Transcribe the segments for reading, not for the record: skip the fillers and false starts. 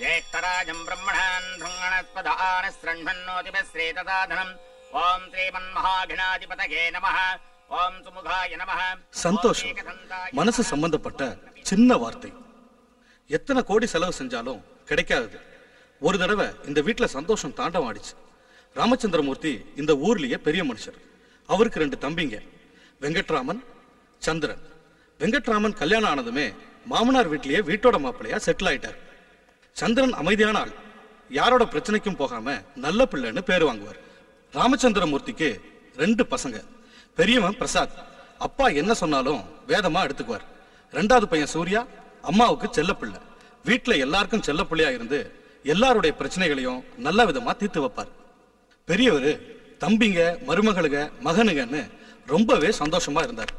ஜேஷ்டராஜம் பிரம்மணான் ஸ்ரீததாதனம் ஓம் ஸ்ரீமன்மஹாபிநாதிபதயே நம ஓம் சுமுகாய நம. சந்தோஷம் மனசு சம்பந்தப்பட்ட சின்ன வார்த்தை. எத்தனை கோடி செலவு செஞ்சாலும் கிடைக்காது. ஒரு தடவை இந்த வீட்டுல சந்தோஷம் தாண்டம் ஆடிச்சு. ராமச்சந்திரமூர்த்தி இந்த ஊர்லயே பெரிய மனுஷர். அவருக்கு 2 தம்பிங்க, வெங்கட்ராமன், சந்திரன். வெங்கட்ராமன் கல்யாணம் ஆனதுமே மாமனார் வீட்டிலேயே வீட்டோட மாப்பிள்ளையா செட்டில் ஆயிட்டார். சந்திரன் அமைதியான ஆள், யாரோட பிரச்சனைக்கும் போகாம நல்ல பிள்ளைன்னு பேர் வாங்குவார். ராமச்சந்திரமூர்த்திக்கு 2 பசங்க. பெரியவன் பிரசாத், அப்பா என்ன சொன்னாலும் வேதமா எடுத்துக்குவார். 2வது பையன் சூர்யா, அம்மாவுக்கு செல்ல பிள்ளை. வீட்டுல எல்லாருக்கும் செல்ல பிள்ளையா இருந்து எல்லாருடைய பிரச்சனைகளையும் நல்ல விதமா தீர்த்து வைப்பார். பெரியவர் தம்பிங்க, மருமகளுங்க, மகனுங்கன்னு ரொம்பவே சந்தோஷமா இருந்தார்.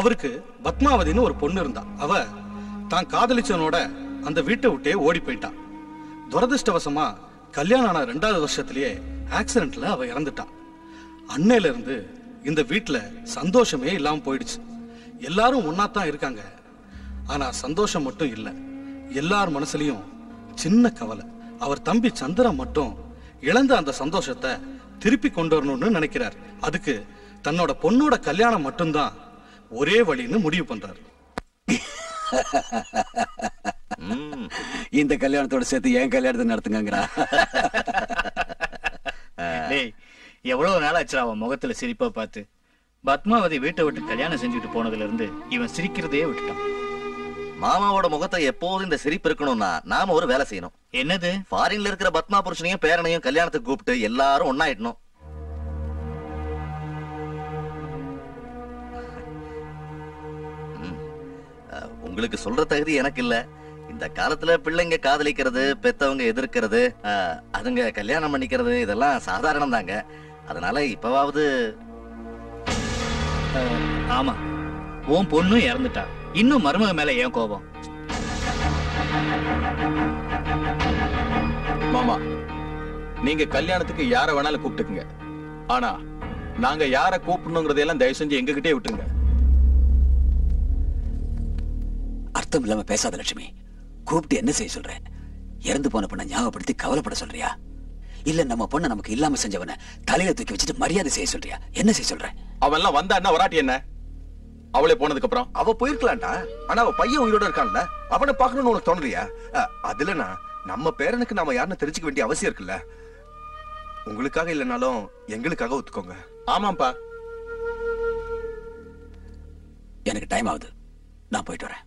அவருக்கு பத்மாவதின்னு ஒரு பொண்ணு இருந்தா. அவ தான் காதலிச்சவனோட அந்த வீட்டை விட்டே ஓடி போயிட்டான். துரதிருஷ்டவசமா கல்யாணம் ஆன 2வது வருஷத்திலேயே ஆக்சிடென்ட்ல அவ இறந்துட்டான். அன்னையில இருந்து இந்த வீட்டுல சந்தோஷமே இல்லாம போயிடுச்சு. எல்லாரும் ஒன்னாத்தான் இருக்காங்க, ஆனா சந்தோஷம் மட்டும் இல்லை. எல்லார் மனசுலயும் சின்ன கவலை. அவர் தம்பி சந்திரன் மட்டும் இழந்த அந்த சந்தோஷத்தை திருப்பி கொண்டு வரணும்னு நினைக்கிறார். அதுக்கு தன்னோட பொண்ணோட கல்யாணம் மட்டும்தான் ஒரே வழின்னு முடிவு பண்றாரு. இந்த கல்யாணத்தோட சேர்த்து என் கல்யாணத்தை நடத்துங்கங்கறா. எவ்வளவு நாள் ஆச்சுடா அவன் முகத்துல சிரிப்பா பார்த்து. பத்மாவதி வீட்டை விட்டு கல்யாணம் செஞ்சுட்டு போனதுல இருந்து இவன் சிரிக்கிறதையே விட்டுட்டான். மாமாவோட முகத்தை எப்போதும் இந்த சிரிப்பு இருக்கணும்னா நாம ஒரு வேலை செய்யணும். என்னது? ஃபாரின்ல இருக்கிற பத்மா புருஷனையும் பேரனையும் கல்யாணத்துக்கு கூப்பிட்டு எல்லாரும் ஒன்னாயிடணும். உங்களுக்கு சொல்ற தகுதி எனக்கு இல்ல. இந்த காலத்துல பிள்ளைங்க காதலிக்கிறது, பெத்தவங்க எதிர்க்கிறது, அதுங்க கல்யாணம் பண்ணிக்கிறது, இதெல்லாம் சாதாரணம் தாங்க. அதனால இப்பவாவது. ஆமா, உன் பொண்ணு இறந்துட்டா, இன்னும் மருமக மேல ஏன் கோபம்? மாமா, நீங்க கல்யாணத்துக்கு யார வேணாலும் கூப்பிட்டுக்குங்க. ஆனா நாங்க யார கூப்பிடணுங்கிறதெல்லாம் தயவு செஞ்சு எங்ககிட்டே விட்டுருங்க. அர்த்தம் இல்லாம பேசாத லட்சுமி. கூப்பிட்டு என்ன செய்ய சொல்ற? இறந்து போன பொண்ணை ஞாபகப்படுத்தி கவலைப்பட சொல்றியா? இல்ல நம்ம பொண்ணை நமக்கு இல்லாம செஞ்சவன தலையில தூக்கி வச்சுட்டு மரியாதை செய்ய சொல்றியா? என்ன செய்ய சொல்ற? அவன் எல்லாம் வந்தான்னா வராட்டி என்ன? அவளே போனதுக்கு அப்புறம் அவ போயிருக்கலாம்டா. ஆனா அவ பையன் உயிரோட இருக்கான்ல, அவனை பாக்கணும்னு உனக்கு தோணலையா? அதுலனா நம்ம பேரனுக்கு நாம யாருன்னு தெரிஞ்சுக்க வேண்டிய அவசியம் இருக்குல்ல. உங்களுக்காக இல்லைனாலும் எங்களுக்காக ஒத்துக்கோங்க. ஆமாப்பா, எனக்கு டைம் ஆகுது, நான் போயிட்டு வரேன்.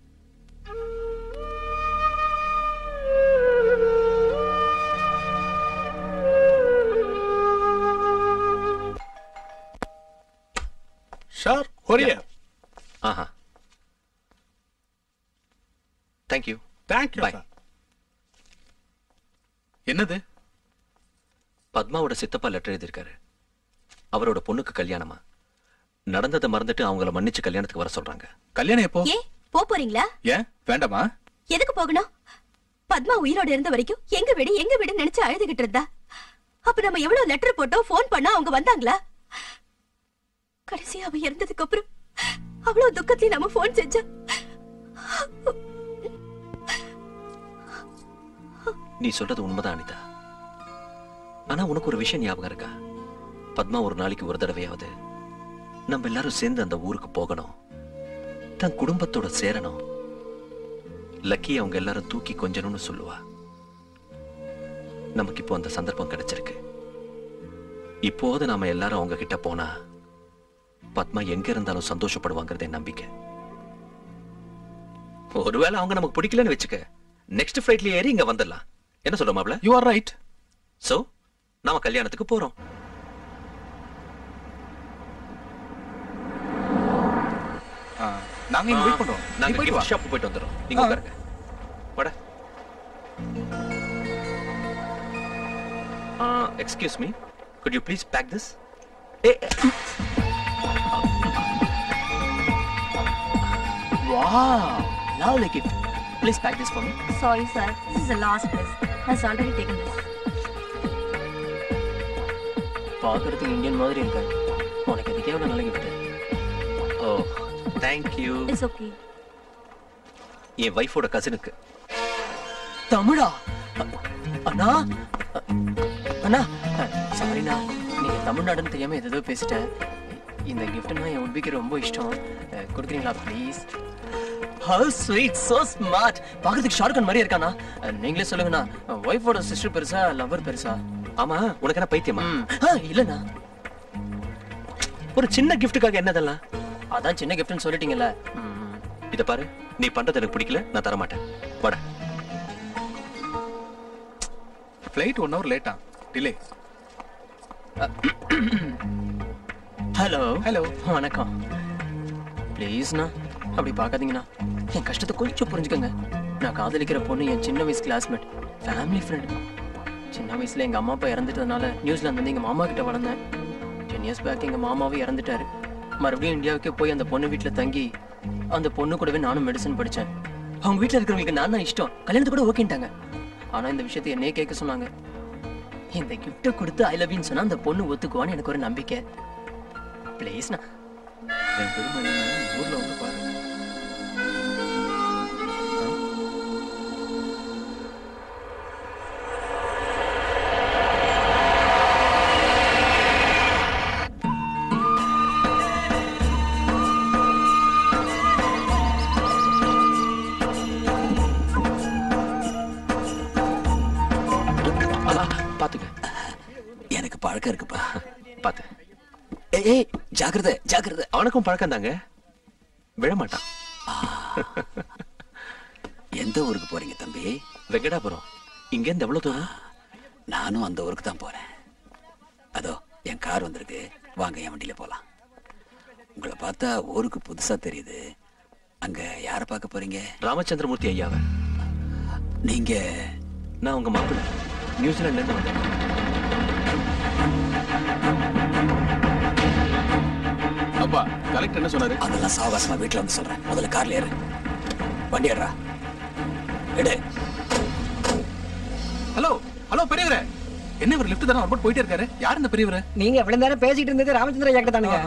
சார், ஹரியா. Uh-huh. Thank you. Thank you. Bye. என்னது? பத்மாவோட சித்தப்பா லெட்டர் எழுதியிருக்காரு. அவரோட பொண்ணுக்கு கல்யாணமா? நடந்ததை மறந்துட்டு அவங்கள மன்னிச்சு கல்யாணத்துக்கு வர சொல்றாங்க. கல்யாணம் எப்போ? ஏ போறீங்களா? ஏன் வேண்டாமா? எதுக்கு போகணும்? பத்மா உயிரோட இருந்த வரைக்கும் எங்க வீடு எங்க வீடு நினைச்சு அழுதுகிட்டு இருந்தா. அப்ப நம்ம எவ்வளவு லெட்டர் போட்டோம், போன் பண்ணா அவங்க வந்தாங்களா? கடைசி அவ இறந்ததுக்கு அப்புறம் அவ்வளவு துக்கத்தையும் நம்ம போன் செஞ்ச. நீ சொல்றது உண்மைதான் அனிதா. ஆனா உனக்கு ஒரு விஷயம் ஞாபகம் இருக்கா? பத்மா ஒரு நாளைக்கு ஒரு தடவையாவது நம்ம எல்லாரும் சேர்ந்து அந்த ஊருக்கு போகணும், தன் குடும்பத்தோட சேரணும், லக்கி அவங்க எல்லாரும் தூக்கி கொஞ்சணும்னு சொல்லுவா. நமக்கு இப்போ அந்த சந்தர்ப்பம் கிடைச்சிருக்கு. இப்போது நாம எல்லாரும் அவங்க கிட்ட போனா பத்மா எங்க இருந்தாலும் சந்தோஷப்படுவாங்கிறதே நம்பிக்கை. ஒருவேளை அவங்க நமக்கு பிடிக்கலன்னு வெச்சுக்க, நெக்ஸ்ட் ஃப்ளைட்ல ஏறி இங்க வந்துடலாம். என்ன சொல்ற மாப்ள? You are right. சோ நாம கல்யாணத்துக்கு போறோம். நாங்க இங்க வெயிட் பண்றோம். நாங்க கிஃப்ட் ஷாப் போய் வந்துறோம். நீங்க உட்காருங்க. வாடா. Excuse me, could you please pack this? Wow, lovely gift. Please pack this for me. Sorry sir, this is the last place. Has already taken this. பாக்குறதுக்கு இந்தியன் மாதிரி இருக்கா? உனக்கு எதுக்கே ஒரு நல்ல gift. Oh, thank you. It's okay. என் வைஃபோட கசினுக்கு தமிழா? அண்ணா அண்ணா சாரிண்ணா, நீங்க தமிழ்நாடுன்னு தெரியாம எதோ பேசிட்டேன். இந்த கிஃப்ட்னா என் உட்பிக்கு ரொம்ப இஷ்டம், கொடுக்குறீங்களா please? How sweet, so smart. பார்க்கிறதுக்கு ஷார்கன் மாதிரியே இருக்கானா? நீங்களே சொல்லுங்கண்ணா, ஒய்ஃபோட சிஸ்டர் பெருசா லவ்வர் பெருசா? ஆமா, உனக்கு என்ன பைத்தியமா? இல்லண்ணா, ஒரு சின்ன கிஃப்ட்டுக்காக என்னதெல்லாம்? அதான் சின்ன கிஃப்ட்னு சொல்லிட்டீங்கல்ல. இத பாரு, நீ பண்றது எனக்கு பிடிக்கல, நான் தர மாட்டேன். வாடா. ஃளைட் 1 ஹவர் லேட்டா? டிலே. ஹலோ ஹலோ, வணக்கம். ப்ளீஸ்ண்ணா அப்படி பார்க்காதீங்கண்ணா, என் கஷ்டத்தை கொஞ்சம் புரிஞ்சுக்கோங்க. நான் காதலிக்கிற பொண்ணு என் சின்ன வயசு கிளாஸ்மேட், ஃபேமிலி ஃப்ரெண்ட். சின்ன வயசுல எங்கள் அம்மா அப்பா இறந்துட்டதுனால நியூசிலாந்து வந்து எங்கள் மாமா கிட்ட வளர்ந்தேன். 10 இயர்ஸ் பேக் எங்கள் மாமாவே இறந்துட்டாரு. மறுபடியும் இந்தியாவுக்கே போய் அந்த பொண்ணு வீட்டில் தங்கி அந்த பொண்ணு கூடவே நானும் மெடிசன் படித்தேன். அவங்க வீட்டில் இருக்கிறவங்களுக்கு நான் தான் இஷ்டம், கல்யாணத்து கூட ஓகேட்டாங்க. ஆனால் இந்த விஷயத்தை என்னையே கேட்க சொன்னாங்க. இந்த கிஃப்ட்டை கொடுத்து ஐ லவ்யூன்னு சொன்னால் அந்த பொண்ணு ஒத்துக்குவான்னு எனக்கு ஒரு நம்பிக்கை. ப்ளீஸ்ண்ணா, என் பெருமை ஊரில் வந்து பாருங்க. அவனுக்கும் பழக்கம் தாங்க, விழமாட்டான். எந்த ஊருக்கு போறீங்க தம்பி? வெங்கடாபுரம். இங்க இருந்து எவ்வளவு தூரம்? நானும் அந்த ஊருக்கு தான் போறேன். அதோ என் கார் வந்திருக்கு, வாங்க என் வண்டியில போலாம். உங்களை பார்த்தா ஊருக்கு புதுசா தெரியுது. அங்க யார பார்க்க போறீங்க? ராமச்சந்திரமூர்த்தி ஐயாவை. நீங்க? நான் உங்க மாப்பிள்ளை, நியூசிலாந்துல இருந்து வந்தேன். அப்பா, கலெக்டர் என்ன சொன்னாரு? அதெல்லாம் சாவகாசமா வீட்டுல வந்து சொல்றேன். முதல்ல கார்ல ஏறு, வண்டி ஏடுறா, எடு. ஹலோ ஹலோ பெரியவரே, என்ன இவர் லிஃப்ட் தானே அபோட் போயிட்டே இருக்காரு? யார் இந்த பெரியவரே? நீங்க எவ்வளவு நேரம் பேசிட்டு இருந்தது ராமச்சந்திர ஐயா கிட்ட தானுங்க.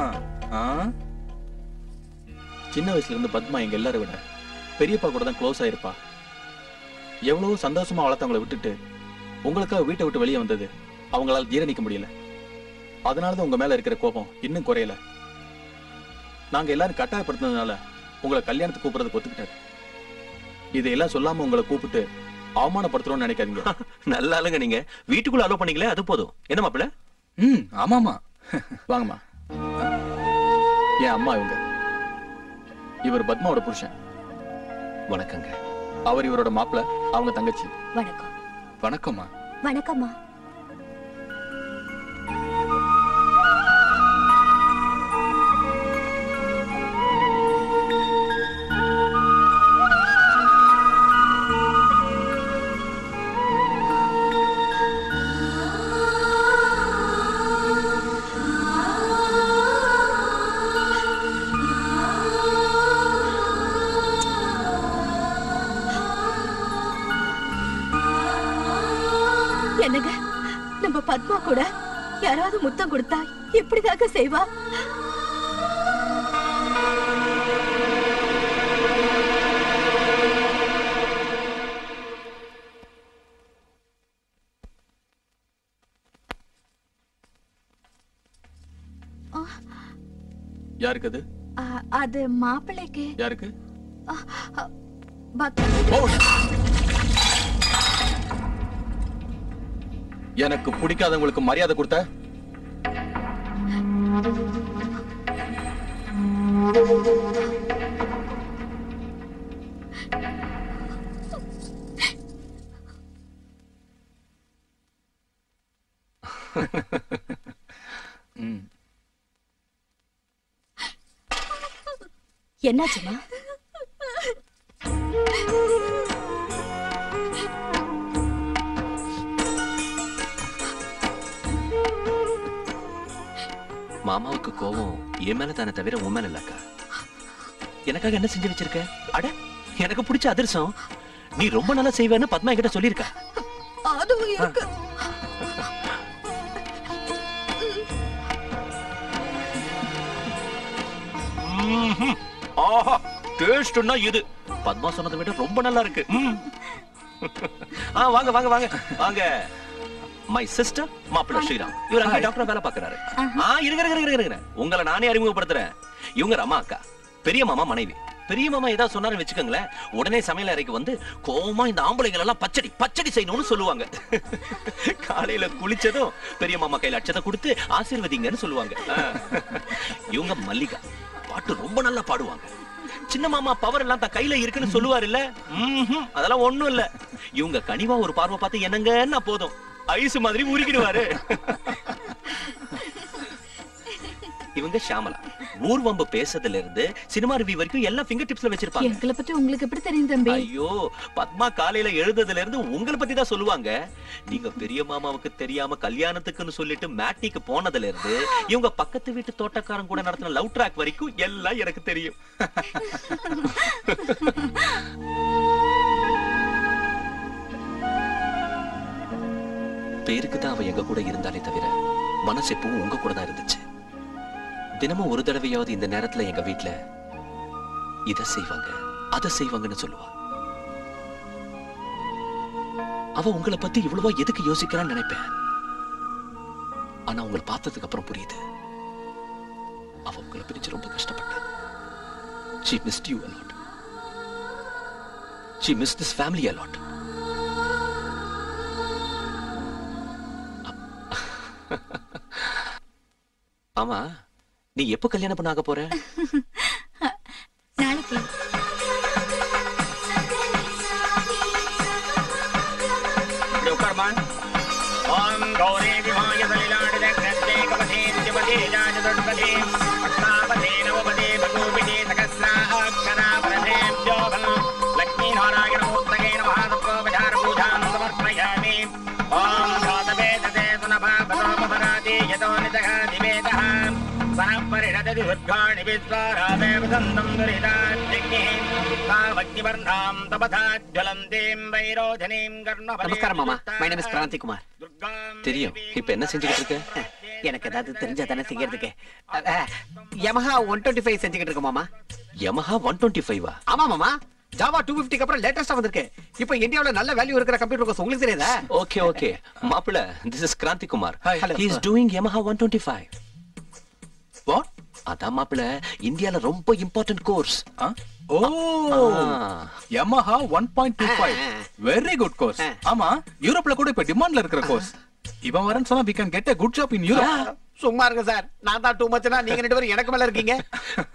சின்ன வயசுல இருந்து பத்மா எங்க எல்லாரும் விட பெரியப்பா கூட தான் க்ளோஸ் ஆயிருப்பா. எவ்வளவு சந்தோஷமா வளர்த்தவங்களை விட்டுட்டு உங்களுக்காக வீட்டை விட்டு வெளியே வந்தது அவங்களால ஜீரணிக்க முடியல. அதனாலதான் உங்க மேல இருக்கிற கோபம் இன்னும் குறையல. நாங்க எல்லாரும் கட்டாயப்படுத்தினதுனால உங்களை கல்யாணத்துக்கு கூப்பிடுறது ஒத்துக்கிட்டாரு. இதையெல்லாம் சொல்லாம உங்களை கூப்பிட்டு அவமானப்படுத்துறோம்னு நினைக்காதீங்க. நல்லா இல்லைங்க, நீங்க வீட்டுக்குள்ள அலோ பண்ணீங்களே அது போதும். என்ன மாப்பிள்ள? ஆமாமா, வாங்கம்மா. என் அம்மா இவங்க, இவர் பத்மாவோட புருஷன். வணக்கங்க. அவர் இவரோட மாப்பிள்ள, அவங்க தங்கச்சி. வணக்கம். வணக்கம்மா. வணக்கம்மா. பத்மா கூட யாராவது முத்தம் கொடுத்தா எப்படிதாக செய்வா? யாருக்கு அது? அது மாப்பிள்ளைக்கு. யாருக்கு? எனக்கு பிடிக்காதவங்களுக்கு மரியாதை கொடுத்த என்னாச்சுமா? மாமாவுக்கு கோபம் என் மேல தானே தவிர உன் மேல இல்லக்கா. எனக்காக என்ன செஞ்சு வச்சிருக்க? அட, எனக்கு பிடிச்ச அதிரசம் நீ ரொம்ப நல்லா செய்வேன்னு பத்மா கிட்ட சொல்லியிருக்கா. ஆஹா, டேஸ்ட்னா இது பத்மா சொன்னதை விட ரொம்ப நல்லா இருக்கு. வாங்க வாங்க வாங்க வாங்க. மை சிஸ்டர் மாப்பிள்ளை ஸ்ரீராம், இவர் அங்கே டாக்டர் வேலை பாக்குறாரு. உங்களை நானே அறிமுகப்படுத்துறேன். இவங்க ரமா அக்கா, பெரிய மாமா மனைவி. பெரிய மாமா ஏதாவது சொன்னாருன்னு வச்சுக்கோங்களேன், உடனே சமையல் அறைக்கு வந்து கோவமா இந்த ஆம்பளைகள் எல்லாம் பச்சடி பச்சடி செய்யணும்னு சொல்லுவாங்க. காலையில குளிச்சதும் பெரிய மாமா கையில அச்சத்தை கொடுத்து ஆசீர்வதிங்கன்னு சொல்லுவாங்க. இவங்க மல்லிகா, பாட்டு ரொம்ப நல்லா பாடுவாங்க. சின்ன மாமா பவர் எல்லாம் தான் கையில இருக்குன்னு சொல்லுவாரு இல்ல, அதெல்லாம் ஒண்ணும் இல்ல. இவங்க கனிவா ஒரு பார்வை பார்த்து என்னங்கன்னா போதும், ஐசு மாதிரி ஊறிக்கிடுவாரு. இவங்க ஷாமலா, ஊர்வம்பு பேசதுல இருந்து சினிமா ரிவ்யூ வரைக்கும் எல்லா ஃபிங்கர் டிப்ஸ்ல வச்சிருப்பாங்க. எங்களை பத்தி உங்களுக்கு எப்படி தெரியும் தம்பி? ஐயோ, பத்மா காலையில எழுதுதுல இருந்து உங்களை பத்தி தான் சொல்லுவாங்க. நீங்க பெரிய மாமாவுக்கு தெரியாம கல்யாணத்துக்குன்னு சொல்லிட்டு மேட்டிக்கு போனதுல இருந்து இவங்க பக்கத்து வீட்டு தோட்டக்காரன் கூட நடத்தின லவ் ட்ராக் வரைக்கும் எல்லாம் எனக்கு தெரியும். பேருக்கு தான் அவ எங்க கூட இருந்தாலே தவிர மனசு எப்பவும் உங்க கூட தான் இருந்துச்சு. தினமும் ஒரு தடவையாவது இந்த நேரத்துல எங்க வீட்டுல இத செய்வாங்க அதை செய்வாங்கன்னு சொல்லுவா. அவ உங்களை பத்தி இவ்வளவா எதுக்கு யோசிக்கிறான்னு நினைப்பேன். ஆனா உங்களை பார்த்ததுக்கு அப்புறம் புரியுது, அவ உங்களை பிரிஞ்சு ரொம்ப கஷ்டப்பட்டான். She missed you a lot. She missed this family a lot. ஆமா, நீ எப்போ கல்யாணம் பண்ண ஆக போற? நாளைக்கு. நமஸ்காரம் மாமா, my name is Karthikeyan. தெரியும். இப்ப என்ன செஞ்சுக்கிட்டு இருக்க? எனக்கு ஏதாவது தெரிஞ்சதானே செய்யறதுக்கு. Yamaha 125 செஞ்சுக்கிட்டு இருக்க மாமா. Yamaha 125? ஆமா மாமா, ஜாவா 250 அப்புறம் லேட்டஸ்டா வந்திருக்கு. இப்போ இந்தியாவுல நல்ல வேல்யூ இருக்கிற கம்ப்யூட்டர் கோர்ஸ் உங்களுக்கு தெரியுதா? ஓகே ஓகே மாப்பிள, this is Karthikeyan. He is doing Yamaha 125. What? அதான் மாப்பிள, இந்தியால ரொம்ப இம்பார்ட்டன்ட் கோர்ஸ். ஓ, Yamaha 1.25, வெரி குட் கோர்ஸ். ஆமா, யூரோப்ல கூட இப்ப டிமாண்ட்ல இருக்கிற கோர்ஸ். இவன் வரேன்னு சொன்னா we can get a good job in Europe. சும்மா இருங்க சார், நான் தான் டூ மச்னா, நீங்க ரெண்டு பேரும் எனக்கு மேல இருக்கீங்க.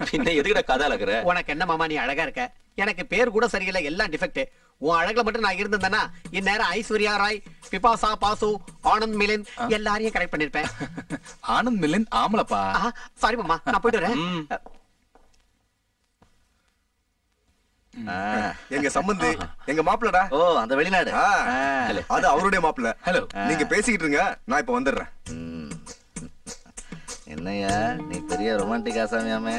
பின்ன எதுக்குடா கதை அழகுற? உனக்கு என்ன மாமா, நீ அழகா இருக்க. எனக்கு பேர் கூட சரியில்லை, எல்லாம் டிஃபெக்ட். உன் அழகுல மட்டும் நான் இருந்தேன்னா இந்நேரம் ஐஸ்வர்யா ராய், பிபாசா பாசு, ஆனந்த் மிலின் எல்லாரையும் கரெக்ட் பண்ணிருப்பேன். ஆனந்த் மிலின் ஆமலப்பா. சாரி மாமா, நான் போயிட்டு வரேன். எங்க சம்பந்தி, எங்க மாப்பிள்ளடா. ஓ, அந்த வெளிநாடு, அது அவருடைய மாப்பிள்ள. ஹலோ, நீங்க பேசிக்கிட்டு இருங்க, நான் இப்ப வந்துடுறேன். என்னையா நீ பெரிய ரொமான்டிக் ஆசாமியாமே?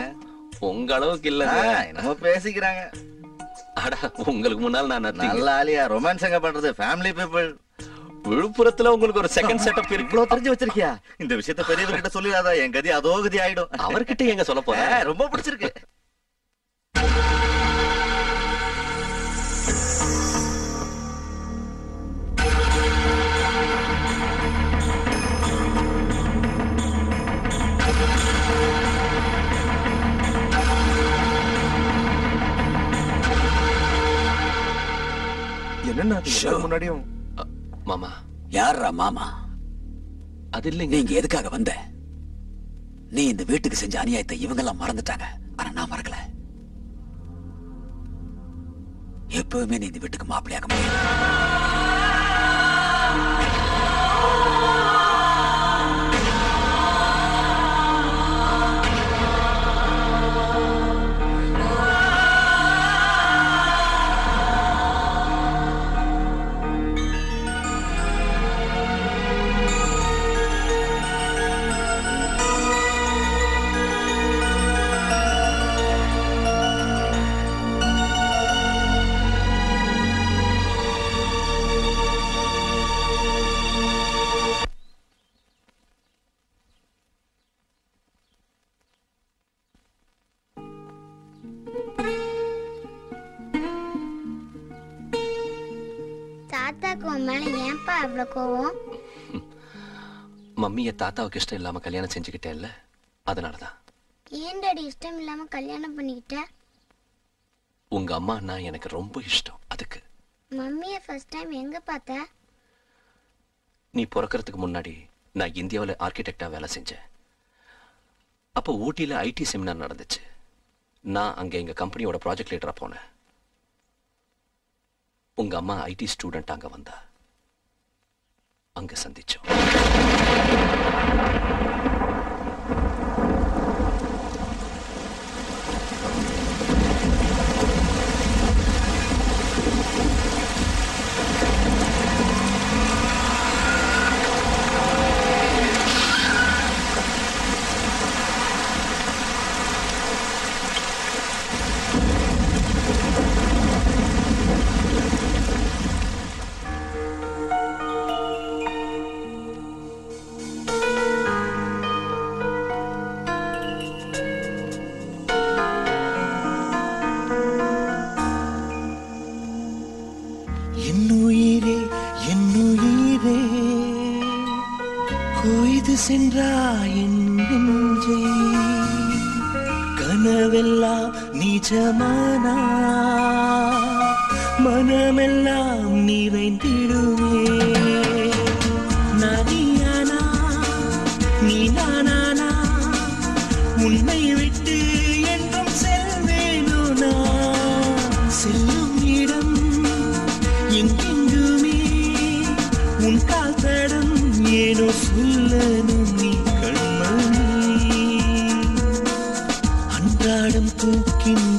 உங்க அளவுக்கு இல்ல, நம்ம பேசிக்கிறாங்க. உங்களுக்கு முன்னால் நான் நல்ல ஆலியா ரொமான்ஸ்ங்க பண்றது ஃபேமிலி பீப்பிள். விழுப்புரத்துல உங்களுக்கு ஒரு செகண்ட் செட்டப் இருக்கு, தெரிஞ்சு வச்சிருக்கியா? இந்த விஷயத்தை பெரியவர்கிட்ட சொல்லிடாதா, என் கதி அதோ கதி ஆயிடும். அவர்கிட்ட எங்க சொல்ல போறேன், ரொம்ப பிடிச்சிருக்கு. மாமா, யாரா மாமா? அது இல்லை, நீங்க எதுக்காக வந்த? நீ இந்த வீட்டுக்கு செஞ்ச அநியாயத்தை இவங்க எல்லாம் மறந்துட்டாங்க, ஆனா நான் மறக்கல. எப்பவுமே நீ இந்த வீட்டுக்கு மாப்பிள்ளையாக முடியாது. அவ்வளவு கோவம்? மம்மியை தாத்தாவுக்கு இஷ்டம் இல்லாம கல்யாணம் செஞ்சுக்கிட்டேன் இல்ல, அதனாலதான். ஏன் டாடி இஷ்டம் இல்லாம கல்யாணம் பண்ணிக்கிட்ட? உங்க அம்மா நான் எனக்கு ரொம்ப இஷ்டம், அதுக்கு. மம்மியை ஃபர்ஸ்ட் டைம் எங்க பார்த்த? நீ பிறக்கிறதுக்கு முன்னாடி நான் இந்தியாவில் ஆர்கிடெக்டா வேலை செஞ்சேன். அப்போ ஊட்டியில் ஐடி செமினார் நடந்துச்சு. நான் அங்கே எங்கள் கம்பெனியோட ப்ராஜெக்ட் லீடராக போனேன். உங்கள் அம்மா ஐடி ஸ்டூடெண்ட் அங்கே வந்தா, அங்கே சந்திச்சோம்.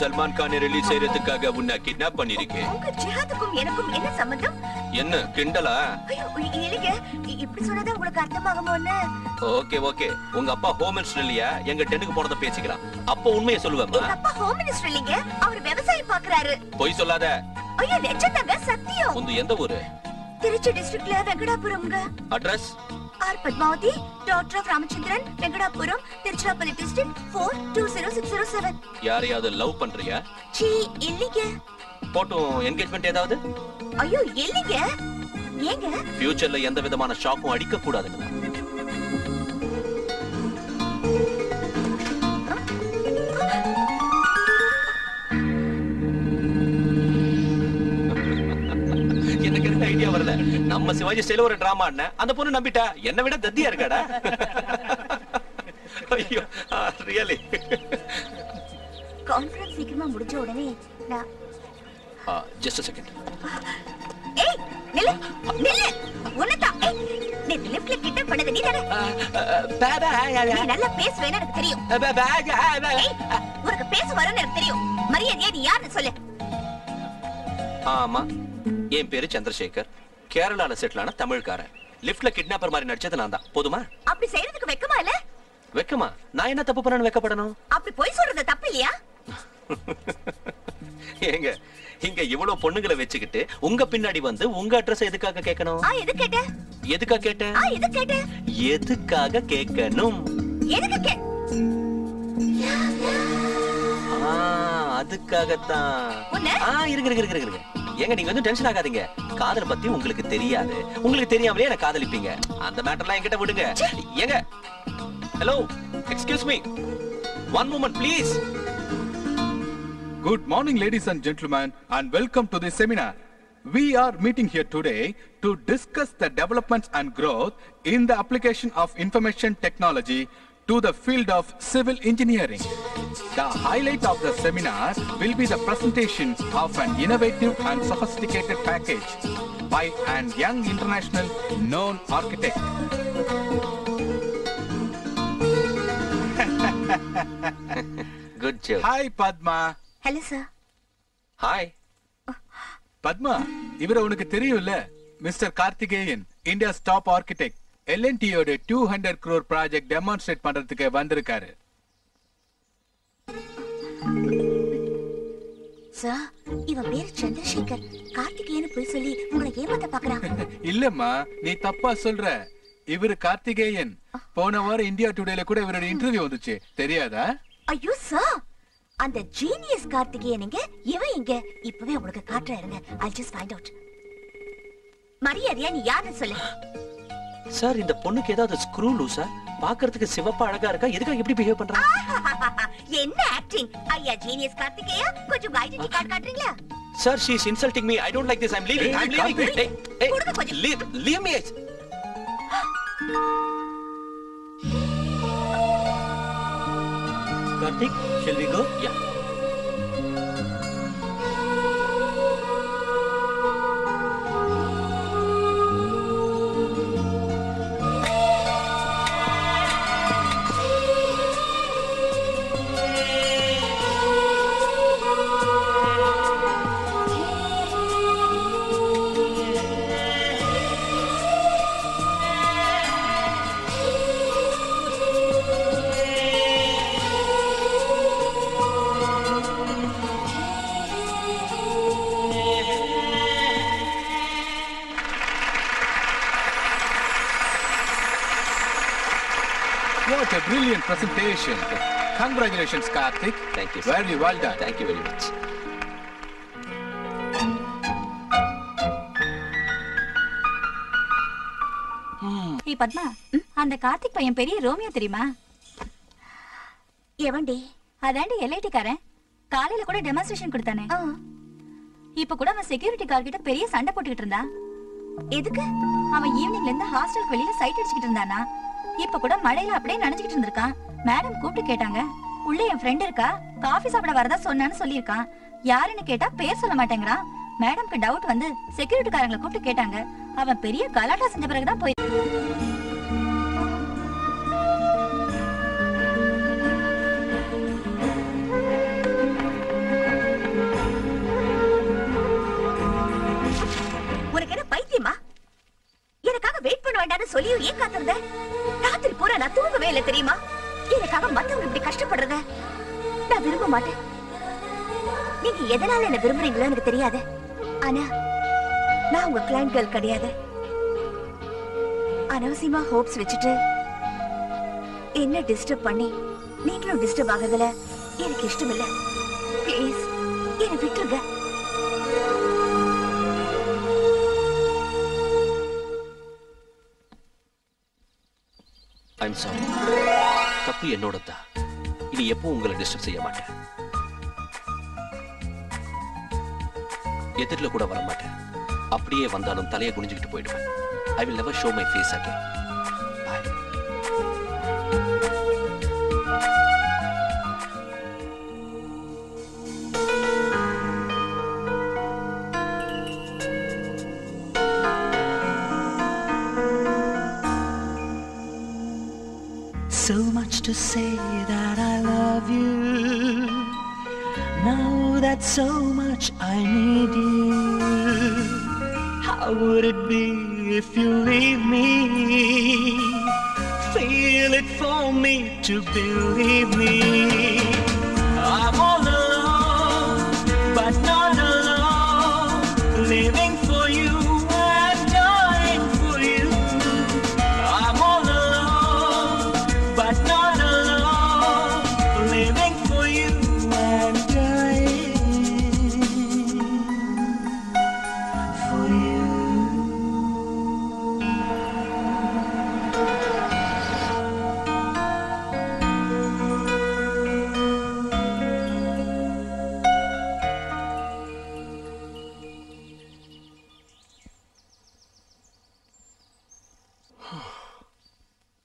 சல்மான் கானை ரிலீஸ் செய்யறதுக்காக உன்னை கிட்னாப் பண்ணிருக்கேன். உங்க ஜிஹாதுக்கும் எனக்கும் என்ன சம்பந்தம்? என்ன கிண்டலா? ஐயோ இல்லங்க, இப்படி சொன்னதா உங்களுக்கு அர்த்தமாகுமோன்னு. ஓகே ஓகே, உங்க அப்பா ஹோம் மினிஸ்டர் இல்லையா? எங்க டென்னுக்கு போறத பேசிக்கலாம், அப்ப உண்மையை சொல்லுவேம்மா. எங்க அப்பா ஹோம் மினிஸ்டர் இல்லங்க, அவர் வியாபாரம் பார்க்கறாரு. போய் சொல்லாத. ஐயோ லெஜெண்டங்க சத்தியம். உங்க எந்த ஊரு? திருச்சி டிஸ்ட்ரிக்ட்ல வெங்கடாபுரம்ங்க. Address? R Padmavathi, doctor of Ramachandran, Venkatapuram, Tiruchirappalli district 420607. யாரையாவது லவ் பண்றியா? சீ இல்லங்க. போட்டோ என்கேஜ்மென்ட் ஏதாவது? ஐயோ இல்லங்க. ஏங்க? ஃபியூச்சர்ல எந்த விதமான ஷாக்கும் அடிக்க கூடாதுங்க. ஐடியா வரல. நம்ம சிவாஜி ஸ்டைல ஒரு டிராமா அண்ணா, அந்த பொண்ணு நம்பிட்டா. என்ன விட தத்தியா இருக்காடா. ஐயோ ரியலி. கான்ஃபரன்ஸ் சீக்கிரமா முடிஞ்ச உடனே நான் just a second. ஏய் நில்லு நில்லு, உனதா? ஏய் நீ லிப்ல கிட்ட பண்ணது நீதானே? பாபா நீ நல்லா பேசுவேன்னு எனக்கு தெரியும். பாபா உனக்கு பேச வரணும்னு எனக்கு தெரியும். மரியாதையா நீ யாருன்னு சொல்லு. ஆமா, என் பேரு சந்திரசேகர். கேரளால செட்டில் ஆன தமிழ்காரன். லிஃப்ட்ல கிட்னாப்பர் மாதிரி நடிச்சது நான் தான். போதுமா? அப்படி செய்யறதுக்கு வெக்கமா இல்ல? வெக்கமா? நான் என்ன தப்பு பண்ணேன்னு வெக்கப்படணும்? அப்படி போய் சொல்றது தப்பு இல்லையா? ஏங்க இங்க இவ்வளவு பொண்ணுங்களை வெச்சிக்கிட்டு உங்க பின்னாடி வந்து உங்க அட்ரஸ் எதுக்காக கேட்கணும்? ஆ எது கேட்ட? எதுக்காக கேட்ட? ஆ எது கேட்ட? எதுக்காக கேட்கணும்? எதுக்கு கே? ஆ அதுக்காக தான். ஆ இருங்க இருங்க இருங்க இருங்க. ஏங்க நீங்க வந்து டென்ஷன் ஆகாதீங்க. காதல் பத்தி உங்களுக்கு தெரியாது, உங்களுக்கு தெரியாமலே என்ன காதலிப்பீங்க. அந்த மேட்டர்லாம் என்கிட்ட விடுங்க. ஏங்க hello excuse me one moment please. Good morning ladies and gentleman and welcome to the seminar. We are meeting here today to discuss the developments and growth in the application of information technology to the field of civil engineering. The highlight of the seminar will be the presentation of an innovative and sophisticated package by a young international known architect. Good job. Hi, Padma. Hello, sir. Hi. Padma, ivara unakku theriyumla, Mr. Karthikeyan, India's top architect, L&T oda 200 crore project demonstrate pandradhukku vandirukkaru. Sir, ivan peru Chandrasekhar, Karthikeyan poi solli ungala yematha paakran. Illa ma, nee thappa solra. Ivaru Karthikeyan, pona vaara India Today la kuda ivaroda interview vanduchu, theriyada? Ayyo sir. And the genius Karthikeyan inge, eva inge, ippave ungalku kaatra irunga. I'll just find out. மரியாதையா நீ யாரு சொல்லு. Sir, இந்த பொண்ணுக்கு ஏதாவது screw லூசா? பார்க்கிறதுக்கு சிவப்பா அழகா இருக்கா, எதுக்காக இப்படி பிஹேவ் பண்றா? என்ன ஆக்டிங்! ஐயா ஜீனியஸ் கார்த்திகேயா, கொஞ்சம் ஐடென்டி கார்டு காட்டுறீங்களா? Sir, she is insulting me. I don't like this. I'm leaving. I'm leaving. Hey, leave me. Karthik, shall we go? Yeah. What a brilliant presentation. Congratulations, Karthik. Thank you, sir. Very well done. Thank you very much. Hey, Padma. அந்த கார்த்திக் பையன் பெரிய ரோமியா தெரியுமா? ஏவண்டி? அதாண்டி LID காரன். காலையில கூட demonstration கொடுத்தானே. இப்ப கூட அவன் செக்யூரிட்டி கார் கிட்ட பெரிய சண்டை போட்டுக்கிட்டு இருந்தான். எதுக்கு? அவன் ஈவினிங்ல இருந்து ஹாஸ்டலுக்கு வெளியில சைட் அடிச்சுக்கிட்டு இருந்தானா? இப்ப கூட மழையில அப்படியே நனைஞ்சிட்டு இருந்திருக்கான். மேடம் கூப்பிட்டு கேட்டாங்க, உள்ள என் ஃப்ரெண்ட் இருக்கா, காஃபி சாப்பிட வரதா சொன்னான்னு சொல்லியிருக்கான். யாருன்னு கேட்டா பேர் சொல்ல மாட்டேங்கிறான். மேடம்க்கு டவுட் வந்து செக்யூரிட்டி காரங்களை கூப்பிட்டு கேட்டாங்க. அவன் பெரிய கலாட்டா செஞ்ச பிறகுதான் போய் உனக்கு என்ன பைத்தியமா? எனக்காக வெயிட் பண்ண வேண்டாம்னு சொல்லியும் ஏன் காத்திருந்த? ராத்திரி பூரா நான் தூங்கவே இல்லை தெரியுமா? எனக்காக மத்தவங்க இப்படி கஷ்டப்படுறத நான் விரும்ப மாட்டேன். நீங்க எதனால என்ன விரும்புறீங்களோ எனக்கு தெரியாது, ஆனா நான் உங்க கிளைண்ட் கேர்ள் கிடையாது. அனவசியமா ஹோப்ஸ் வச்சுட்டு என்ன டிஸ்டர்ப் பண்ணி நீங்களும் டிஸ்டர்ப் ஆகுறதுல எனக்கு இஷ்டம் இல்லை. ப்ளீஸ் என்னை விட்டுருங்க. I'm sorry. தப்பு என்னோடதா. இனி எப்போ உங்களை டிஸ்டர்ப் செய்ய மாட்டேன். எதிரில கூட வர மாட்டேன். அப்படியே வந்தாலும் தலையை குனிஞ்சிட்டு போயிடுவேன். I will never show my face again. Bye. So much to say that I love you. Now that so much I need you. How would it be if you leave me? Feel it for me to believe me. I'm all alone, but not alone. Living for you.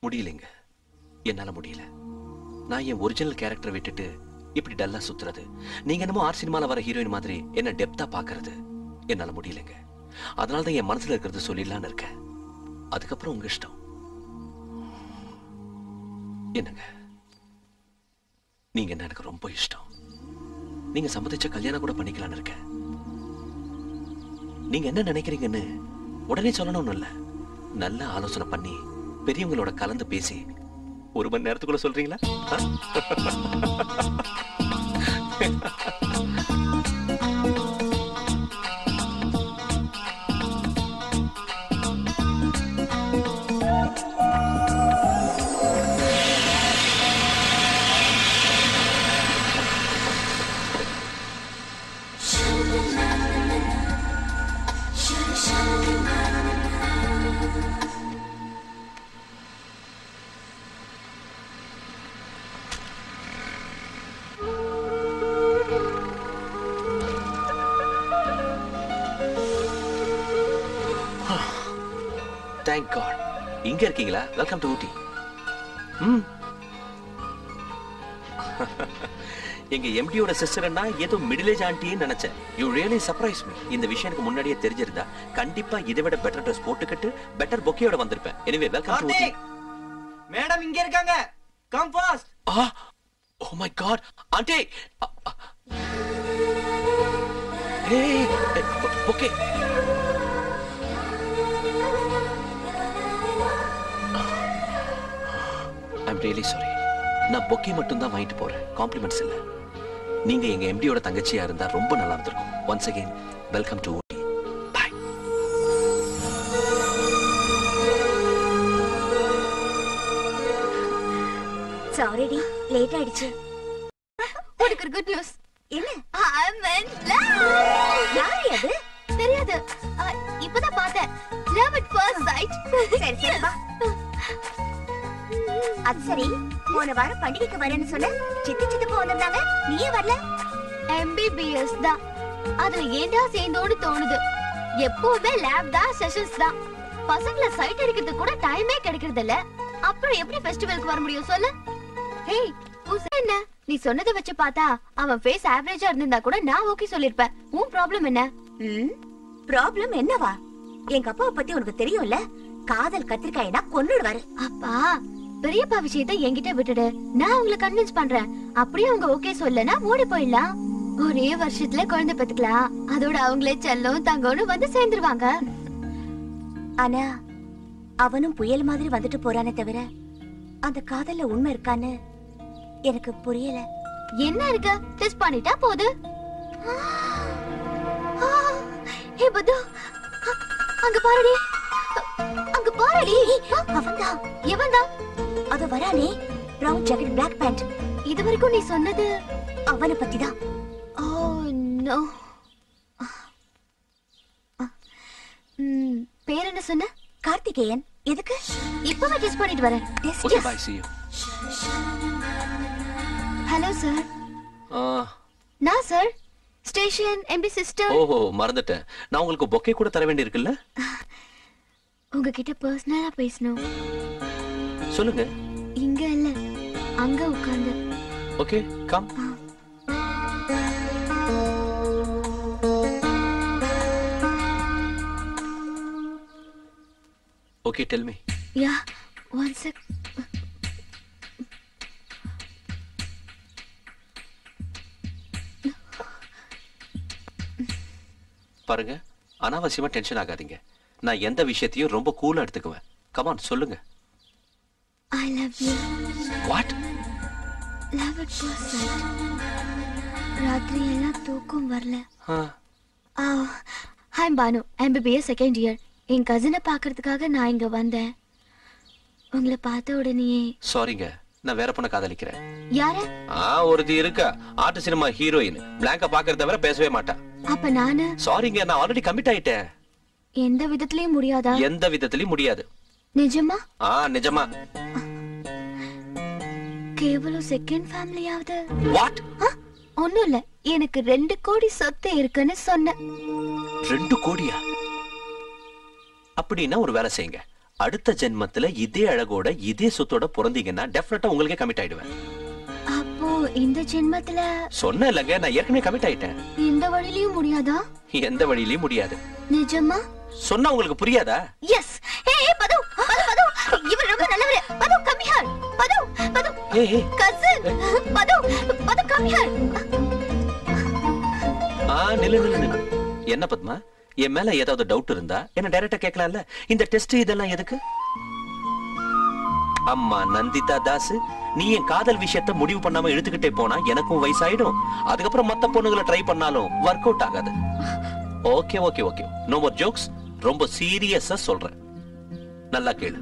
முடியலைங்க, என்னால் முடியல. நான் என் original கேரக்டரை விட்டுட்டு இப்படி டல்லா சுத்துறது, நீங்க என்னமோ ஆர் சினிமாவில் வர ஹீரோயின் மாதிரி என்ன டெப்தா பாக்குறது என்னால் முடியலைங்க. அதனால தான் என் மனசுல இருக்கிறது சொல்லிடலான்னு இருக்கேன். அதுக்கப்புறம் உங்க இஷ்டம். என்னங்க, நீங்க என்ன எனக்கு ரொம்ப இஷ்டம். நீங்க சம்மதிச்ச கல்யாணம் கூட பண்ணிக்கலான்னு இருக்கேன். நீங்க என்ன நினைக்கிறீங்கன்னு உடனே சொல்லணும்னு இல்லை, நல்லா ஆலோசனை பண்ணி பெரியவங்களோட கலந்து பேசி ஒரு மணி நேரத்துக்குள்ள சொல்றீங்களா? Thank God. இங்க இருக்கீங்களா? Welcome to Ooty. எங்க எம்டியோட சிஸ்டர்னா ஏதோ மிடில் ஏஜ் ஆண்டின்னு நினைச்சேன். You really surprised me. இந்த விஷயம் எனக்கு முன்னாடியே தெரிஞ்சிருந்தா கண்டிப்பா இதை விட பெட்டர் ட்ரெஸ் போட்டுக்கிட்டு பெட்டர் பொக்கேயோட வந்திருப்பேன். Anyway, welcome to Ooty. Madam இங்க இருக்காங்க. Come fast. Oh my God. Auntie. Hey, bouquet. I'm really sorry. நான் பொக்கே மட்டும் தான் வாங்கிட்டு போறேன், காம்ப்ளிமெண்ட்ஸ் இல்லை. நீங்க எங்க எம்டியோட தங்கச்சியா இருந்தா ரொம்ப நல்லா இருந்திருக்கும். Once again welcome to Ooty. Bye. Sorry டி, லேட் ஆயிடுச்சு. உங்களுக்கு ஒரு குட் நியூஸ். என்ன? I'm in love. யாரு அது? தெரியாது. இப்பதான் பார்த்தேன். Love at first sight. சரி சரி வா. அது சரி, போன வாரம் பண்டிகைக்கு வரேன்னு சொன்ன சித்தி சித்தப்பா வந்திருந்தாங்க, நீயே வரல. MBBS தான், அதுல ஏண்டா சேர்ந்தோடு தோணுது. எப்பவுமே லேப் தான், செஷன்ஸ் தான். பசங்கள சைட் அடிக்கிறது கூட டைமே கிடைக்கிறது இல்ல. அப்புறம் எப்படி ஃபெஸ்டிவலுக்கு வர முடியும் சொல்லு? ஹேய் உசே, என்ன நீ சொன்னதை வச்சு பார்த்தா அவன் ஃபேஸ் ஆவரேஜா இருந்தா கூட நான் ஓகே சொல்லிருப்பேன். உன் ப்ராப்ளம் என்ன? ப்ராப்ளம் என்னவா? எங்க அப்பாவை பத்தி உனக்கு தெரியும்ல, காதல் கத்திரிக்காய்னா கொன்னுடுவாரு. அப்பா பெரியப்பா விஷயத்தை என்கிட்ட விட்டுடு, நான் உங்களை கன்வின்ஸ் பண்றேன். அப்படியே அவங்க ஓகே சொல்லனா ஓடி போயிடலாம். ஒரே வருஷத்துல குழந்தை பெத்துக்கலாம், அதோட அவங்களே செல்லம் தங்கன்னு வந்து சேர்ந்துருவாங்க. ஆனா அவனும் புயல் மாதிரி வந்துட்டு போறானே தவிர அந்த காதல்ல உண்மை இருக்கான்னு எனக்கு புரியல. என்ன இருக்கு, டெஸ்ட் பண்ணிட்டா போது. ஏ பது, அங்க பாருடி, அங்க பாருடி. அவன்தான், இவன்தான் அது வரானே, பிரவுன் ஜாக்கெட் பிளாக் பேண்ட். இது வரைக்கும் நீ சொன்னது அவனை பத்திதான். ஓ நோ, பேர் என்ன சொன்ன? கார்த்திகேயன். எதுக்கு? இப்பவே டெஸ்ட் பண்ணிட்டு வரேன். Okay, bye, see you. Hello sir. நான் சார் ஸ்டேஷன் எம்பி சிஸ்டர். ஓஹோ மறந்துட்டேன், நான் உங்களுக்கு பொக்கே கூட தர வேண்டி இருக்குல்ல. உங்ககிட்ட பர்சனலா பேசணும். சொல்லுங்க. இங்க இல்ல, அங்க உட்கார்ந்து. Okay come. Okay tell me. Yeah one sec. பாருங்க, அனாவசியமா டென்ஷன் ஆகாதீங்க. நான் எந்த விஷயத்தையும் ரொம்ப கூலா எடுத்துக்குவேன். கமான் சொல்லுங்க. I love you. What? Love at first sight. ராத்திரி எல்லாம் தூக்கம் வரல. Hi Bhanu, MBBS second year. என் கசினை பார்க்கறதுக்காக நான் இங்க வந்தேன். உங்களை பார்த்த உடனே சாரிங்க, நான் வேற பொண்ணை காதலிக்கிறேன். யாரு? ஒருத்தி இருக்கா, ஆர்ட் சினிமா ஹீரோயின். பிளாங்கா பாக்குறத தவிர பேசவே மாட்டா. அப்ப நானு சாரிங்க, நான் ஆல்ரெடி கமிட் ஆயிட்டேன். எந்த விதத்திலயும் முடியாதா? எந்த விதத்திலயும் முடியாது. நிஜமா? நிஜமா. கேவலம் செகண்ட் ஃபேமிலி ஆவது. வாட்? ஒண்ணும் இல்ல, எனக்கு 2 கோடி சொத்து இருக்குன்னு சொன்ன. 2 கோடியா? அப்படின்னா ஒரு வேலை செய்யுங்க, அடுத்த ஜென்மத்துல இதே அழகோட இதே சொத்தோட பிறந்தீங்கன்னா டெஃபினட்டா உங்களுக்கே கமிட் ஆயிடுவேன். அப்போ இந்த ஜென்மத்துல சொன்னலங்க நான் ஏற்கனவே கமிட் ஆயிட்டேன். இந்த வழியிலயும் முடியாதா? எந்த வழியிலயும் முடியாது. நிஜமா? சொன்னா உங்களுக்கு புரியாதா? எஸ். ஏய் பது பது பது இவர் ரொம்ப நல்லவர். பது கம் ஹியர். பது பது ஏய் கசன். பது பது கம் ஹியர். நில்லு நில்லு நில்லு. என்ன பத்மா? என் மேல ஏதாவது டவுட் இருந்தா என்ன டைரக்டா கேட்கலாம்ல? இந்த டெஸ்ட் இதெல்லாம் எதுக்கு? அம்மா நந்திதா தாஸ், நீ என் காதல் விஷயத்தை முடிவு பண்ணாம எழுத்துக்கிட்டே போனா எனக்கும் வயசாயிடும். அதுக்கப்புறம் மத்த பொண்ணுங்களை ட்ரை பண்ணாலும் ஒர்க் அவுட் ஆகாது. Okay okay okay, no more jokes. ரொம்ப சீரியஸா சொல்றேன், நல்லா கேளு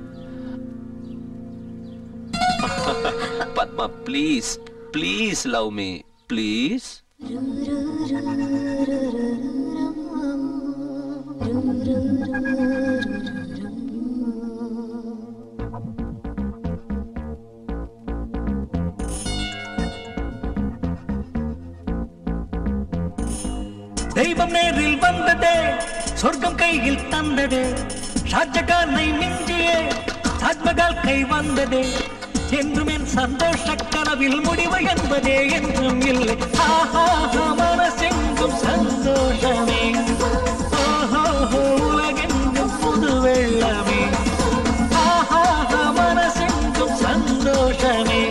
Padma. Please please love me please. தெய்வம் நேரில் வந்ததே, சொர்க்கம் கையில் தந்ததே, ஷாஜகானை மிஞ்சியே தாஜ்மஹால் கை வந்ததே, என்றும் என் சந்தோஷ கனவில் முடிவு என்பதே என்றும் இல்லை. ஆஹா மனசெங்கும் சந்தோஷமே, உலகெங்கும் புது வெள்ளமே, ஆஹா மனசெங்கும் சந்தோஷமே,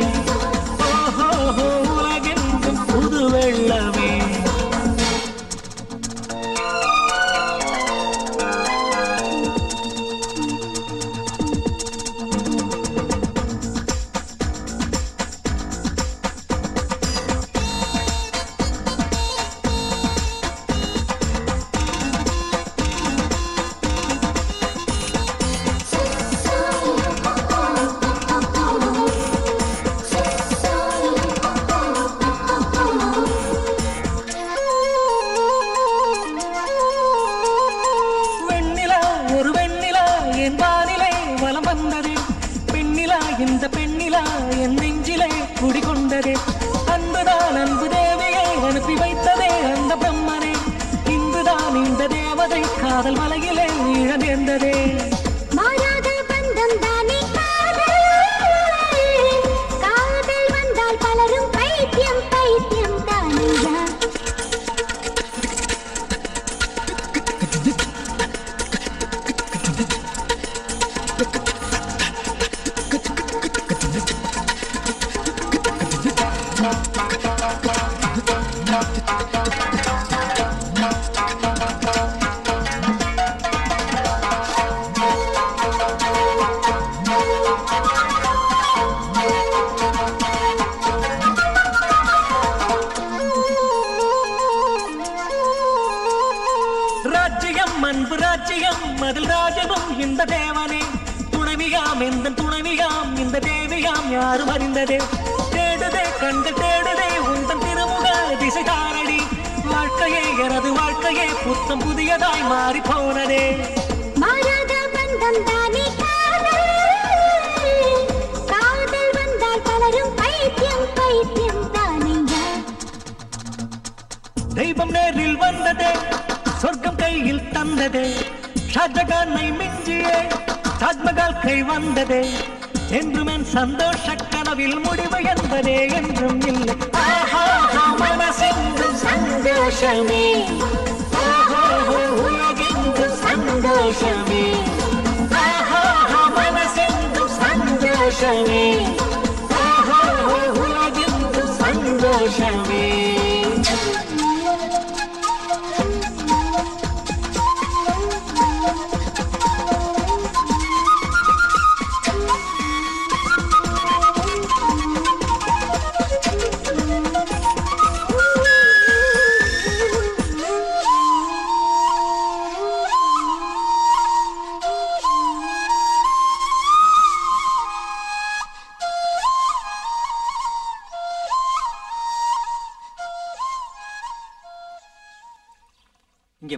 உலகெங்கும் புது வெள்ளமே.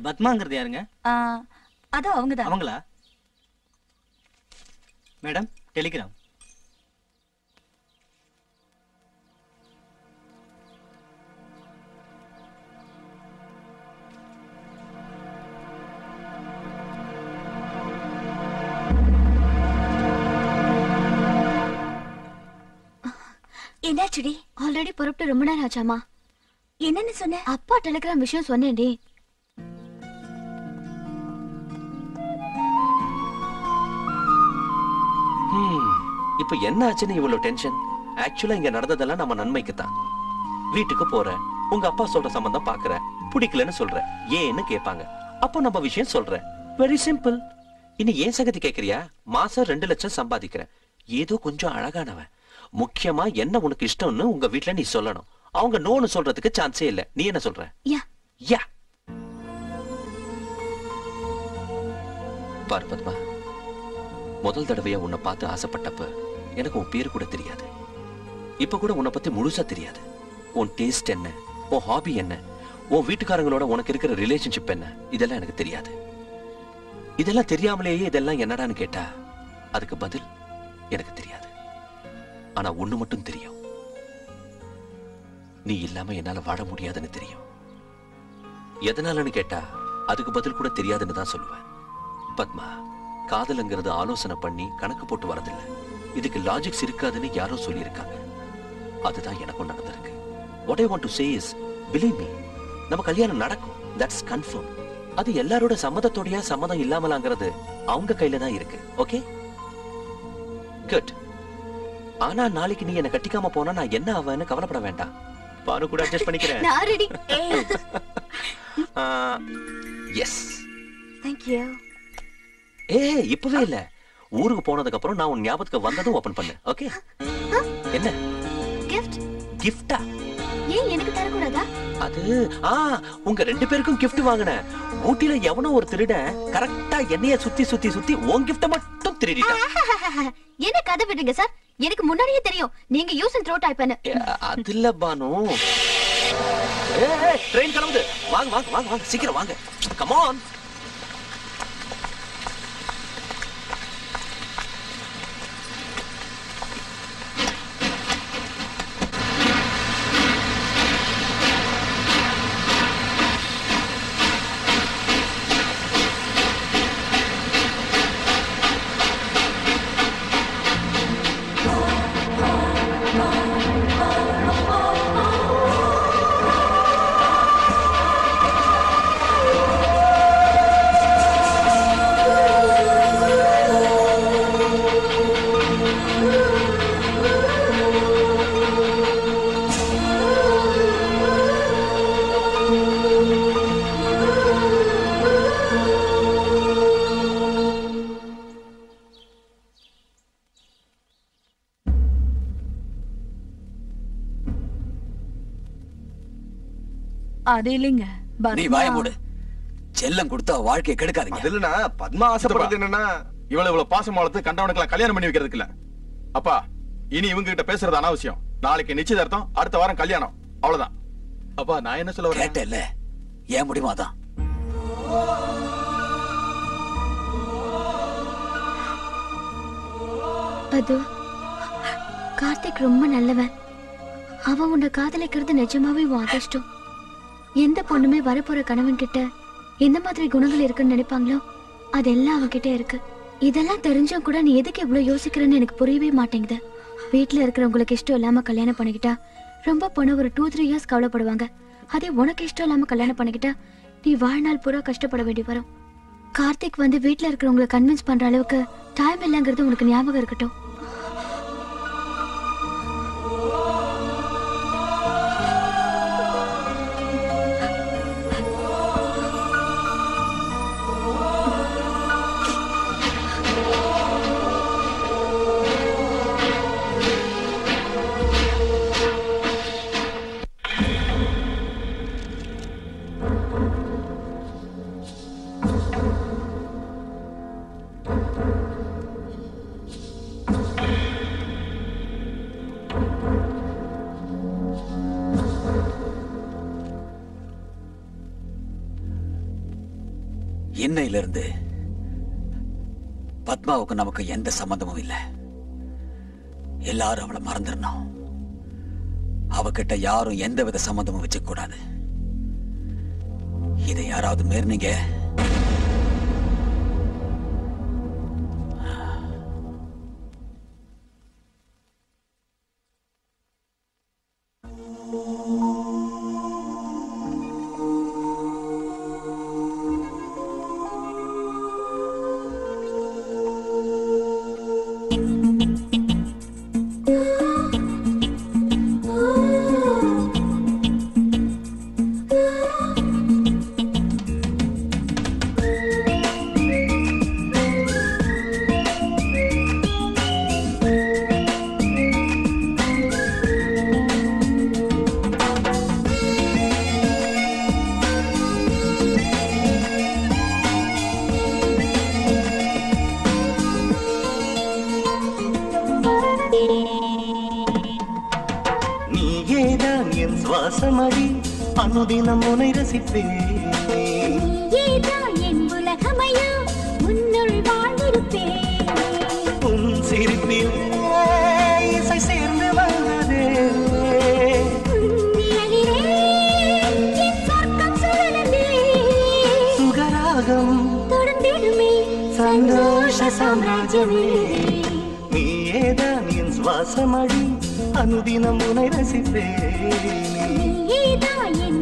பத்மாங்கிறது யாருங்க? அதோ அவங்கதான். அவங்களா? Madam Telegram. என்னாச்சுடி? ஆல்ரெடி புறப்பட்டு ரொம்ப நேரம் ஆச்சாமா. என்னன்னு சொன்ன? அப்பா டெலிகிராம் விஷயம் சொன்னேன்டி. இப்ப என்ன ஆச்சுன்னு இவ்வளவு டென்ஷன்? ஆக்சுவலா இங்க நடந்ததெல்லாம் நம்ம நன்மைக்கு தான். வீட்டுக்கு போற, உங்க அப்பா சொல்ற சம்பந்தம் பாக்குற, பிடிக்கலன்னு சொல்ற, ஏன்னு கேட்பாங்க. அப்போ நம்ம விஷயம் சொல்ற. Very simple. இனி ஏன் சகதி கேக்குறியா? மாசம் 2 லட்சம் சம்பாதிக்கிறேன், ஏதோ கொஞ்சம் அழகானவன், முக்கியமா என்ன உனக்கு இஷ்டம்னு உங்க வீட்டுல நீ சொல்லணும். அவங்க நோன்னு சொல்றதுக்கு சான்ஸே இல்ல. நீ என்ன சொல்ற? யா பார்ப்பத்மா, முதல் தடவையா உன்னை பார்த்து ஆசைப்பட்டப்ப எனக்கு உன் பேர் கூட தெரியாது. இப்ப கூட உன்னை பத்தி முழுசா தெரியாது. உன் டேஸ்ட் என்ன, உன் ஹாபி என்ன, உன் வீட்டுக்காரங்களோட உனக்கு இருக்கிற ரிலேஷன்ஷிப் என்ன, இதெல்லாம் எனக்கு தெரியாது. இதெல்லாம் தெரியாமலேயே இதெல்லாம் என்னடான்னு கேட்டா அதுக்கு பதில் எனக்கு தெரியாது. ஆனா ஒண்ணு மட்டும் தெரியும், நீ இல்லாம என்னால வாழ முடியாதுன்னு தெரியும். எதனாலன்னு கேட்டா அதுக்கு பதில் கூட தெரியாதுன்னு தான் சொல்லுவேன். பத்மா, காதலங்கிறது ஆலோசனை பண்ணி கணக்கு போட்டு வரதில்லை. இதுக்கு லாஜிக்ஸ் இருக்காதுன்னு யாரோ சொல்லியிருக்காங்க. அதுதான் எனக்கும் நடந்திருக்கு. What I want to say is, believe me, நம்ம கல்யாணம் நடக்கும். That's confirmed. அது எல்லாரோட சம்மதத்தோடயா சம்மதம் இல்லாமலாங்கிறது அவங்க கையில தான் இருக்கு. Okay, good. ஆனா நாளைக்கு நீ என்ன கட்டிக்காம போனா நான் என்ன ஆவேன்னு கவலைப்பட வேண்டாம். பாரு கூட அட்ஜஸ்ட் பண்ணிக்கிறேன். நான் ரெடி. S, thank you. ஏய், இப்பவே இல்ல, ஊருக்கு போனதுக்கு அப்புறம் நான் உன் ஞாபகத்துக்கு வந்ததும் ஓபன் பண்ணு. ஓகே? என்ன கிஃப்ட்? கிஃப்டா? ஏன் எனக்கு தர கூடாதா? அது உங்க ரெண்டு பேருக்கும் கிஃப்ட் வாங்குன. ஊட்டில எவனோ ஒரு திருடன் கரெக்ட்டா என்னைய சுத்தி சுத்தி சுத்தி உன் கிஃப்ட்ட மட்டும் திருடிட்டான். என்ன கதை விடுங்க சார், எனக்கு முன்னாடியே தெரியும் நீங்க யூஸ் அண்ட் த்ரோ டைப். அது இல்ல பானு. ஏய், ட்ரெயின் கிளம்புது. வாங்க வாங்க வாங்க வாங்க, சீக்கிரம் வாங்க. Come on. அது இல்லைங்க, நீ வாய மூடு. செல்லம் கொடுத்தா வாழ்க்கையை கெடுக்காதீங்க. அதுலனா பத்மா ஆசைப்படுது என்னன்னா, இவ்வளவு இவ்வளவு பாசமா வளர்த்து கண்டவனுக்கெல்லாம் கல்யாணம் பண்ணி வைக்கிறதுக்கு இல்ல. அப்பா, இனி இவங்க கிட்ட பேசுறது அனாவசியம். நாளைக்கு நிச்சயதார்த்தம், அடுத்த வாரம் கல்யாணம், அவ்வளவுதான். அப்பா, நான் என்ன சொல்ல வரேன் இல்ல, ஏன் முடியுமாதான். கார்த்திக் ரொம்ப நல்லவன். அவன் உன்னை காதலிக்கிறது நிஜமாவே வாதிஷ்டம். எந்த பொண்ணுமே வரப்போற கணவன் கிட்ட எந்த மாதிரி குணங்கள் இருக்குன்னு நினைப்பாங்களோ அதெல்லாம் அவன்கிட்ட இருக்கு. இதெல்லாம் தெரிஞ்சும் கூட நீ எதுக்கு இவ்வளவு யோசிக்கிறேன்னு எனக்கு புரியவே மாட்டேங்குது. வீட்டுல இருக்கிறவங்களுக்கு இஷ்டம் இல்லாம கல்யாணம் பண்ணிக்கிட்டா ரொம்ப போன ஒரு 2-3 years கவலைப்படுவாங்க. அதே உனக்கு இஷ்டம் இல்லாம கல்யாணம் பண்ணிக்கிட்டா நீ வாழ்நாள் பூரா கஷ்டப்பட வேண்டி வரும். கார்த்திக் வந்து வீட்டுல இருக்கிறவங்களை கன்வின்ஸ் பண்ற அளவுக்கு டைம் இல்லைங்கிறது உங்களுக்கு ஞாபகம் இருக்கட்டும். இன்னையிலிருந்து பத்மாவுக்கு நமக்கு எந்த சம்பந்தமும் இல்லை. எல்லாரும் அவளை மறந்துடணும். அவகிட்ட யாரும் எந்தவித சம்பந்தமும் வச்சுக்க கூடாது. இதை யாராவது மீறினீங்க நீயேதான் என் சுவாசமடி அனுதினம் உன்னை ரசிப்பேன். நீயேதான் என் உலகமயா உன்னுள் வாழ்ந்திருப்பேன். உன் சிரிப்பில் இசை சேர்ந்து வந்ததே சுகராகம் தொடர்ந்திடுமே சந்தோஷ சாம்ராஜ்யமே. நீயேதான் என் சுவாசமடி அனுதினம் உன்னை ரசிப்பேன். நீதா என்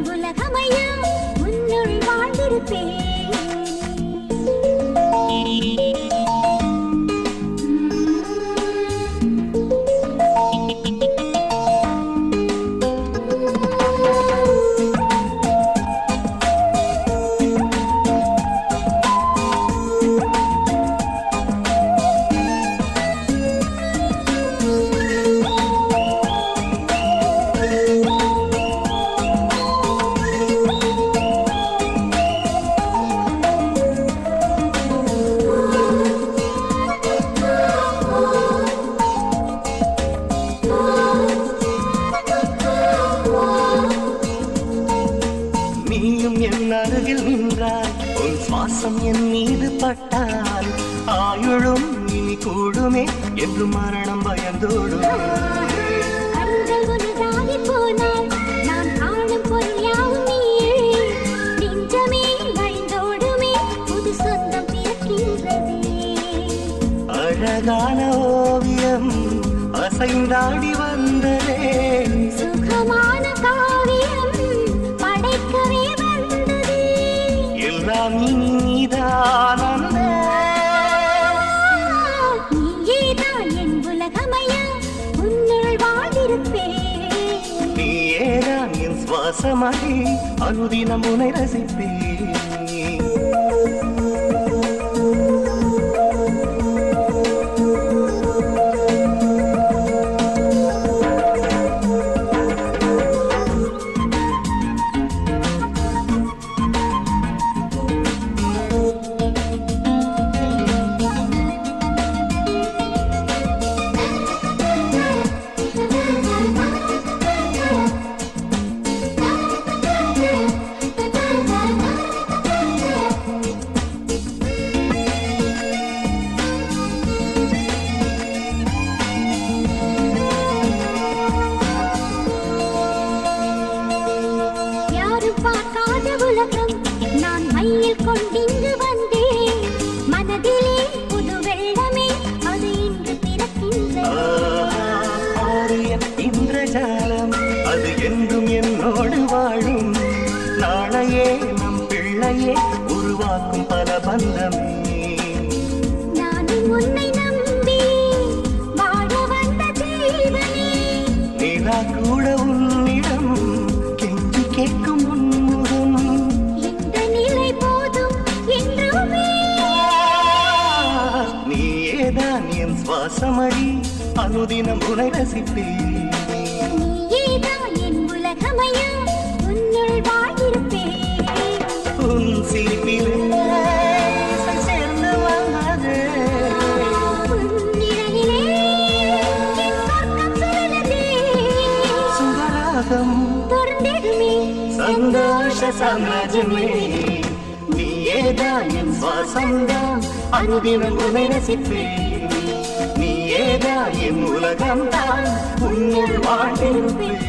உலகமயா உன்னுள் வாழ்ந்திருப்பேன்.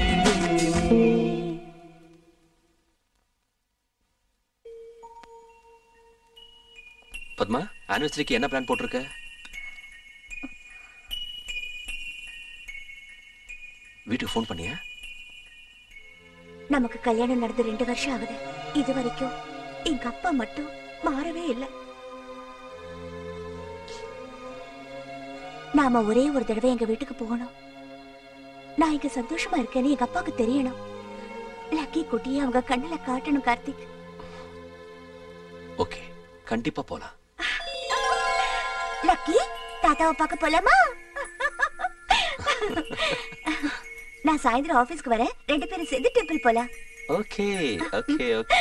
பத்மா, ஆனிவர்சரிக்கு என்ன பிளான் போட்டிருக்க? வீட்டுக்கு ஃபோன் பண்ணியா? நமக்கு கல்யாணம் நடந்து 2 வருஷம் ஆகுது. இது வரைக்கும் எங்க அப்பா மட்டும் மாறவே இல்லை. நாம ஒரே ஒரு தடவை எங்க வீட்டுக்கு போகணும். நான் இங்க சந்தோஷமா இருக்கேன்னு எங்க அப்பாவுக்கு தெரியணும். லக்கி குட்டியை அவங்க கண்ணுல காட்டணும். கார்த்திக், ஓகே, கண்டிப்பா போலாம். லக்கி, தாத்தாவை பார்க்க போலாமா? நான் சாயந்தரம் ஆபீஸ்க்கு வரேன். 2 பேரும் சேர்ந்து டெம்பிள் போலாம். Okay okay okay.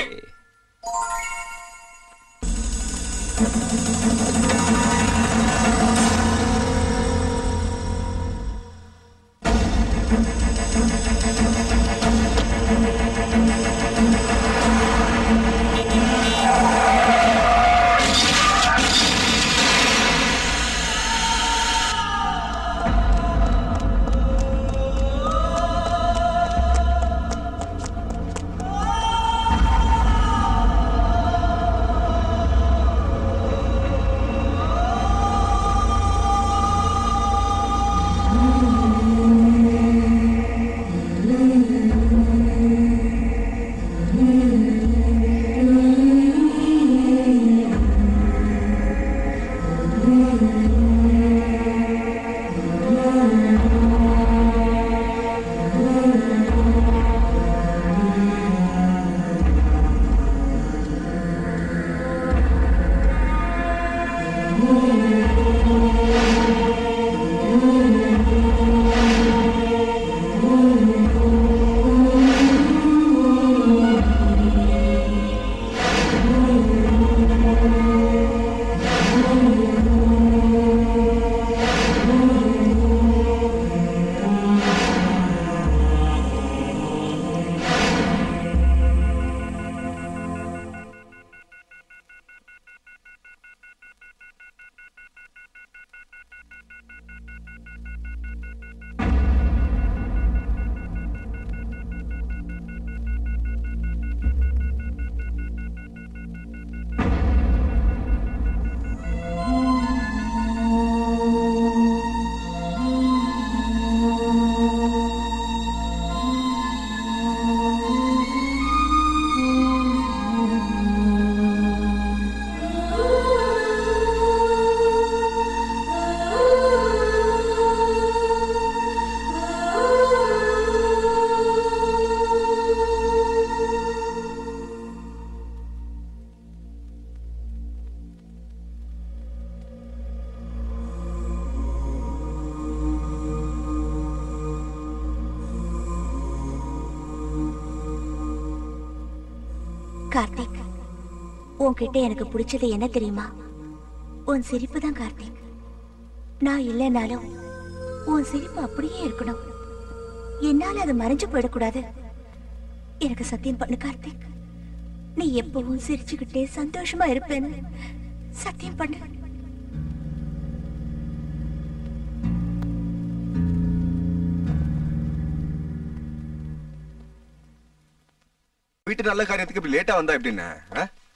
கார்த்திக், உன்கிட்ட எனக்கு பிடிச்சது என்ன தெரியுமா? உன் சிரிப்பு தான் கார்த்திக். நான் இல்லைனாலும் உன் சிரிப்பு அப்படியே இருக்கணும். என்னால அது மறைஞ்சு போயிடக்கூடாது. எனக்கு சத்தியம் பண்ணு கார்த்திக், நீ எப்பவும் சிரிச்சுக்கிட்டே சந்தோஷமா இருப்பேன்னு சத்தியம் பண்ணு. வீட்டு நல்ல காரியத்துக்கு இப்படி லேட்டா வந்தா எப்படின்னு?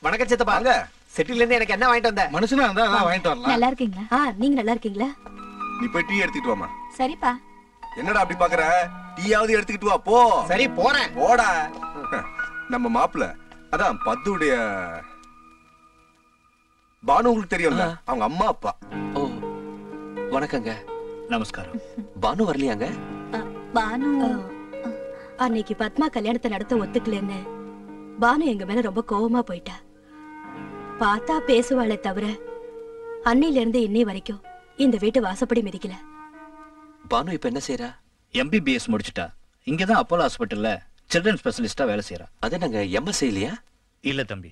வணக்கம் சேத்தப்பா. அங்க செட்டில இருந்து எனக்கு என்ன வாங்கிட்டு வந்த? மனுஷனா இருந்தா நான் வாங்கிட்டு வரலாம். நல்லா இருக்கீங்களா? நீங்க நல்லா இருக்கீங்களா? நீ போய் டீ எடுத்துட்டு வாமா. சரிப்பா. என்னடா அப்படி பாக்குற? டீயாவது எடுத்துக்கிட்டு வா போ. சரி போறேன். போடா. நம்ம மாப்பிள்ள அதான் பத்துடைய பானு, உங்களுக்கு தெரியும்ல, அவங்க அம்மா அப்பா. ஓ வணக்கங்க. நமஸ்காரம். பானு வரலையாங்க? பானு அன்னைக்கு பத்மா கல்யாணத்தை நடத்த ஒத்துக்கலன்னு பானு எங்க மேல ரொம்ப கோவமா போயிட்டா. பார்த்தா பேசுவாளே தவிர அன்னையில இருந்து இன்னை வரைக்கும் இந்த வீட்டு வாசப்படி மிதிக்கல. பானு இப்ப என்ன செய்யறா? MBBS முடிச்சுட்டா. இங்கதான் அப்போலோ ஹாஸ்பிட்டல்ல சில்ட்ரன் ஸ்பெஷலிஸ்டா வேலை செய்யறா. அது நாங்க எம்எஸ் இல்லையா? இல்ல தம்பி,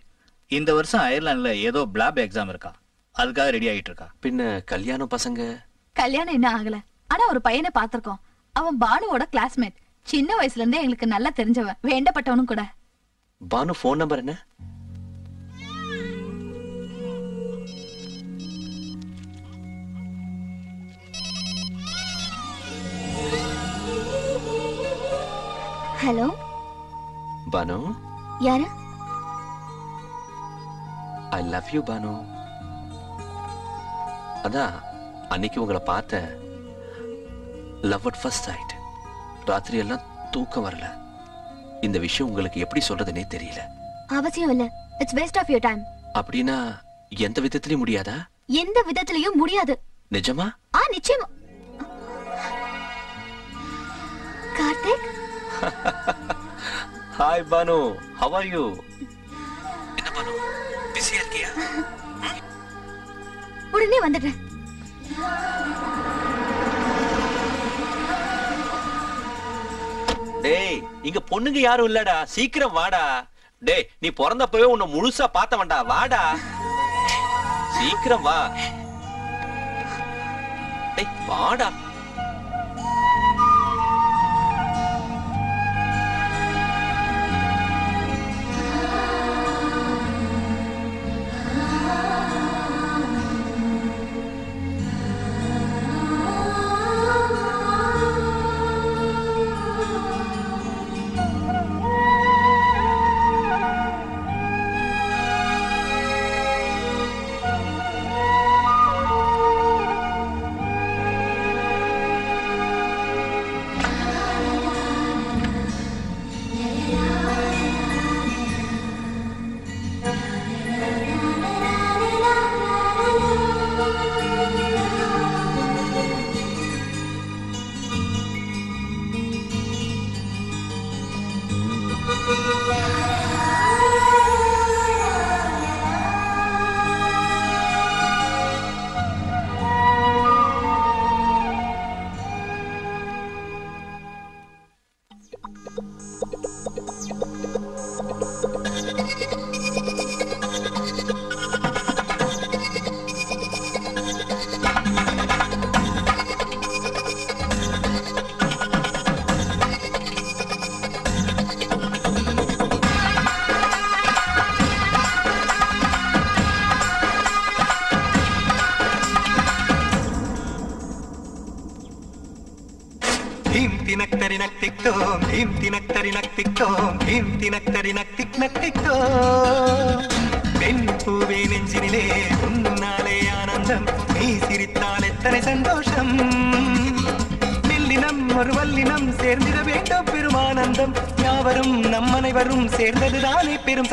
இந்த வருஷம் அயர்லாந்துல ஏதோ பிளாப் எக்ஸாம் இருக்கா, அதுக்காக ரெடி ஆகிட்டு இருக்கா. பின்ன கல்யாணம் பசங்க? கல்யாணம் என்ன ஆகல, ஆனா ஒரு பையனை பாத்திருக்கோம். அவன் பானுவோட கிளாஸ்மேட், சின்ன வயசுல இருந்தே எங்களுக்கு நல்லா தெரிஞ்சவன், வேண்டப்பட்டவனும் கூட. பானு போன் நம்பர் என்ன? ஹலோ பானு. யாரு? I love you Bhanu. அதான் அன்னைக்கு உங்களை பார்த்த, லவ் அட் ஃபர்ஸ்ட் சைட். ராத்திரி எல்லாம் தூக்கம் வரல. இந்த விஷயம் உங்களுக்கு எப்படி சொல்றதுன்னே தெரியல. அவசியம் இல்ல, it's waste of your time. அப்படின்னா எந்த விதத்திலயும் முடியாதா? எந்த விதத்திலயும் முடியாது. நிஜமா? நிச்சயமா. Karthik. Hi Banu, how are you? என்ன Banu, busy இருக்கியா? உடனே வந்துட்டேன். டேய், இங்க பொண்ணுங்க யாரும் இல்லடா, சீக்கிரம் வாடா. டேய், நீ பிறந்தப்பவே உன்னை முழுசா பார்த்தவன்டா, வாடா சீக்கிரம் வா. டேய் வாடா.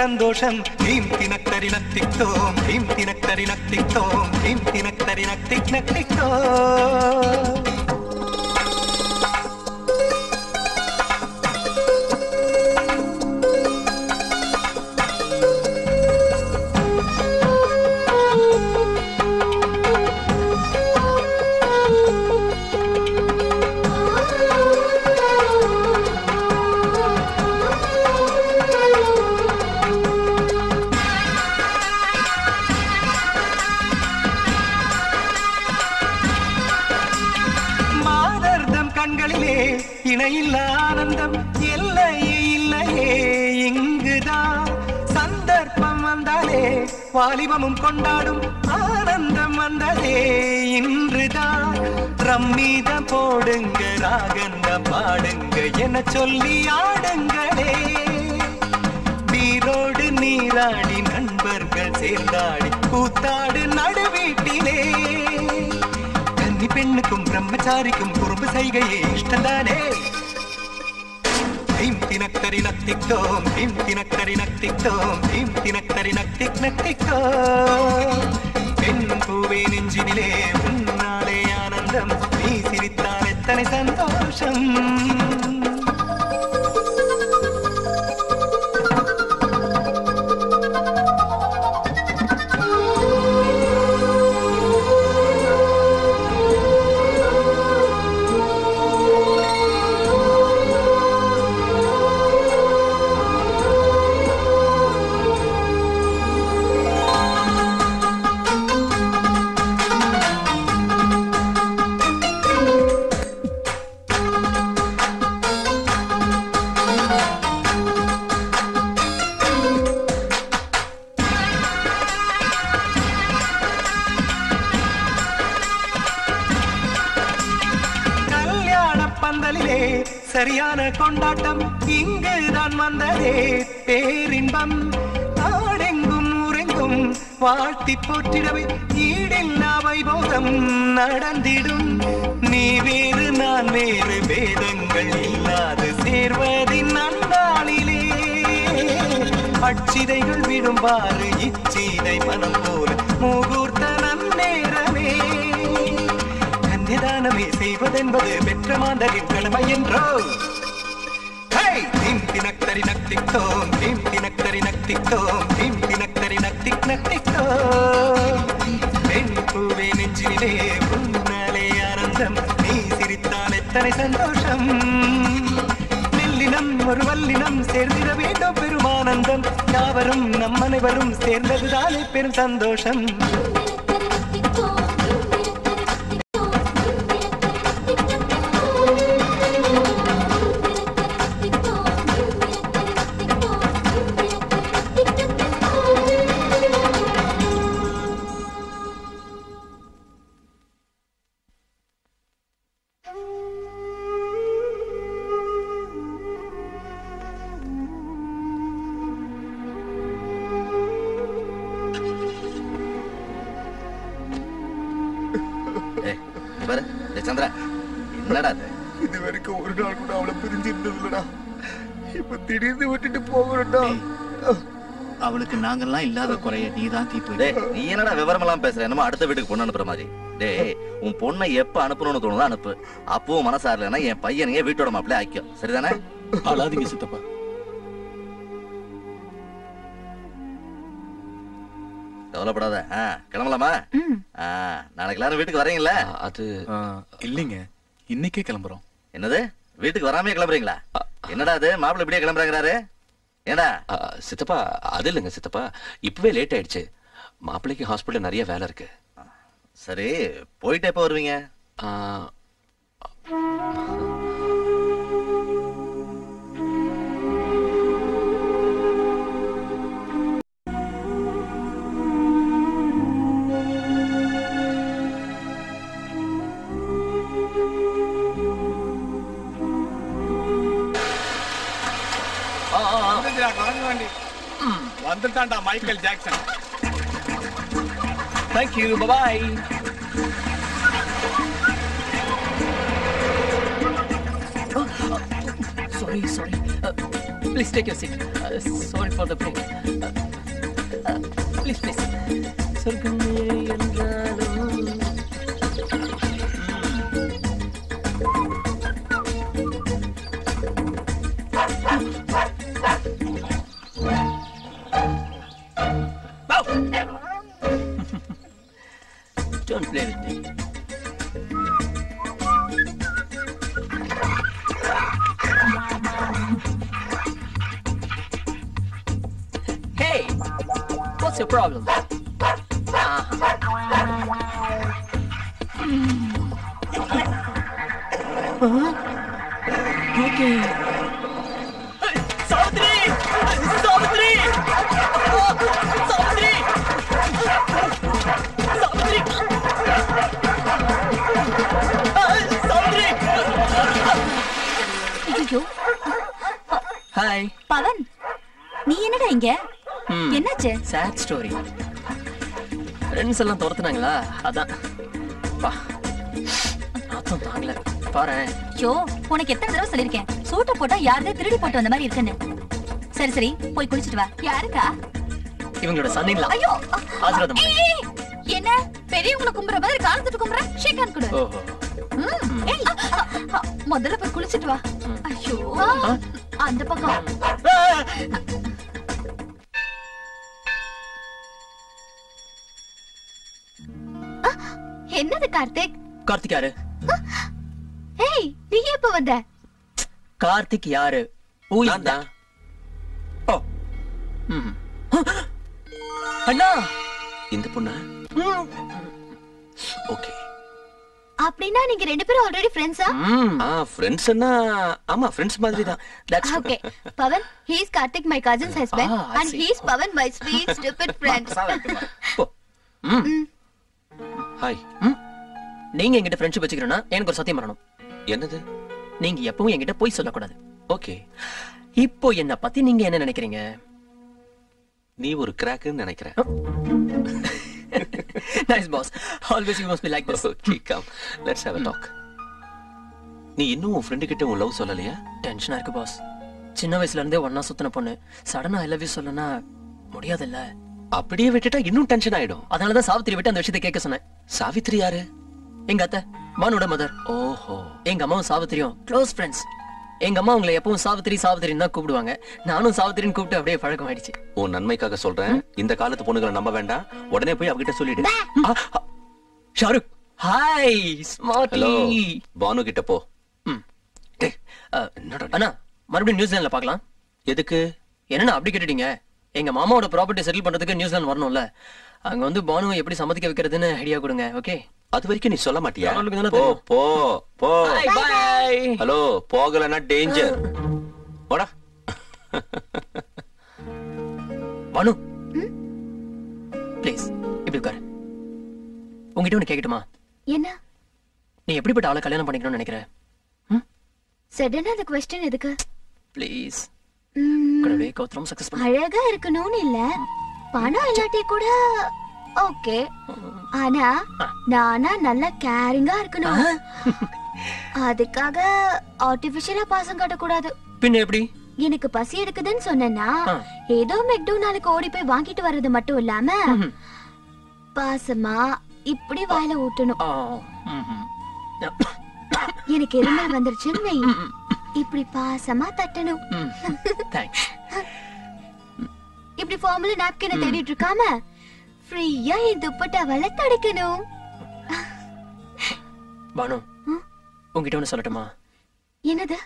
சந்தோஷம். நீம் தினத்தரி நத்திக்தோம், நீம் தினத்தரி நத்திக்தோம், நீம் தினத்தரி நத்திக் நத்திக்தோம். கரங்களிலே இணையில் ஆனந்தம் இல்லையே இல்லையே இங்குதான். சந்தர்ப்பம் வந்தாலே வாலிபமும் கொண்டாடும் ஆனந்தம் வந்ததே இன்றுதான். ரம்மீத போடுங்க ராகந்த பாடுங்க என சொல்லி ஆடுங்களே. நீரோடு நீராடி நண்பர்கள் சேர்ந்தாடி கூத்தாடு நடுவீட்டிலே. கன்னி பெண்ணுக்கும் பிரம்மச்சாரிக்கும் குறும்பு செய்கையே இஷ்டந்தானே. Tim tinakari naktik tom, tim tinakari naktik tom, tim tinakari naktik naktik tom. Pennum poove nenjinile unnale aanandam, nee sirithal ettane santosham. சரியான கொண்டாட்டம் இங்குதான் வந்ததே பேரின்பம். நாடெங்கும் ஊரெங்கும் வாழ்த்தி போற்றிடவே ஈடில்லா வைபோகம் நடந்திடும். நீ வேறு நான் வேறு வேதங்கள் இல்லாது சேர்வதின் அன்பாளிலே. அச்சிதைகள் விடும்பாறு இச்சீதை மனம் போல முகூர்த்த நன்னேரமே. தானமே செய்வதென்பது பெற்ற மாந்தரின் கடமை என்றோ. திம் தினக்தரி நக்தித்தோம், திம் தினக்தரி நக்தித்தோம், திம் தினக்தரி நக்திக் நக்தித்தோம். பெண் பூவே நெஞ்சிலே உன்னாலே ஆனந்தம், நீ சிரித்தால் எத்தனை சந்தோஷம். நெல்லினம் ஒரு வல்லினம் சேர்ந்திட வேண்டும் பெருமானந்தம். யாவரும் நம் அனைவரும் சேர்ந்ததுதானே பெரும் சந்தோஷம். அவளுக்கு நாங்கெல்லாம் இல்லாத குறைய நீ தான் தீர்த்து. நீ என்னடா விவரமெல்லாம் பேசுற, என்னமா அடுத்த வீட்டுக்கு பொண்ணு அனுப்புற மாதிரி. டே, உன் பொண்ணை எப்ப அனுப்பணும்னு தோணுதா அனுப்பு. அப்பவும் மனசாரலன்னா என் பையனையே வீட்டோட மாப்பிள்ளை ஆக்கும், சரிதானே? அழாதீங்க சித்தப்பா. கவலைப்படாத, கிளம்பலாமா? நாளைக்கு எல்லாரும் வீட்டுக்கு வரீங்களா? அது இல்லைங்க, இன்னைக்கே கிளம்புறோம். என்னது, வீட்டுக்கு வராமே கிளம்புறீங்களா? என்னடா அது, மாப்பிள்ளை இப்படியே கிளம்புறாங்கிறாரு. ஏடா சித்தப்பா, அது இல்லைங்க சித்தப்பா, இப்பவே லேட் ஆயிடுச்சு. மாப்பிள்ளைக்கு ஹாஸ்பிட்டல் நிறைய வேலை இருக்கு. சரி, போயிட்டு எப்போ வருவீங்க? வந்துட்டான்டா Michael Jackson. Thank you, bye bye. Sorry. Please take your seat. Sorry for the break. Please. சொர்க்கமே என்றாலும் don't play with me. Hey, what's your problem? Okay. Savitri, Savitri, Savitri, Savitri, Savitri. ஐயோ. ஹாய் பவன், நீ என்னடா இங்க? என்னாச்சு? Sad story. ஃப்ரெண்ட்ஸ் எல்லாம் தோர்த்துனாங்களா? அதான் பா நாத்தம் தாங்கல பாரு. யோ, உனக்கு எத்தனை தடவை சொல்லிருக்கேன், சூட்டை போட்டா யாரதே திருடி போட்டு வந்த மாதிரி இருக்குன்னு. சரி சரி போய் குளிச்சிட்டு வா. யாருக்கா? இவங்களோட சண்டைங்களா? ஐயோ ஆசிரதம். என்ன பெரியவங்கள கும்பற மாதிரி காலத்துட்டு கும்பற? ஷேகான் கூட. ஓஹோ. ஏய் முதல்ல போய் குளிச்சிட்டு வா. ஐயோ அந்த பக்கம். என்னது கார்த்திக்? கார்த்திக் யாரு? ஏய் நீ எப்ப வந்த? கார்த்திக் யாரு? ஊய் தான். ஓ ம். அண்ணா இந்த பொண்ணா? ஓகே. அப்படினா நீங்க ரெண்டு பேரும் ஆல்ரெடி ஃப்ரெண்ட்ஸா? ஆ ஃப்ரெண்ட்ஸ்னா ஆமா ஃப்ரெண்ட்ஸ் மாதிரி தான். That's okay. Pavan he is Karthik my cousin's husband and he is Pavan my sweet stupid friend. Oh hmm. Hi. நீங்க என்கிட்ட ஃப்ரெண்ட்ஷிப் வச்சுக்கிறேன்னா எனக்கு ஒரு சத்தியம் பண்ணணும். என்னது? நீங்க எப்பவும் என்கிட்ட போய் சொல்லக்கூடாது. ஓகே. இப்போ என்ன பத்தி நீங்க என்ன நினைக்கிறீங்க? நீ ஒரு கிராக்குன்னு நினைக்கிறேன். Nice boss. Always you must be like this. Okay come. Let's have a talk. நீ இன்னும் உன் ஃப்ரெண்ட் கிட்ட உன் லவ் சொல்லலையா? டென்ஷனா இருக்கு பாஸ். சின்ன வயசுல இருந்தே ஒண்ணா சுத்தின பொண்ணு சடனா ஐ லவ் யூ சொல்லனா முடியாதுல்ல. அப்படியே விட்டுட்டா இன்னும் டென்ஷன் ஆயிடும். அதனால தான் சாவித்ரி விட்டு அந்த விஷயத்தை கேட்க சொன்னேன். சாவித்ரி யாரு? எங்க அத்தை, மானோட மதர். ஓஹோ. எங்க அம்மாவும் சாவித்ரியும் க்ளோஸ் ஃப்ரெண்ட்ஸ். எங்க அம்மா உங்களை எப்பவும் சாவித்ரி சாவித்ரின்னு தான் கூப்பிடுவாங்க. நானும் சாவித்ரின்னு கூப்பிட்டு அப்படியே பழக்கம் ஆயிடுச்சு. உன் நன்மைக்காக சொல்றேன், இந்த காலத்து பொண்ணுகளை நம்ப வேண்டாம். உடனே போய் அவகிட்ட சொல்லிடு. ஷாருக் ஹாய் ஸ்மார்ட்லி பானு கிட்ட போ. அண்ணா மறுபடியும் நியூசிலாந்துல பாக்கலாம். எதுக்கு? என்னன்னா அப்படி கேட்டுட்டீங்க. எங்க மாமாவோட ப்ராப்பர்ட்டி செட்டில் பண்றதுக்கு நியூசிலாந்து வரணும்ல. அங்க வந்து பானுவை எப்படி சம்மதிக்க வைக்கிறதுன்னு ஐடியா கொடுங்க. ஓகே. அது வரைக்கும் நீ சொல்ல மாட்டியா? போ போ போ. Bye bye. ஹலோ போகலனா டேஞ்சர். போடா. பானு ப்ளீஸ் இப்படி உட்காரு. உங்ககிட்ட ஒண்ணு கேட்கட்டுமா? என்ன? நீ எப்படிப்பட்ட ஆளை கல்யாணம் பண்ணிக்கணும்னு நினைக்கிற? சடனா அந்த க்வெஸ்சன் எதுக்கு? ப்ளீஸ் கடவுளே கௌத்ரம் சக்சஸ் பண்ணு. அழகா இருக்கணும்னு இல்ல, பணம் இல்லாட்டி கூட ஓகே. ஆனா நானா நல்ல கேரிங்கா இருக்கணும். அதுக்காக ஆர்டிஃபிஷியலா பாசம் காட்டக்கூடாது. பின்ன எப்படி? எனக்கு பசி எடுக்குதுன்னு சொன்னா ஏதோ மெக்டோனாலுக்கு ஓடி போய் வாங்கிட்டு வர்றது மட்டும் இல்லாம பாசமா இப்படி வாயில ஊட்டணும். எனக்கு எரிமல் வந்துருச்சுன்னு வை, இப்படி பாசமா தட்டணும். தேங்க்ஸ். இப்படி ஃபார்மலா நாப்கின் தேடிட்டு இருக்காம ஃப்ரீயா இந்த துப்பட்டாவல தடக்கணும். பானு உன்கிட்ட ஒன்னு சொல்லட்டுமா? என்னது?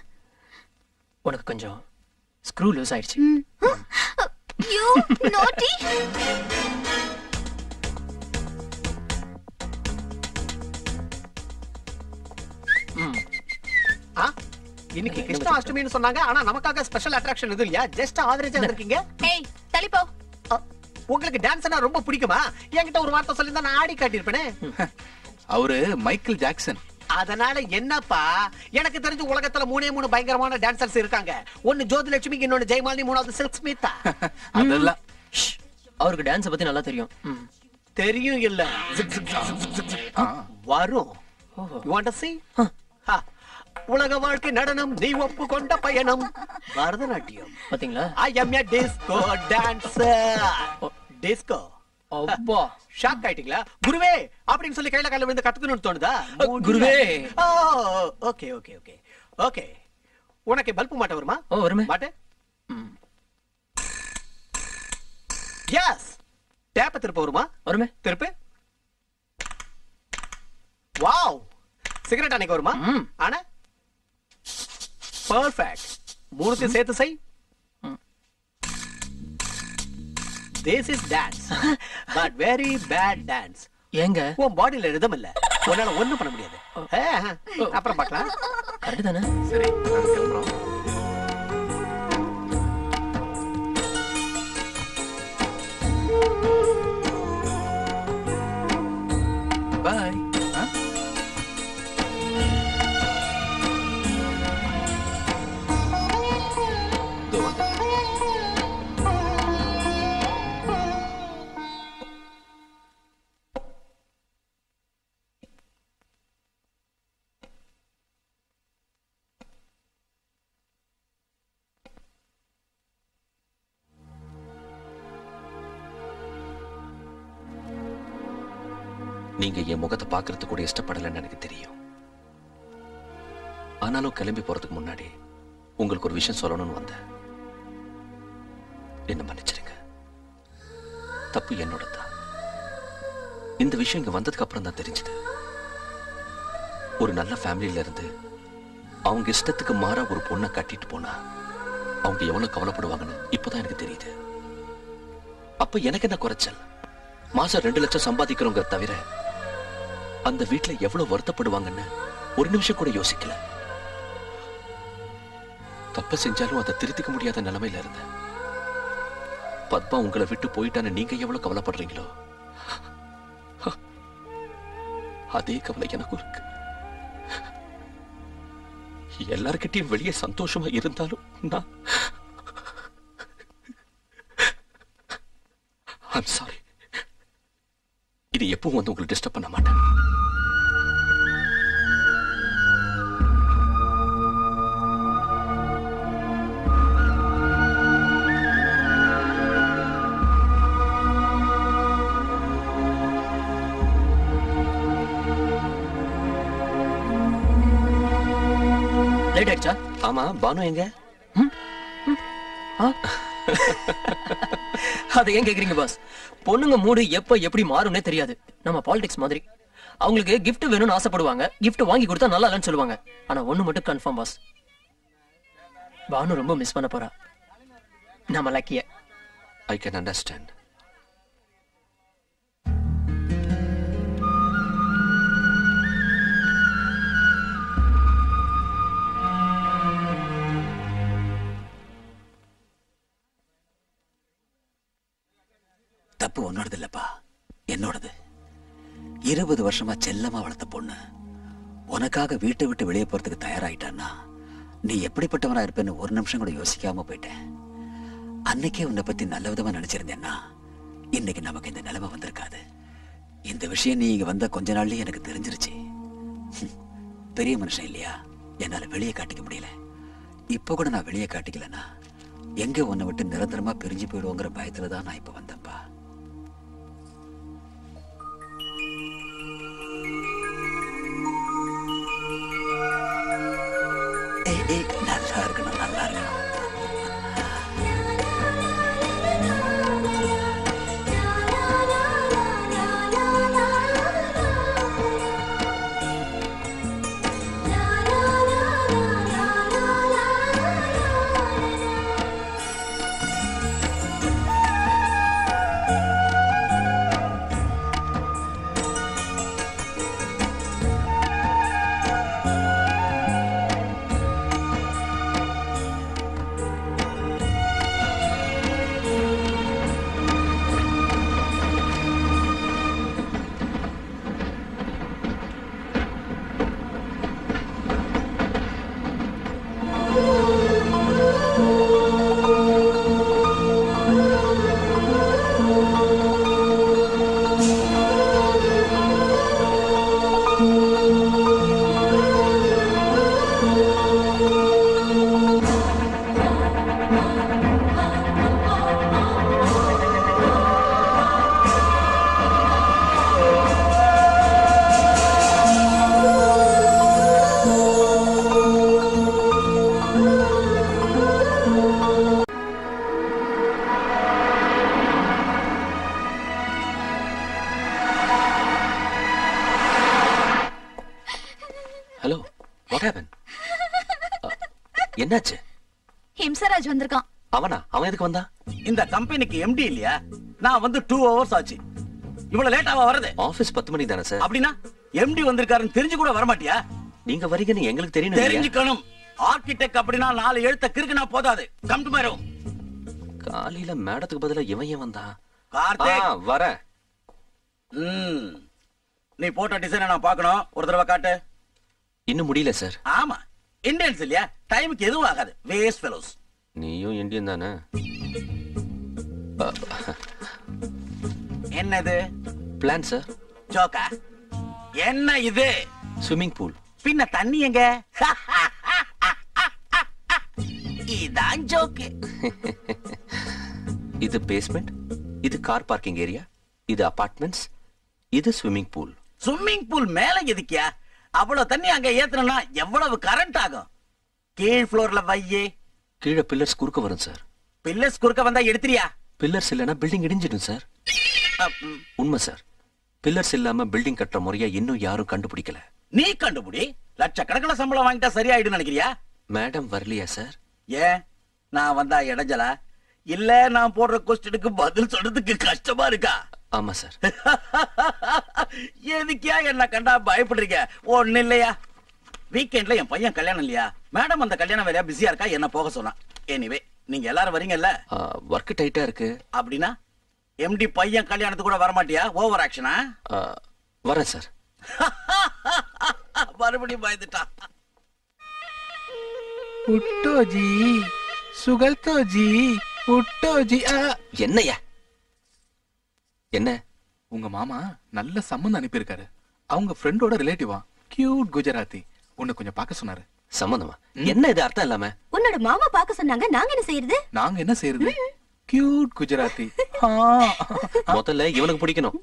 உனக்கு கொஞ்சம் ஸ்க்ரூ லூஸ் ஆயிடுச்சு. யூ நாட்டி. ஆ இன்னைக்கு கிருஷ்ண அஷ்டமின்னு சொன்னாங்க, ஆனா நமக்காக ஸ்பெஷல் அட்ராக்ஷன் எதுவும் இல்லையா? ஜஸ்ட் ஆவரேஜா வந்திருக்கீங்க. ஏய் தலிப்போ, உங்களுக்கு டான்ஸ்னா ரொம்ப பிடிக்குமா? என்கிட்ட ஒரு வார்த்தை சொல்லிருந்தா நான் ஆடி காட்டியிருப்பேனே. அவரு மைக்கேல் ஜாக்சன். அதனால என்னப்பா, எனக்கு தெரிஞ்ச உலகத்துல மூணே மூணு பயங்கரமான டான்சர்ஸ் இருக்காங்க. ஒன்னு ஜோதிலட்சுமி, இன்னொன்னு ஜெயமாலினி, மூணாவது சில்க் ஸ்மிதா. அதெல்லாம் அவருக்கு டான்ஸ் பத்தி நல்லா தெரியும். தெரியும் இல்ல வரும். You want to see? உலக வாழ்க்கை நடனம், நீ ஒப்பு கொண்ட பயணம், பரதநாட்டியம். பாத்தீங்களா? I am a disco dancer. Disco. அப்பா ஷாக் ஆயிட்டீங்களா? குருவே அப்படினு சொல்லி கையில கால்ல விழுந்து கத்துக்கணும்னு தோணுதா? குருவே. Okay okay okay okay. உனக்கு பல்பு மாட்ட வருமா? ஓ வருமே. மாட்ட. Yes. டேப் திருப்ப வருமா? வருமே. திருப்பு. Wow. சிகரெட் அணைக்க வருமா? ஆனா பர்ஃபெக்ட். மூணுத்தையும் சேர்த்து செய். This is dance but very bad dance. ஏங்க உன் பாடியில ரிதம் இல்ல. உன்னால ஒண்ணும் பண்ண முடியாது. அப்புறம் பார்க்கலாம். கரெக்ட் தானே? சரி கிளம்புறோம். Bye. Huh? Go on. நீங்க என் முகத்தை பார்க்கறதுக்கு கூட இஷ்டப்படலன்னு எனக்கு தெரியும். ஆனாலும் கிளம்பி போறதுக்கு முன்னாடி உங்களுக்கு ஒரு விஷயம் சொல்லணும்னு வந்தேன். என்ன மன்னிச்சிருங்க, தப்பு என்னோட தான். இந்த விஷயம் இங்க வந்ததுக்கு அப்புறம் தான் தெரிஞ்சது. ஒரு நல்ல ஃபேமிலியில இருந்து அவங்க இஷ்டத்துக்கு மாற ஒரு பொண்ணை கட்டிட்டு போனா அவங்க எவ்வளவு கவலைப்படுவாங்கன்னு இப்பதான் எனக்கு தெரியுது. அப்ப எனக்கு என்ன குறைச்சல்? மாசம் 2 லட்சம் சம்பாதிக்கிறவங்க தவிர அந்த வீட்டுல எவ்வளவு வருத்தப்படுவாங்கன்னு ஒரு நிமிஷம் கூட யோசிக்கல. தப்பு செஞ்சாலும் அதை திருத்திக்க முடியாத நிலைமையில இருந்த பத்மா உங்களை விட்டு போயிட்டான்னு நீங்க எவ்வளவு கவலைப்படுறீங்களோ அதே கவலை எனக்கும் இருக்கு. எல்லார்கிட்டையும் வெளியே சந்தோஷமா இருந்தாலும் நான் ஐம் சாரி, இது எப்பவும் வந்து உங்களுக்கு டிஸ்டர்ப் பண்ண மாட்டேன். லேட் ஆயிடுச்சா? ஆமா, பானு எங்க? அதை ஏன் கேக்குறீங்க பாஸ்? பொண்ணுங்க மூடு எப்ப எப்படி மாறும்னே தெரியாது. நம்ம பாலிடிக்ஸ் மாதிரி அவங்களுக்கு கிஃப்ட் வேணும்னு ஆசைப்படுவாங்க, கிஃப்ட் வாங்கி கொடுத்தா நல்லா இல்லைன்னு சொல்லுவாங்க. ஆனா ஒண்ணு மட்டும் கன்ஃபார்ம் பாஸ், பானு ரொம்ப மிஸ் பண்ண போறா நம்ம லக்கிய. I can understand. தப்பு உன்னோடது இல்லப்பா, என்னோடது. 20 வருஷமா செல்லமா வளர்த்த பொண்ணு உனக்காக வீட்டை விட்டு வெளியே போறதுக்கு தயாராயிட்டான்னா நீ எப்படிப்பட்டவனா இருப்பேன்னு ஒரு நிமிஷம் கூட யோசிக்காம போயிட்டேன். அன்னைக்கே உன்னை பத்தி நல்ல விதமா நினைச்சிருந்தேன்னா இன்னைக்கு நமக்கு இந்த நிலைமை வந்திருக்காது. இந்த விஷயம் நீ இங்க வந்த கொஞ்ச நாள்லயே எனக்கு தெரிஞ்சிருச்சு. பெரிய மனுஷன் இல்லையா, என்னால வெளியே காட்டிக்க முடியல. இப்ப கூட நான் வெளியே காட்டிக்கலன்னா எங்க உன்னை விட்டு நிரந்தரமா பிரிஞ்சு போயிடுவோங்கிற பயத்துலதான் நான் இப்ப வந்தேன்ப்பா. நல்லா இருக்கணும், நல்லா இருக்கணும். இந்த கம்பெனிக்கு எம்டி இல்லையா? நான் வந்து 2 hours ஆச்சு. இவ்வளவு லேட்டாவா வரது? ஆபீஸ் 10 மணி தானே சார். அப்படின்னா எம்டி வந்திருக்காருன்னு தெரிஞ்சு கூட வரமாட்டியா? நீங்க வரீங்கன்னு எங்களுக்கு தெரியும். தெரிஞ்சுக்கணும். ஆர்கிடெக்ட் அப்படின்னா 4 எழுத்த கிறுக்குனா போதாது. Come to my room. காலையில மேடத்துக்கு பதிலா இவன் ஏன் வந்தா? கார்த்திக் வர. நீ போட்ட டிசைன் நான் பார்க்கணும். ஒரு தடவை காட்டு. இன்னும் முடியல சார். ஆமா, இந்தியன்ஸ் இல்லையா, டைமுக்கு எதுவும் ஆகாது. Waste fellows. நீயும் இந்தியன் தானே? என்னது பிளான் சார்? ஜோக்கா? என்ன இது? Swimming pool. பின்ன தண்ணி எங்க? இதான் ஜோக்கு. இது பேஸ்மெண்ட், இது கார் பார்க்கிங் ஏரியா, இது அபார்ட்மெண்ட்ஸ், இது ஸ்விமிங் பூல். ஸ்விமிங் பூல் மேல எதுக்கியா? அவ்வளவு தண்ணி அங்க ஏத்தனா எவ்வளவு கரண்ட் ஆகும்? கீழ் ஃப்ளோர்ல வையே. கீழே பில்லர்ஸ் குறுக்க வரும் சார். பில்லர்ஸ் குறுக்க வந்தா எடுத்துறியா? பில்லர்ஸ் இல்லனா பில்டிங் இடிஞ்சிடும் சார். உண்மை சார். பில்லர்ஸ் இல்லாம பில்டிங் கட்டற முறையா இன்னும் யாரும் கண்டுபிடிக்கல. நீ கண்டுபிடி. லட்சக்கணக்கான சம்பளம் வாங்கிட்டா சரியாயிடும் நினைக்கிறியா? மேடம் வரலையா சார்? ஏன் நான் வந்தா இடைஞ்சலா? இல்ல நான் போடுற கொஸ்டினுக்கு பதில் சொல்றதுக்கு கஷ்டமா இருக்கா? ஆமா சார். எதுக்கியா என்ன கண்டா பயப்படுறீங்க? ஒண்ணு இல்லையா, வீக்கெண்ட்ல என் பையன் கல்யாணம் இல்லையா, மேடம் அந்த கல்யாணம் வேலையா பிஸியா இருக்கா, என்ன போக சொன்னா. எனிவே நீங்க எல்லாரும் வரீங்கல்ல? வர்க் டைட்டா இருக்கு. அப்படின்னா எம்டி பையன் கல்யாணத்துக்கு கூட வர மாட்டியா? ஓவர் ஆக்ஷனா? வர சார். மறுபடியும் பயந்துட்டான். புட்டோஜி சுகல்தோஜி புட்டோஜி. என்னையா? என்ன உங்க மாமா நல்ல சம்மந்தம் அனுப்பியிருக்காரு. அவங்க ஃப்ரெண்டோட ரிலேட்டிவா, கியூட் குஜராத்தி. உன்னை கொஞ்சம் பார்க்க சொன்னாரு. சம்மந்தமா? என்ன இது அர்த்தம் இல்லாம? உன்னோட மாமா பார்க்க சொன்னாங்க. நாங்க என்ன செய்யறது? நாங்க என்ன செய்யறது? கியூட் குஜராத்தி. முதல்ல இவனுக்கு பிடிக்கணும்.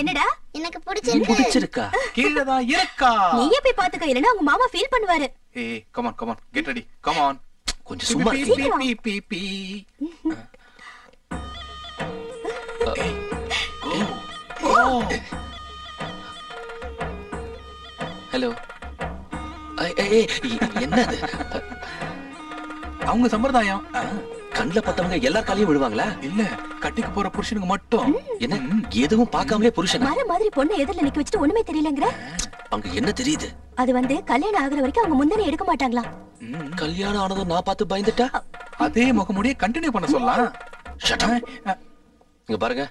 என்னடா எனக்கு பிடிச்சிருக்கு? பிடிச்சிருக்கா? கீழ தான் இருக்கா. நீயே போய் பாத்துக்க, இல்லனா உங்க மாமா ஃபீல் பண்ணுவாரு. ஏய் come on come on, get ready come on. கொஞ்சம் சும்மா பீ பீ பீ. ஹலோ. என்னது அவங்க சம்பிரதாயம்? கண்ல பத்தவங்க எல்லா காலையும் விழுவாங்களா? இல்ல கட்டிக்கு போற புருஷனுக்கு மட்டும்? என்ன எதுவும் பார்க்காமலே புருஷன் மர மாதிரி பொண்ணு எதிரில நிக்க வச்சுட்டு ஒண்ணுமே தெரியலங்கற? அங்க என்ன தெரியுது? அது வந்து கல்யாணம் ஆகுற வரைக்கும் அவங்க முன்னே எடுக்க மாட்டாங்களா? கல்யாணம் ஆனதும் நான் பார்த்து பயந்துட்டா அதே முகமுடியே கண்டினியூ பண்ண சொல்லலாம். இங்க பாருங்க,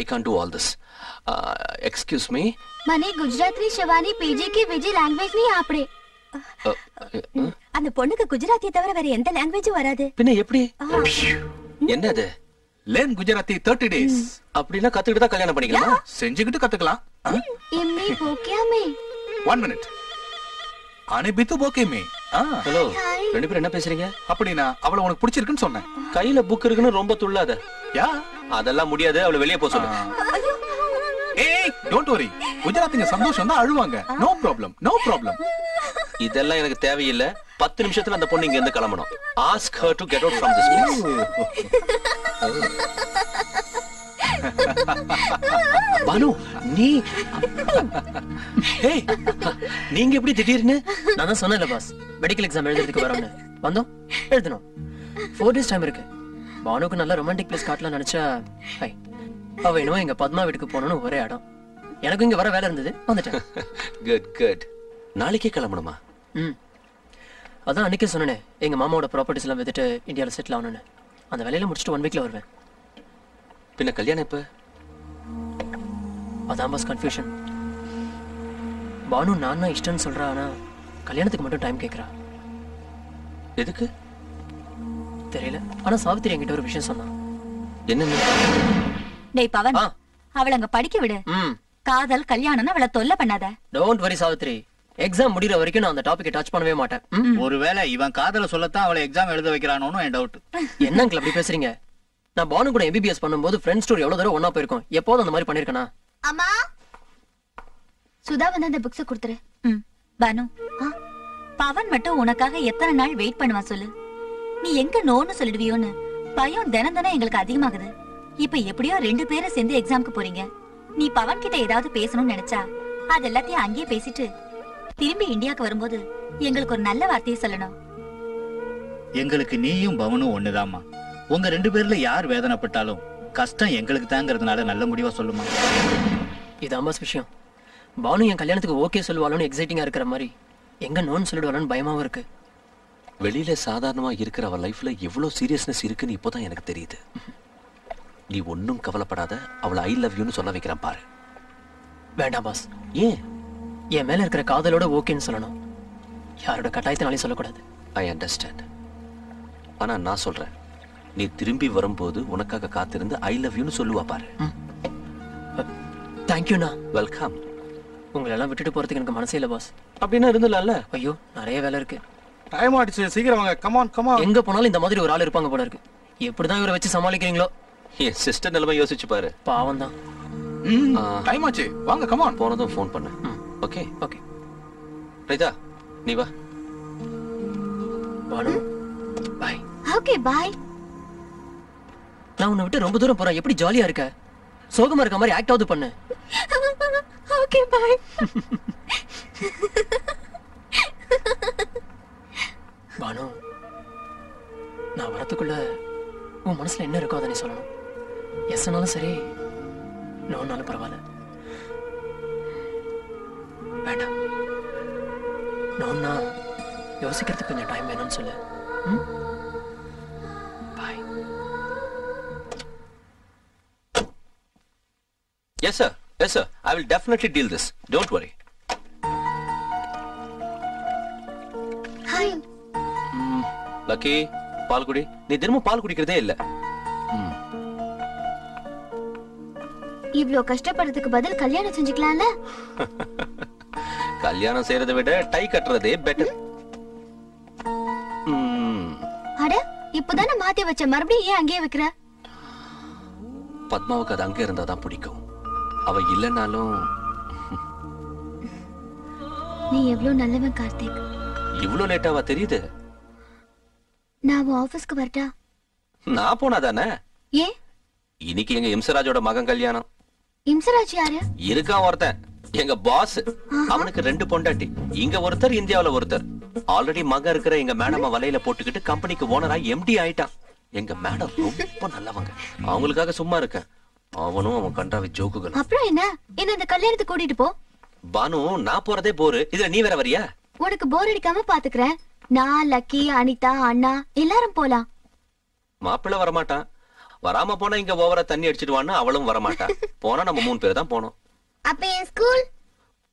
I can't do all this. Excuse me. மனே குஜராத்தி ஷவானி பிஜே கே விஜி லாங்குவேஜ் நீ ஆப்ரே. அந்த பொண்ணுக்கு குஜராத்தி தவிர வேற எந்த லாங்குவேஜும் வராது. பின்ன எப்படி? என்னது? learn gujarati 30 days. அப்படினா கத்துக்கிட்டா கல்யாணம் பண்ணிக்கலாம். செஞ்சிக்கிட்டு கத்துக்கலாம். எம்மி போக்கியா மே. 1 minute. அனே பிது போக்கே மே. ஹலோ. ரெண்டு பேரும் என்ன பேசுறீங்க? அப்படினா அவளை உனக்கு பிடிச்சிருக்குன்னு சொன்னேன். கையில புக் இருக்குன்னு ரொம்ப துள்ளாத. யா அதெல்லாம் முடியாது. அவளை வெளியே போக சொல்லு. ஏய் டோன்ட் worry. குஜராத்திங்க சந்தோஷம் தான் அழுவாங்க. No problem no problem. இதெல்லாம் எனக்கு தேவையில்லை. 10 நிமிஷத்துல அந்த பொண்ணு இங்க இருந்து கிளம்பணும். ask her to get out from this place. Banu நீ ஏய் நீங்க எப்படி திடீர்னு? நான் தான் சொன்னேன்ல பாஸ், மெடிக்கல் எக்ஸாம் எழுதுறதுக்கு வரணும். வந்தோம் எழுதணும். 4 days டைம் இருக்கு. பானுக்கு நல்ல ரொமான்டிக் பிளேஸ் காட்டலாம் நினைச்சா அவ என்னவோ எங்க பத்மா வீட்டுக்கு போனோன்னு ஒரே இடம். எனக்கு இங்க வர வேலை இருந்தது, வந்துட்டேன். Good good. நாளைக்கே கிளம்பணுமா? ம் அதான் அன்னைக்கே சொன்னேன், எங்க மாமாவோட ப்ராப்பர்ட்டிஸ் எல்லாம் வித்துட்டு இந்தியாவில் செட்டில் ஆகணும்னு. அந்த வேலையில முடிச்சுட்டு 1 வீக்ல வருவேன். பின்ன கல்யாணம் எப்ப? அதான் பாஸ் கன்ஃபியூஷன். பானு நான் இஷ்டம்னு சொல்றா, ஆனா கல்யாணத்துக்கு மட்டும் டைம் கேட்குறா. எதுக்கு தெரியல. ஆனா சாவித்திரி என்கிட்ட ஒரு விஷயம் சொன்னா. என்ன? டேய் பவன், அவளை அங்க படிக்க விடு. காதல் கல்யாணம்னா அவளை தொல்லை பண்ணாத. டோன்ட் வரி சாவித்திரி, எக்ஸாம் முடிற வரைக்கும் நான் அந்த டாபிக்கை டச் பண்ணவே மாட்டேன். ஒருவேளை இவன் காதல சொல்லத்தான் அவளை எக்ஸாம் எழுத வைக்கிறானோன்னு என் டவுட். என்னங்க அப்படி பேசுறீங்க? நான் பானு கூட MBBS பண்ணும்போது ஃப்ரெண்ட்ஸ் டூர் எவ்வளவு தூரம் ஒண்ணா போயிருக்கோம். எப்போதும் அந்த மாதிரி பண்ணிருக்கனா? அம்மா சுதா வந்து அந்த புக்ஸ் கொடுத்துரு. பானு பவன் மட்டும் உனக்காக எத்தனை நாள் வெயிட் பண்ணுவான் சொல்லு. நீ எங்க நோன்னு சொல்லிடுவியோன்னு பயம் தினம் தினம் எங்களுக்கு அதிகமாகுது. இப்ப எப்படியோ 2 பேரை சேர்ந்து எக்ஸாம்க்கு போறீங்க. நீ பவன் கிட்ட ஏதாவது பேசணும்னு நினைச்சா அது எல்லாத்தையும் அங்கேயே பேசிட்டு திரும்பி இந்தியாவுக்கு வரும்போது எங்களுக்கு ஒரு நல்ல வார்த்தையை சொல்லணும். எங்களுக்கு நீயும் பவனும் ஒண்ணுதாமா. உங்க 2 பேர்ல யார் வேதனைப்பட்டாலும் கஷ்டம் எங்களுக்கு தாங்கிறதுனால நல்ல முடிவா சொல்லுமா. இதாம்பாஸ் விஷயம். பானு என் கல்யாணத்துக்கு ஓகே சொல்லுவாளோன்னு எக்ஸைட்டிங்காக இருக்கிற மாதிரி எங்கே நோன்னு சொல்லிடுவாளோன்னு பயமாகவும் இருக்குது. வெளியில் சாதாரணமாக இருக்கிற அவள் லைஃப்பில் எவ்வளோ சீரியஸ்னஸ் இருக்குன்னு இப்போ தான் எனக்கு தெரியுது. நீ ஒன்றும் கவலைப்படாத, அவளை ஐ லவ் யூன்னு சொல்ல வைக்கிறேன் பாரு. வேண்டாம் பாஸ். ஏன்? என் மேலே இருக்கிற காதலோட ஓகேன்னு சொல்லணும், யாரோட கட்டாயத்தினாலையும் சொல்லக்கூடாது. I understand. ஆனால் நான் சொல்கிறேன், நீ திரும்பி வரும்போது உனக்காக காத்திருந்து ஐ லவ் யூன்னு சொல்லுவா பாரு. தேங்க்யூண்ணா. வெல்கம். உங்களெல்லாம் விட்டுட்டு போகிறதுக்கு எனக்கு மனசே இல்லை பாஸ். அப்படின்னா இருந்துடலாம்ல. ஐயோ நிறைய வேலை இருக்கு. டைம் ஆயிடுச்சு, சீக்கிரம் வாங்க. Come on come on. எங்கே போனாலும் இந்த மாதிரி ஒரு ஆள் இருப்பாங்க போல இருக்கு. எப்படி தான் இவரை வச்சு சமாளிக்கிறீங்களோ? என் சிஸ்டர் நிலைமை யோசிச்சு பாரு. பாவம் தான். டைம் ஆச்சு, வாங்க. கமான். போனதும் ஃபோன் பண்ணு. Okay okay. ரைதா நீ வா. பானு பாய். Okay bye. நான் உன்னை விட்டு ரொம்ப தூரம் போகிறேன். எப்படி ஜாலியாக இருக்க? சோகமாக இருக்க மாதிரி ஆக்ட் ஆகுது பண்ணு. Okay, bye. பானு, நான் வரத்துக்குள்ள உன் மனசுல என்ன இருக்கோ அதை நீ சொல்லணும். எஸ்னாலும் சரி, நோனாலும் பரவாயில்ல. வேண்டாம், நோன்னா யோசிக்கிறதுக்கு கொஞ்சம் டைம் வேணும்னு சொல்லு. Bye. Yes sir. Yes sir, I will definitely deal this. Don't worry. Hi. Lucky, பால் குடி. நீ தினமும் பால் குடிக்கிறதே இல்ல. இவ்ளோ கஷ்டப்படுறதுக்கு பதில் கல்யாணம் செஞ்சுக்கலாம்ல. கல்யாணம் செய்யறதை விட டை கட்டறதே பெட்டர். அட, இப்போதானே மாத்தி வச்ச, மறுபடியும் ஏன் அங்கேயே வைக்கிற? பத்மாவுக்கு அது அங்க இருந்தா தான் பிடிக்கும். அவ இல்லனாலும் நீ எவ்வளவு நல்லவன் கார்த்திக். இவ்ளோ லேட்டாவா தெரியுது? நான் ஆபீஸ்க்கு வரட்டா? நான் போனாதானே. ஏ, இன்னைக்கு எங்க இம்சராஜோட மகன் கல்யாணம். இம்சராஜ் யாரு? இருக்கான் ஒருத்தன், எங்க பாஸ். அவனுக்கு 2 பொண்டாட்டி, இங்க ஒருத்தர் இந்தியாவுல ஒருத்தர். ஆல்ரெடி மகன் இருக்கிற எங்க மேடம வலையில போட்டுக்கிட்டு கம்பெனிக்கு ஓனரா MD ஆயிட்டான். எங்க மேடம் ரொம்ப நல்லவங்க, அவங்களுக்காக சும்மா இருக்க. அவனும் அவன் கண்டாவி ஜோக்குகள். அப்புறம் என்ன என்ன இந்த கல்யாணத்துக்கு கூட்டிட்டு போ. பானு, நான் போறதே போரு, இதுல நீ வேற வரியா? உனக்கு போர் அடிக்காம பாத்துக்கிறேன். நான், லக்கி, அனிதா, அண்ணா எல்லாரும் போலாம். மாப்பிள்ள வரமாட்டான். வராம போனா இங்க ஓவரா தண்ணி அடிச்சிடுவான்னு அவளும் வரமாட்டான். போனா நம்ம 3 பேர் தான் போனோம். அப்ப என் ஸ்கூல்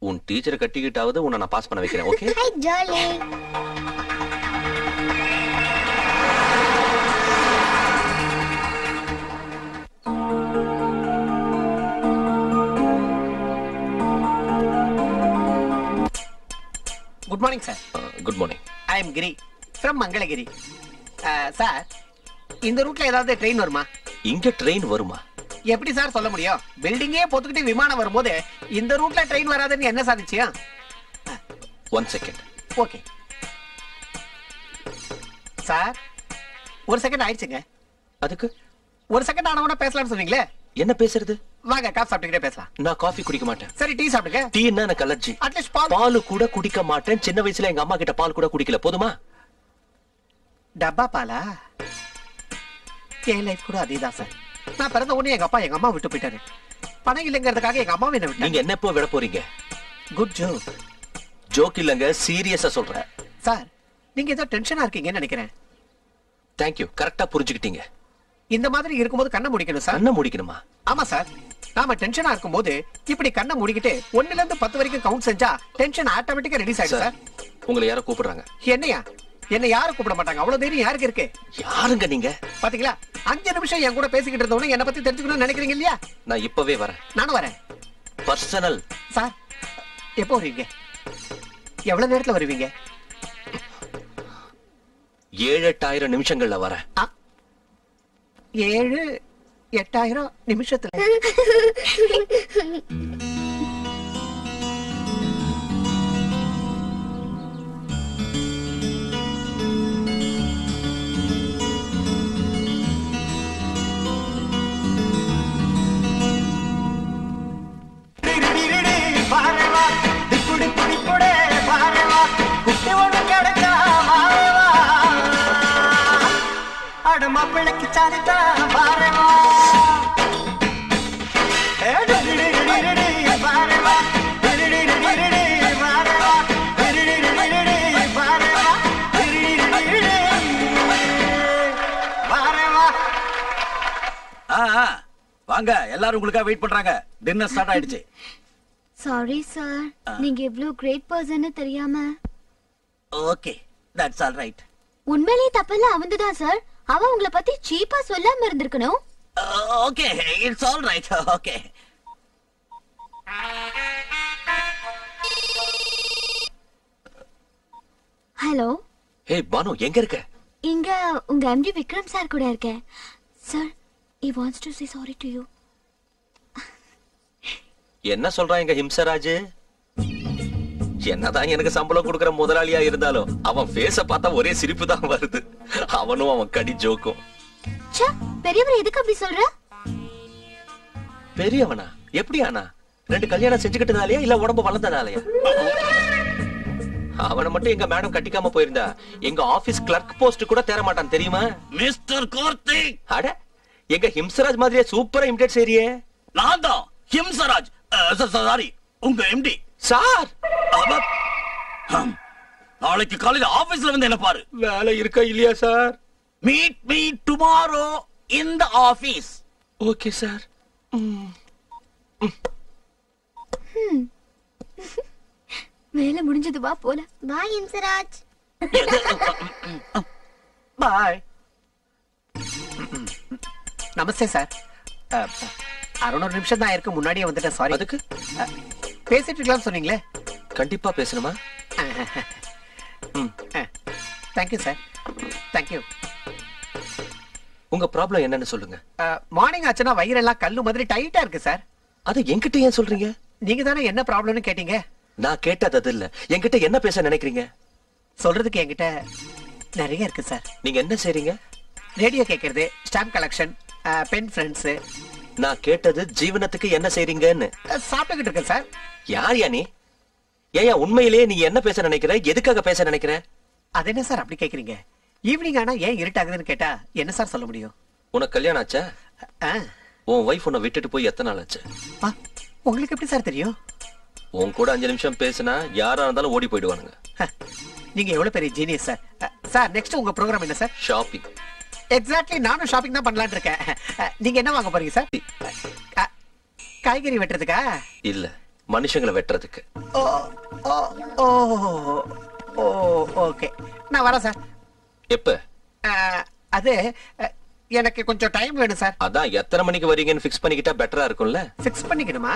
உன் டீச்சரை கட்டிக்கிட்டாவது உன்னை நான் பாஸ் பண்ண வைக்கிறேன். Okay. High jolly. Good morning, sir. Good morning. I am Giri from Mangalagiri. Sir, இந்த ரூட்ல ஏதாவது ட்ரெயின் வருமா? இங்க ட்ரெயின் வருமா? எப்படி சார் சொல்ல முடியும்? பில்டிங்கே போட்டுக்கிட்டு விமானம் வரும்போது இந்த ரூட்ல ட்ரெயின் வராதுன்னு என்ன சாதிச்சியா? 1 செகண்ட். ஓகே சார், 1 செகண்ட் ஆயிடுச்சுங்க. அதுக்கு 1 செகண்ட் ஆனவனா பேசலாம்னு சொன்னீங்களே, என்ன பேசுறது? வாங்க, காஃபி சாப்பிட்டுக்கிட்டே பேசலாம். நான் காஃபி குடிக்க மாட்டேன். சரி, டீ சாப்பிடுங்க. டீ என்ன எனக்கு அலர்ஜி. அட்லீஸ்ட் பால் கூட குடிக்க மாட்டேன். சின்ன வயசுல எங்க அம்மா கிட்ட பால் கூட குடிக்கல. போதுமா? டப்பா பாலா? என் லைஃப் கூட அதேதான் சார். நான் பிறந்த உடனே எங்க அப்பா எங்க அம்மா விட்டு போயிட்டாரு. பணம் இல்லைங்கிறதுக்காக எங்க அம்மாவை என்ன விட்டாங்க. நீங்க என்ன எப்போ விட போறீங்க? Good joke. ஜோக் இல்லைங்க, சீரியஸா சொல்றேன் சார். நீங்க ஏதோ டென்ஷனா இருக்கீங்கன்னு நினைக்கிறேன். தேங்க்யூ, கரெக்டா புரிஞ்சுக்கிட்டீங்க. இந்த மாதிரி இருக்கும்போது கண்ணை முடிக்கணும் சார். கண்ணை முடிக்கணுமா? ஆமா சார், நாம டென்ஷனா இருக்கும்போது இப்படி கண்ணை முடிக்கிட்டு 1ல இருந்து 10 வரைக்கும் கவுண்ட் செஞ்சா டென்ஷன் ஆட்டோமேட்டிக்கா ரிலீஸ் ஆயிடும் சார். உங்களை யாரோ கூப்பிடுறாங்க. என்னையா? என்ன யாரும் கூப்பிட மாட்டாங்க. அவ்வளவு தைரியம் யாருக்கு இருக்கு? யாருங்க நீங்க? பாத்தீங்களா, 5 நிமிஷம் என் கூட பேசிக்கிட்டு இருந்தவனே என்ன பத்தி தெரிஞ்சுக்கணும்னு நினைக்கிறீங்க இல்லையா? நான் இப்பவே வரேன். நானும் வரேன். Personal sir. எப்போ வருவீங்க? எவ்வளவு நேரத்துல வருவீங்க? 7-8 நிமிஷங்கள்ல வரேன். 7-8 நிமிஷத்துல. மாப்பிள்ளைக்கு சாரிதா பாரவா. பாரவா. வாங்க எல்லாரும் உங்களுக்காக வெயிட் பண்றாங்க. டின்னர் ஸ்டார்ட் ஆயிடுச்சு. சாரி சார், நீங்க இவ்ளோ கிரேட் பர்சன்னு தெரியாம. Okay, that's all right. உண்மையிலேயே தப்பெல்லாம் அவந்துதான் சார். அவ உங்களை பத்தி சீப்பா சொல்லாம இருந்திருக்கணும். Okay, it's all right. Okay, hello. Hey Banu, எங்க இருக்க? இங்க உங்க எம்டி விக்ரம் சார் கூட இருக்க sir. he wants to say sorry to you. என்ன சொல்றாங்க ஹிம்சராஜ்? என்னதான் எனக்கு சம்பளம் கொடுக்கற முதலாளியா இருந்தாலும் அவன் ஃபேஸ பார்த்தா ஒரே சிரிப்பு தான் வருது. அவனும் அவன் கடி ஜோக்கும். ச்சே, பெரியவர் எதுக்கு அப்படி சொல்ற? பெரியவனா எப்படியானா? ரெண்டு கல்யாணம் செஞ்சுக்கிட்டதாலயா இல்ல உடம்பு வளர்ந்ததாலயா? அவனை மட்டும் எங்க மேடம் கட்டிக்காம போயிருந்தா எங்க ஆபீஸ் கிளர்க் போஸ்ட் கூட தேர மாட்டான் தெரியுமா? மிஸ்டர் கார்த்திக், அட எங்க ஹிம்சராஜ் மாதிரியே சூப்பரா இமிடேட் செய்றியே. நான் தான் ஹிம்சராஜ் சாரி, உங்க எம்டி சார். நாளைக்கு காலையில ஆபீஸ்ல வந்து என்ன பாரு. வேலை இருக்கா இல்லையா sir? Meet me tomorrow in the office. Okay sir. வேலை முடிஞ்சது, வா போலாம். பாய் ஹிம்சராஜ். பாய். நமஸ்தே சார். அருண் ஒரு நிமிஷம் தான் இருக்கு, முன்னாடியே வந்துட்டேன். சாரி. அதுக்கு பேசிட்டு இருக்கலாம் சொன்னீங்களே, கண்டிப்பா பேசணுமா? Thank you sir. தேங்க்யூ. உங்க ப்ராப்ளம் என்னன்னு சொல்லுங்க. மார்னிங் ஆச்சுன்னா வயிறெல்லாம் கல்லு மாதிரி டைட்டா இருக்கு சார். அது என்கிட்ட ஏன் சொல்றீங்க? நீங்க தானே என்ன ப்ராப்ளம்னு கேட்டீங்க. நான் கேட்டது அது இல்ல, என்கிட்ட என்ன பேச நினைக்கிறீங்க? சொல்றதுக்கு என்கிட்ட நிறைய இருக்கு சார். நீங்க என்ன செய்றீங்க? ரேடியோ கேட்கறது, ஸ்டாம்ப் கலெக்ஷன், பென் ஃப்ரெண்ட்ஸ். நான் கேட்டது ஜீவனத்துக்கு என்ன செய்றீங்கன்னு. சாப்பிட்டுக்கிட்டு இருக்கேன் சார். யார் யா நீ? ஏயா உண்மையிலேயே நீ என்ன பேச நினைக்கிற? எதுக்காக பேச நினைக்கிற? அது என்ன சார் அப்படி கேக்குறீங்க? ஈவினிங் ஆனா ஏன் இருட்டாகுதுன்னு கேட்டா என்ன சார் சொல்ல முடியும்? உனக்கு கல்யாணம் ஆச்சா? உன் வைஃப் உன்னை விட்டுட்டு போய் எத்தனை நாள் ஆச்சு? உங்களுக்கு எப்படி சார் தெரியும்? உன் கூட 5 நிமிஷம் பேசினா யாரா இருந்தாலும் ஓடி போயிடுவானுங்க. நீங்க எவ்வளவு பெரிய ஜீனியஸ் சார். சார் நெக்ஸ்ட் உங்க ப்ரோக்ராம் என்ன சார்? ஷாப்பிங். எக்ஸாக்ட்லி, நானும் ஷாப்பிங் தான் பண்ணலாம்னு இருக்கேன். நீங்க என்ன வாங்க போறீங்க சார்? காய்கறி வெட்டுறதுக்கா? இல்ல, மனுஷங்களை வெட்டுறதுக்கு. ஓ ஓ ஓ ஓ ஓகே, நான் வரேன் சார். எப்ப? அது எனக்கு கொஞ்சம் டைம் வேணும் சார். அதான் எத்தனை மணிக்கு வரீங்கன்னு ஃபிக்ஸ் பண்ணிக்கிட்டா பெட்டரா இருக்கும்ல. ஃபிக்ஸ் பண்ணிக்கணுமா?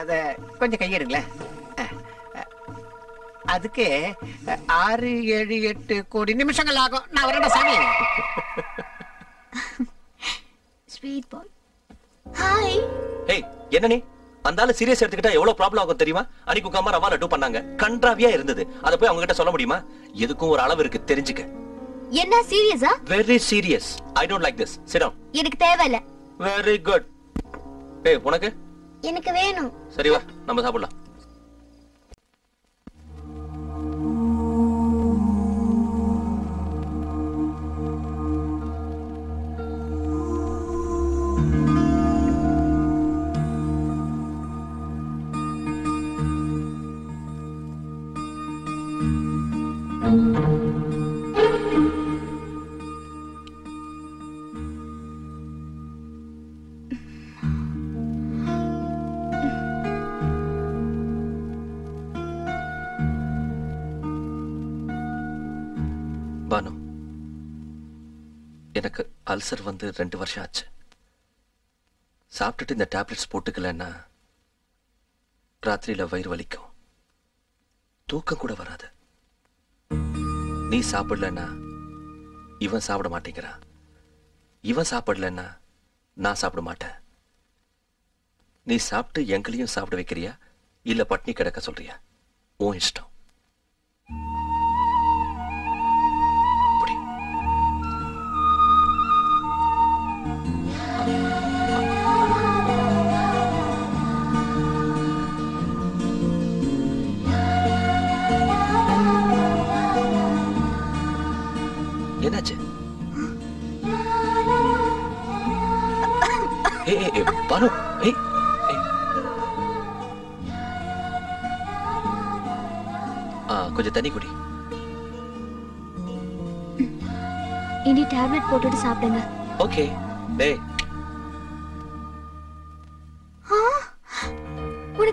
அது கொஞ்சம் கையெடுங்களேன். அதுக்கு 6, 7, 8 கோடி நிமிஷங்கள் ஆகும். நான் வரேன் சாமி. ஸ்வீட் பாய். ஹாய். ஏய் என்ன நீ? அந்தால சீரியஸ் எடுத்துக்கிட்டா எவ்வளவு ப்ராப்ளம் ஆகும் தெரியுமா? அன்னைக்கு உங்க அம்மா ரவா லட்டு பண்ணாங்க, கண்ட்ராவியா இருந்தது. அத போய் அவங்க கிட்ட சொல்ல முடியுமா? எதுக்கும் ஒரு அளவு இருக்கு, தெரிஞ்சுக்க. என்ன சீரியஸா? Very serious. I don't like this. Sit down. எனக்கு தேவை இல்ல. Very good. ஏய் உனக்கு? எனக்கு வேணும். சரி வா, நம்ம சாப்பிடலாம். பானு, எனக்கு அல்சர் வந்து 2 வருஷம் ஆச்சு. சாப்பிட்டுட்டு இந்த டேப்லெட்ஸ் போட்டுக்கலன்னா ராத்திரியில வயிறு வலிக்கும், தூக்கம் கூட வராது. நீ சாப்பிடலன்னா இவன் சாப்பிட மாட்டேங்கிறான், இவன் சாப்பிடலன்னா நான் சாப்பிட மாட்டேன். நீ சாப்பிட்டு எங்களையும் சாப்பிட வைக்கிறியா இல்ல பட்னி கிடக்க சொல்றியா? உன் இஷ்டம். என்னாச்சு? பானு, கொஞ்சம் தண்ணி குடி. இனி டேப்லெட் போட்டுட்டு சாப்பிடுங்க. ஓகே.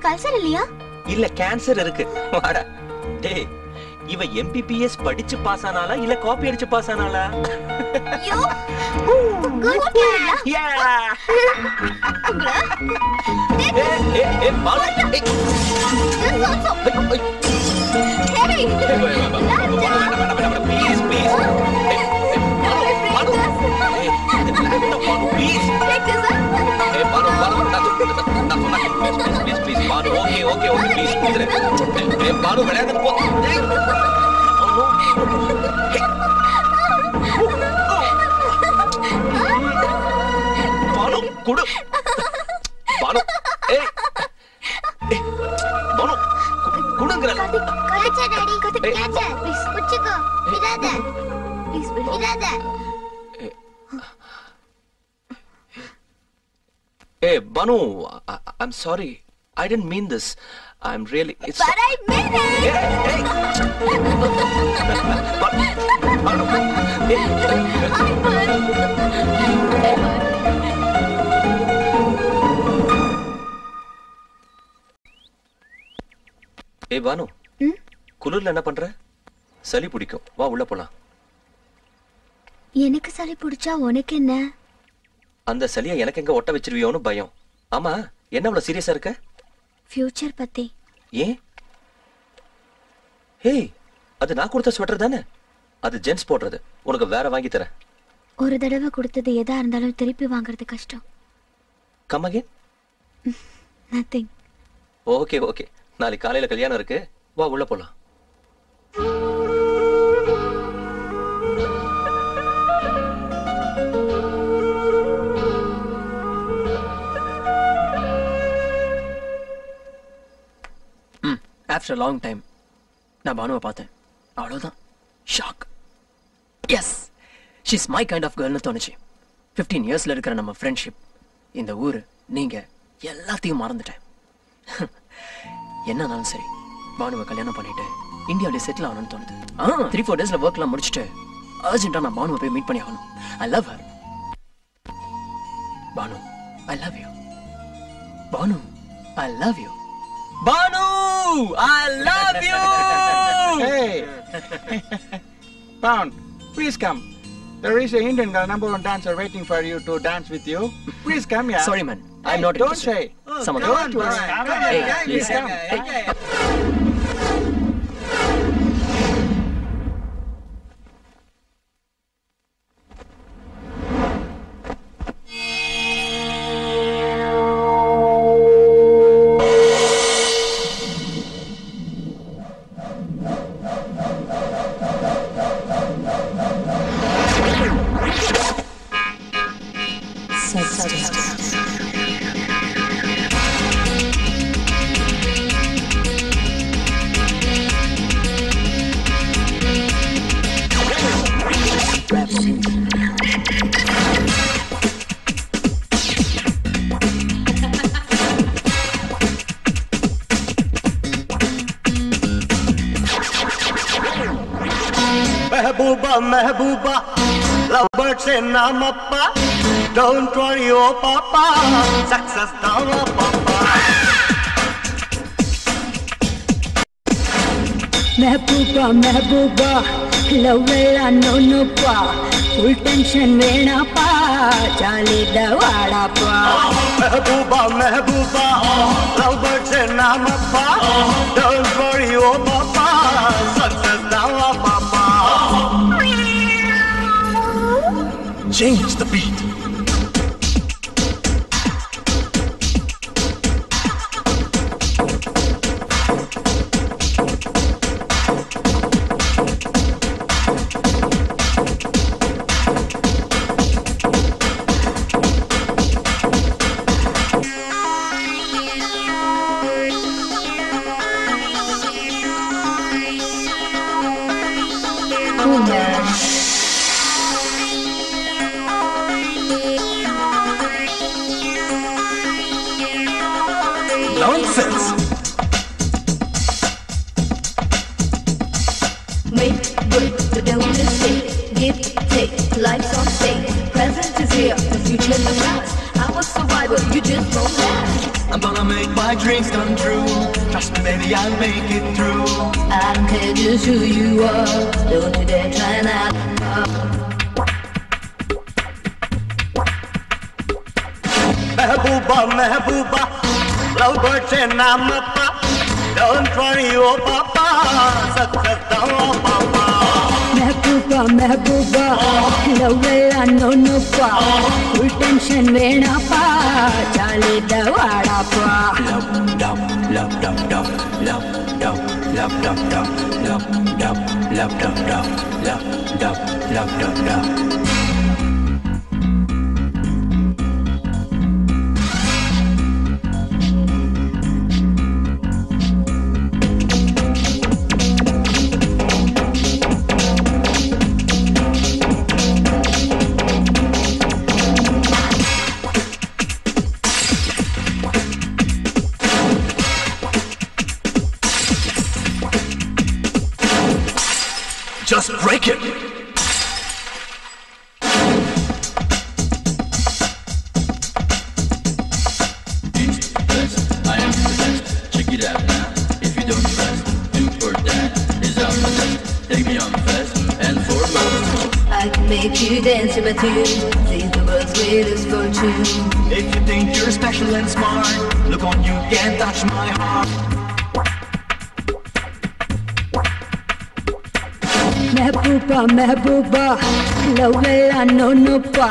கல்சர் இல்லையா? இல்ல கேன்சர் இருக்கு. வாடா. டேய், இவ MBBS படிச்சு பாஸ் ஆனாலா இல்ல காப்பி அடிச்சு பாஸ் ஆனாலா? யோ. குட் கேர்ல. யா. ஏ ஏ மாலா. ஹே. Please please. Please. Take this up. ஏ பாரு பாரு. Please, please, Padu. Okay, okay, okay. Please, please. Hey, Padu, where are you going? Oh no. Hey. Padu, kudu. Padu. Hey. Hey. Padu, kudu ngiral. Kacha, daddy. Kacha. Please, kuchiko. Irada. Please, irada. Hey, Banu, I'm sorry. I didn't mean this. I'm really... It's but I meant it! Hey, hey! Banu! Hey! Hi, Banu! Hey, Banu. குளுரில் என்ன பண்டுறேன்? சலி புடிக்கும். வா, உள்ள போலாம். எனக்கு சலி புடிச்சா, உனக்கு என்ன? அந்த சலியை எனக்கு எங்க ஒட்ட வச்சிருவியோன்னு பயம். ஆமா, என்ன அவ்வளவு சீரியஸா இருக்க? ஃபியூச்சர் பத்தி. ஏன்? ஹே, அது நான் கொடுத்த ஸ்வெட்டர் தானே? அது ஜென்ஸ் போடுறது. உனக்கு வேற வாங்கி தரேன். ஒரு தடவை கொடுத்தது எதா இருந்தாலும் திருப்பி வாங்குறது கஷ்டம். Come again. Nothing. Okay okay. நாளைக்கு காலையில கல்யாணம் இருக்கு. வா, உள்ள போலாம். After a long time, நான் பானுவை பார்த்தேன். அவ்வளவுதான். Shock. Yes, she's my kind of கேர்ள்னு தோணுச்சு. 15 yearsல இருக்கிற நம்ம ஃப்ரெண்ட்ஷிப், இந்த ஊர், நீங்க எல்லாத்தையும் மறந்துட்டேன். என்னன்னாலும் சரி, பானுவை கல்யாணம் பண்ணிட்டு இந்தியாவிலே செட்டில் ஆகணும்னு தோணுது. 3-4 daysல ஒர்க்லாம் முடிச்சுட்டு அர்ஜென்ட்டா நான் பானுவை போய் மீட் பண்ணி ஆகணும். I love her. Banu, I love you. Banu, I love you. Banu, I love you. Hey, Pound, please come. There is an Indian girl, #1 dancer, waiting for you to dance with you. Please come here. Sorry, man, I'm not interested. Don't say. Someone else. Hey, please come. Hey. Don't worry, oh papa, success down, oh papa. Mehbooba, Mehbooba, love vela no pa, full tension vena pa, jali dawada pa. Mehbooba, Mehbooba, love birds and nama pa, don't worry, oh papa, success down, oh papa. Change the beat. Life's on stage, present is here, the future is past. I was survival, you just won't last. I'm gonna make my dreams come true. Trust me, baby, I'll make it through. I don't care just who you are. Don't you dare try not Mehbooba, Mehbooba, lovebird chenamappa. Don't worry, oh papa, success down, oh papa. Mehbooba, Mehbooba, love will I know no pa. Full tension venapa, chale dawada pa. Love, love, love, love, love, love, love, love, love, love, love, love, love, love, love, love, love, love, love. Just break it. Impressed, I am possessed. Check it out now. If you don't trust, do for that is our possessed. Take me on fast and for most. I can make you dance with you. Think the world's greatest fortune. If you think you're special and smart, look on, you can't touch my heart. Mehbooba, Mehbooba, love will no no pa.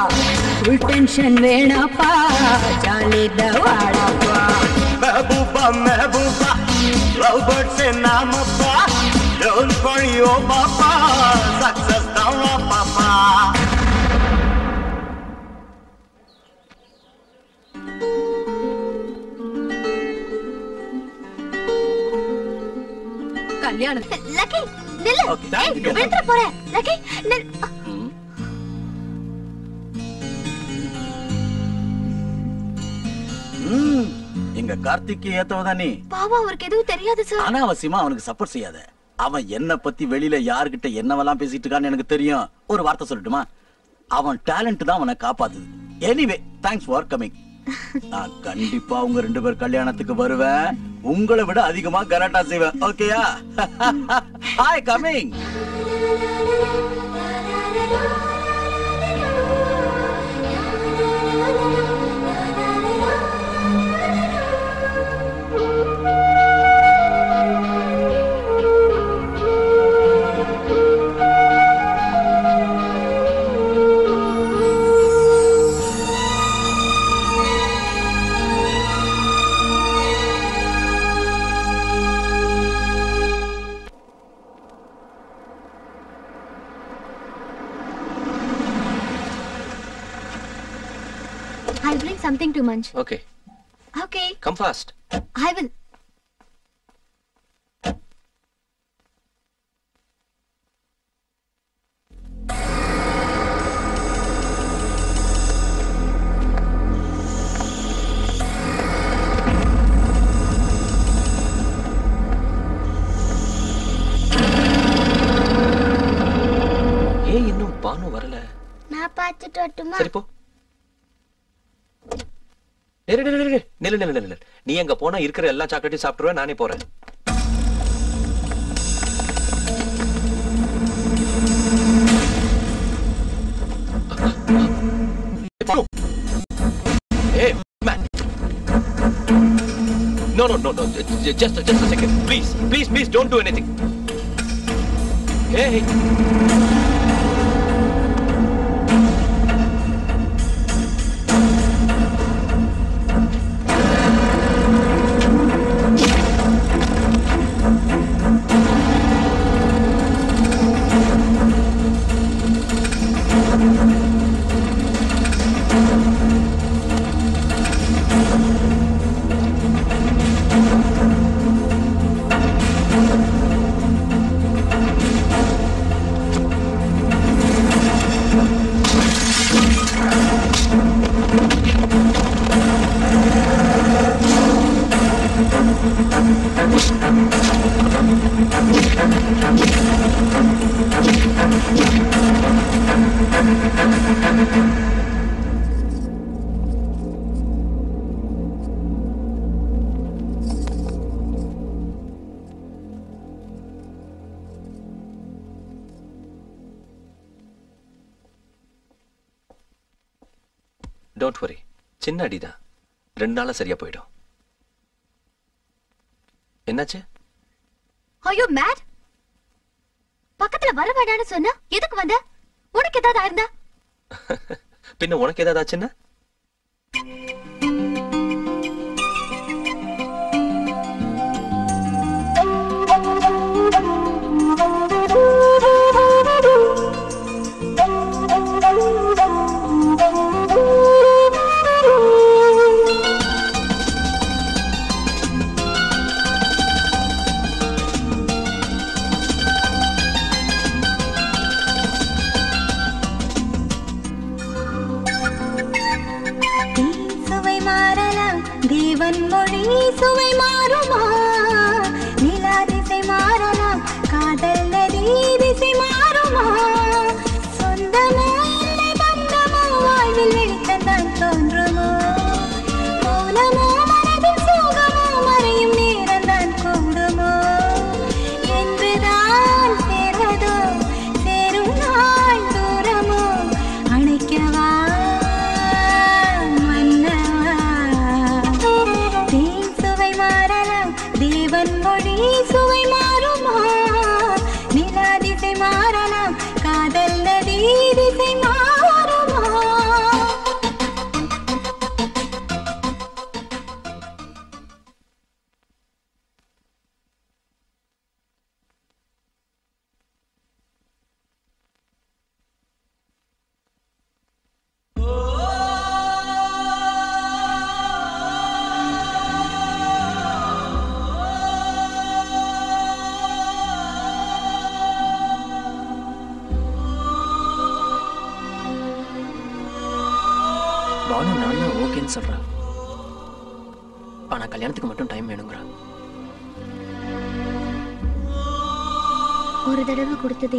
Full tension vena pa, chale dawada pa. Mehbooba, Mehbooba, love bird se naam pa. Don't worry, oh papa, success down, oh papa. Kalyan, Lucky. Hey, ventre por ahí, Lucky. எங்க கார்த்திக் ஏதோதானே. பாவா அவருக்கு எதுவும் தெரியாது sir. அனாவசியமா அவனுக்கு support செய்யாத. அவன் என்ன பத்தி வெளியில யார்கிட்ட என்னவெல்லாம் பேசிட்டு இருக்கான்னு எனக்கு தெரியும். ஒரு வார்த்தை சொல்லட்டுமா? அவன் டாலண்ட் தான் அவனை காப்பாத்துது. Anyway, thanks for coming. நான் கண்டிப்பா உங்க ரெண்டு பேர் கல்யாணத்துக்கு வருவேன். உங்களை விட அதிகமா கராட்டா செய்வேன். ஓகேயா? Hi coming. I'll bring something to munch. Okay. Okay. Come fast. I will. Hey, innum Banu varala. Na paathutu vattuma. Sari po. நீ எங்க போனா இருக்கிற எல்லா சாக்லேட்டையும் சாப்பிட்டுருவேன். நானே போறேன். Just a second. Please don't do anything. Hey. Don't worry, சின்ன அடிதான், 2 நாளாக சரியா போயிடும். என்னாச்சு? Are you mad? பக்கத்துல வர வேண்டாம்னு சொன்னா எதுக்கு வந்த? உனக்கு ஏதாவது ஆயிருந்தா? பின்ன உனக்கு ஏதாவது ஆச்சுன்னா?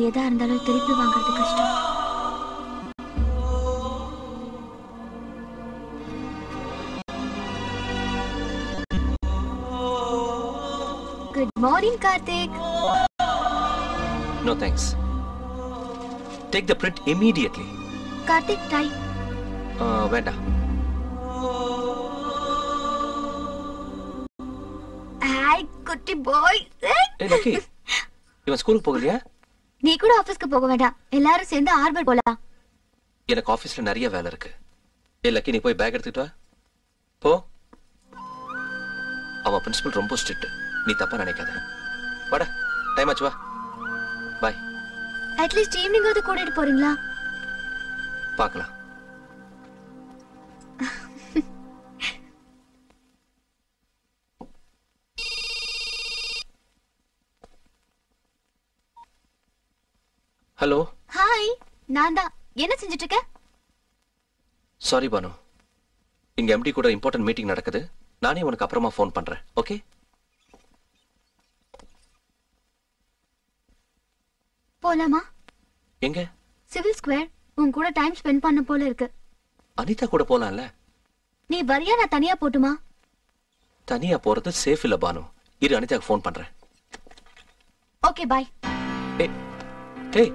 எதா இருந்தாலும் திருப்பி வாங்குறது கஷ்டம். Good morning, Karthik. No thanks. Take the print immediately. Karthik, try. Veda. Hi, kutti boy. Hey, Lucky. இவன் ஸ்கூலுக்கு போகலையா? நீ கூட ஆபீஸ்க்கு போக வேண்டாம், எல்லாரும் சேர்ந்து ஆர்பர் போலாம். எனக்கு ஆபீஸ்ல நிறைய வேலை இருக்கு. ஏ லக்கி, நீ போய் பேக் எடுத்துட்டு வா. போ. அவ பிரின்சிபல் ரொம்ப ஸ்ட்ரிக்ட், நீ தப்பா நினைக்காத. வாடா, டைம் ஆச்சு, வா. பை. அட்லீஸ்ட் ஈவினிங் வந்து கூட்டிட்டு போறீங்களா? பார்க்கலாம். ஹலோ. ஹாய், நான் தான். என்ன செஞ்சிட்டு இருக்க? சாரி பானு, இங்க எம்டி கூட இம்பார்ட்டன்ட் மீட்டிங் நடக்குது. நானே உனக்கு அப்புறமா ஃபோன் பண்றேன். ஓகே. போலாமா? எங்க? Civil square. உன் கூட டைம் ஸ்பெண்ட் பண்ண போல இருக்கு. அனிதா கூட போலாம்ல? நீ வரியா, நான் தனியா போட்டுமா? தனியா போறது சேஃப் இல்ல பானு. இரு, அனிதாக்கு ஃபோன் பண்றேன். Okay, bye. ஏய், ஏய்,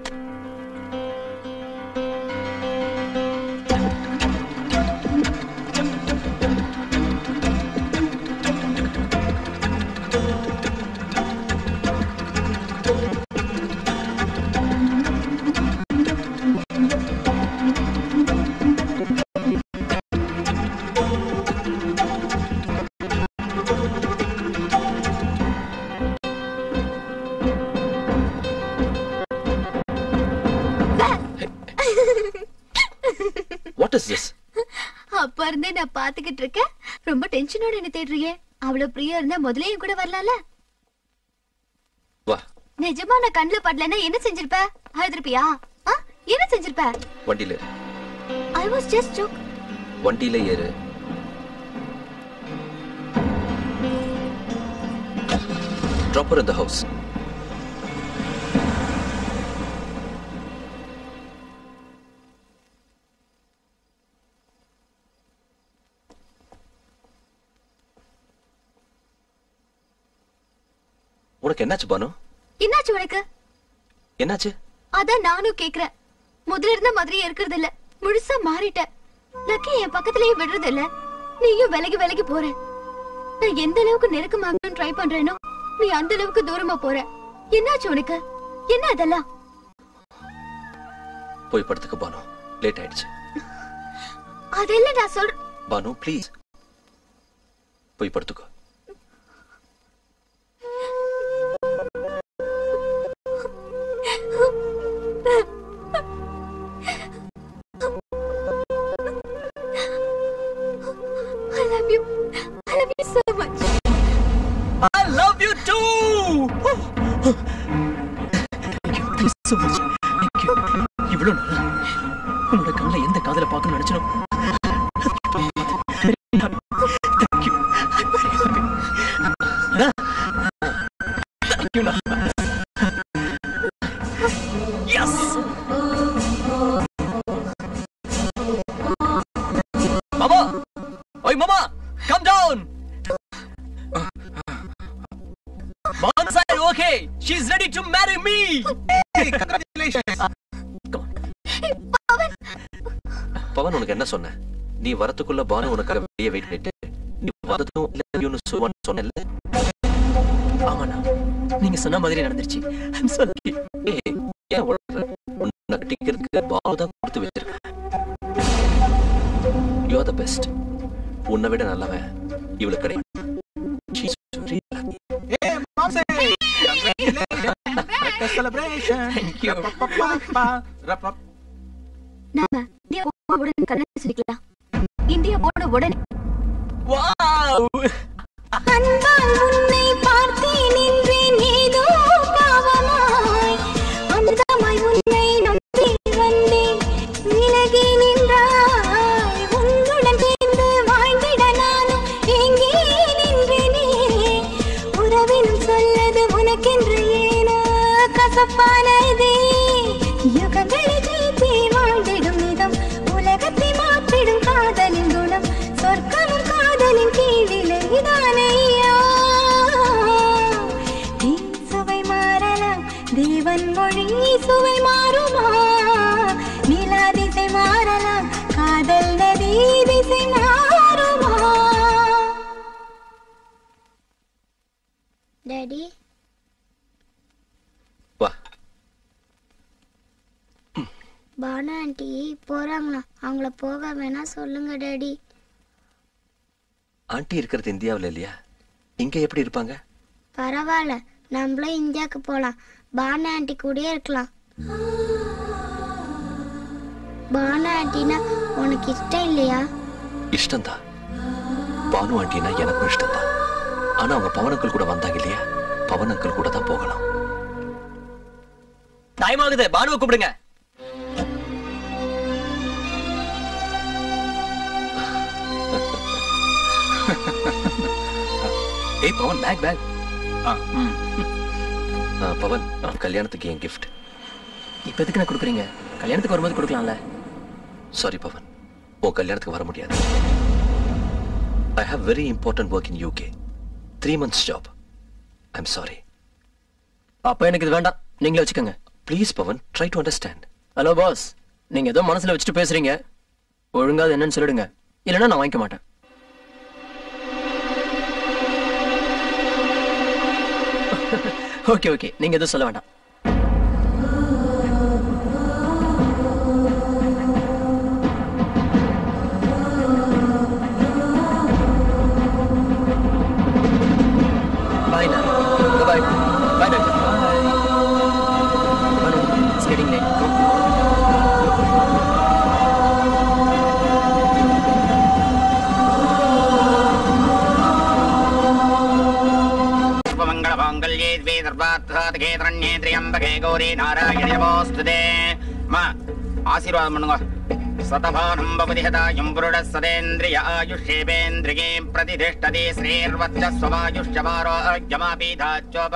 பாத்துக்கிட்டு இருக்க? ரொம்ப டென்ஷனோட என்ன தேடுறியே? அவ்வளவு பிரியா இருந்தா முதலையும் கூட வரலாம்ல. வா. நிஜமா நான் கண்ணுல படலனா என்ன செஞ்சிருப்ப? அழுதுருப்பியா? என்ன செஞ்சிருப்ப? வண்டியில ஏறு. I was just joke. வண்டியில ஏறு. Drop her in the house. உனக்கு என்னாச்சு பானு? என்னாச்சு உனக்கு? என்னாச்சு? அதான் நானும் கேக்குறேன். முதல்ல இருந்த மாதிரியே இருக்கிறது இல்ல, முழுசா மாறிட்ட. லக்கி என் பக்கத்துலயே விடுறது இல்ல. நீயும் விலகி விலகி போற. நான் எந்த அளவுக்கு நெருக்கமாகணும்னு ட்ரை பண்றேனோ நீ அந்த அளவுக்கு தூரமா போற. என்னாச்சு உனக்கு? என்ன அதெல்லாம்? போய் படுத்துக்க பானு, லேட் ஆயிடுச்சு. அதெல்லாம் நான் சொல்ற பானு, ப்ளீஸ் போய் படுத்துக்க. வரதுக்குள்ள பானு உனக்கு வெளியே வெயிட் பண்ணிட்டு நீ வரதும் இல்லைன்னு சொன்னேன்ல. ஆமாண்ணா, நீங்க சொன்ன மாதிரி நடந்துருச்சு. I'm so lucky. ஏய், ஏன் ஓடுற? உன்னை கட்டிக்கிறதுக்கு பானு தான் கொடுத்து வச்சிருக்கேன். You are the best. உன்னை விட நல்லவன் இவளுக்கு கிடையாது. ஏய் மாம்சே, congratulation. Celebration. Thank you. Papa ரப்ப. நாம நீ உடனே கண்ணை சிரிக்கலாம். இந்தியா போன உடனே வாவ். அன்பால் உன்னை பார்த்து நின்றேன் ஏதோ பாவமாய், அந்தமாய் உன்னை நம்பி வந்தேன். விலகி நின்றாய், உன்னுடன் சேர்ந்து வாழ்ந்திட நானும் எங்கே நின்றேனே. உறவினும் சொல்லது உனக்கென்று ஏனோ கசப்பானதே. யுகங்களை ஜெயித்தே வாழ்ந்திடும் விதம் உலகத்தை மாற்றிடும் காதலின் குணம். சொர்க்கமும் காதலின் கீழிலே இதானையா. தீ சுவை மாறலாம், தேவன் மொழி சுவை மாறுமா. நிலா திசை மாறலாம், காதல் நதி திசை மாறுமா. டாடி பானா ஆண்டி போறாங்கண்ணா, அவங்கள போக வேணா சொல்லுங்க டாடி. ஆண்டி இருக்கிறது இந்தியாவில் இல்லையா? இங்க எப்படி இருப்பாங்க? பரவாயில்ல, நம்மளும் இந்தியாவுக்கு போலாம். பானா ஆண்டி கூடயே இருக்கலாம். பானா ஆண்டினா உனக்கு இஷ்டம் இல்லையா? இஷ்டம்தான். பானு ஆண்டினா எனக்கும் இஷ்டம்தான். ஆனா அவங்க பவனங்கள் கூட வந்தாங்க இல்லையா? பவனங்கள் கூட தான் போகலாம். டைம் ஆகுது, பானுவை கூப்பிடுங்க. ஏய் பவன், பேக் பேக். பவன், கல்யாணத்துக்கு என் கிஃப்ட். இப்போ எதுக்கு நான் கொடுக்குறீங்க? கல்யாணத்துக்கு வரும்போது கொடுக்கலாம்ல. சாரி பவன், உன் கல்யாணத்துக்கு வர முடியாது. I have very important work in UK. 3 months ஜாப். I'm sorry. அப்போ எனக்கு இது வேண்டாம், நீங்களே வச்சுக்கோங்க. Please Pavan, try to understand. Hello boss, நீங்கள் ஏதோ மனசில் வச்சுட்டு பேசுகிறீங்க. ஒழுங்காக என்னன்னு சொல்லிடுங்க, இல்லைன்னா நான் வாங்கிக்க மாட்டேன். ஓகே ஓகே, நீங்க எதுவும் சொல்ல வேண்டாம். பாய் நான் bye bye doctor. It's getting late. ஆசீர்வாதம் பண்ணுங்க. சதபானம் பவதிஹதாயம் புருடசதேந்திரிய ஆயுஷேவேந்திரிகே பிரதிதிஷ்டதே ஸ்ரீர்வச்சஸ்வாயுஷ்சவாரோஜமாபீதாச்சோப.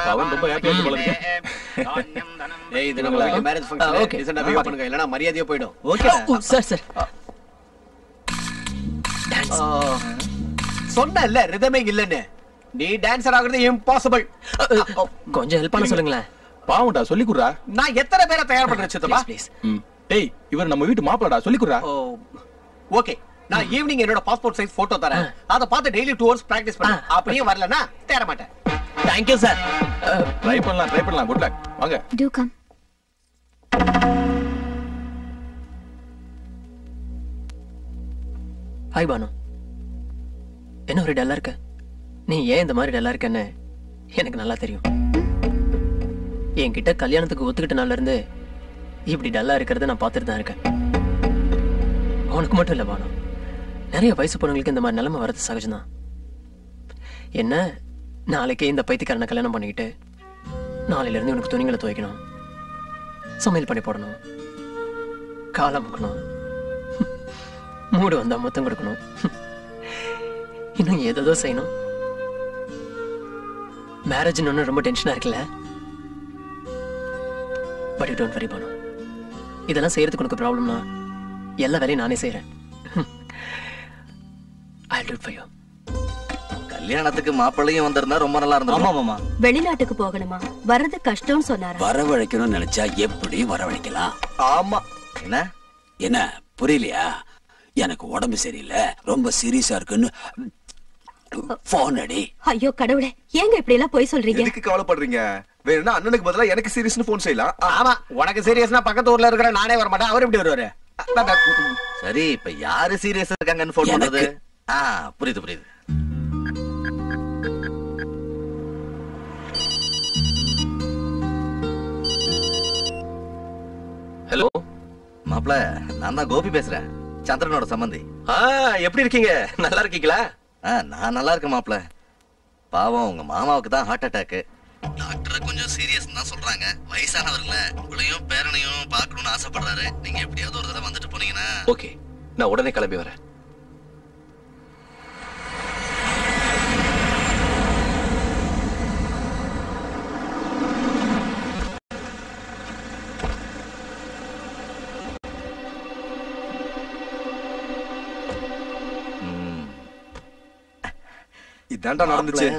மரியாதையா போயிடும். Okay sir. சார் சொன்னல்ல ரிதமே இல்லன்னு. நீ டான்சர் ஆகுறது இம்பாசிபிள். கொஞ்சம் ஹெல்ப் பண்ண சொல்லுங்களேன். பாவுண்டா சொல்லி குடுறா. நான் எத்தனை பேரை தயார் பண்றேன் சித்தப்பா. ப்ளீஸ். டேய், இவர் நம்ம வீட்டு மாப்பிளடா, சொல்லி குடுறா. ஓகே நான் ஈவினிங் என்னோட பாஸ்போர்ட் சைஸ் போட்டோ தரேன். அத பார்த்து டெய்லி 2 hours பிராக்டீஸ் பண்ணு. அப்படியே வரலனா தேற மாட்டேன். Thank you sir. ட்ரை பண்ணலாம் ட்ரை பண்ணலாம். Good luck. வாங்க. Do come. ஹாய் பானு. என்ன ஒரு டல்லா இருக்க? நீ ஏன் இந்த மாதிரி டல்லா இருக்கன்னு எனக்கு நல்லா தெரியும். என்கிட்ட கல்யாணத்துக்கு ஒத்துக்கிட்ட நாள்ல இருந்து இப்படி டல்லா இருக்கிறத நான் பார்த்துட்டு தான் இருக்கேன். உனக்கு மட்டும் இல்லை பானு, நிறைய வயசு பொண்ணுங்களுக்கு இந்த மாதிரி நிலைமை வரது சகஜம்தான். என்ன நாளைக்கே இந்த பைத்தியக்காரனை கல்யாணம் பண்ணிக்கிட்டு நாளையிலேருந்து உனக்கு துணிங்களை துவைக்கணும், சமையல் பண்ணி போடணும், காலை முக்கணும், மூடு வந்தால் மொத்தம் கொடுக்கணும், இன்னும் ஏதோ செய்யணும். மேரேஜ்னு ஒன்று ரொம்ப டென்ஷனாக இருக்குல்ல? But you don't worry Banu, இதெல்லாம் செய்யறதுக்கு உனக்கு ப்ராப்ளம்னா எல்லா வேலையும் நானே செய்கிறேன். I'll do it for you. கல்யாணத்துக்கு மாப்பிள்ளையும் வந்திருந்தா ரொம்ப நல்லா இருந்தது. ஆமா மாமா. வெளிநாட்டுக்கு போகணுமா? வரது கஷ்டம்னு சொன்னாரு. வரவழைக்கணும்னு நினைச்சா எப்படி வரவழைக்கலாம்? ஆமா. என்ன? என்ன புரியலையா? எனக்கு உடம்பு சரியில்லை, ரொம்ப சீரியஸா இருக்குன்னு ஃபோன் அடி. ஐயோ கடவுளே, ஏங்க இப்படி எல்லாம் போய் சொல்றீங்க? எதுக்கு கவலைப்படுறீங்க? வேணும்னா அண்ணனுக்கு பதிலா எனக்கு சீரியஸ்னு ஃபோன் செய்யலாம். ஆமா, உனக்கு சீரியஸ்னா பக்கத்து ஊர்ல இருக்கற நானே வர மாட்டேன், அவர் எப்படி வருவாரு? சரி, இப்ப யாரு சீரியஸா இருக்காங்கன்னு ஃபோன் பண்றது? ஆ, புரியுது புரியுது. ஹலோ மாப்ள, நான் தான் கோபி பேசுறேன், சந்திரனோட சம்பந்தி. எப்படி இருக்கீங்க? நல்லா இருக்கீங்களா? நான் நல்லா இருக்கேன் மாப்ள. பாவம் உங்க மாமாவுக்கு தான் ஹார்ட் அட்டாக். டாக்டர் கொஞ்சம் சீரியஸ் தான் சொல்றாங்க. வயசானவர்கள உங்களையும் பேரனையும் பார்க்கணும்னு ஆசைப்படுறாரு. நீங்க எப்படியாவது ஒரு தடவை வந்துட்டு போனீங்கன்னா. ஓகே, நான் உடனே கிளம்பி வரேன்.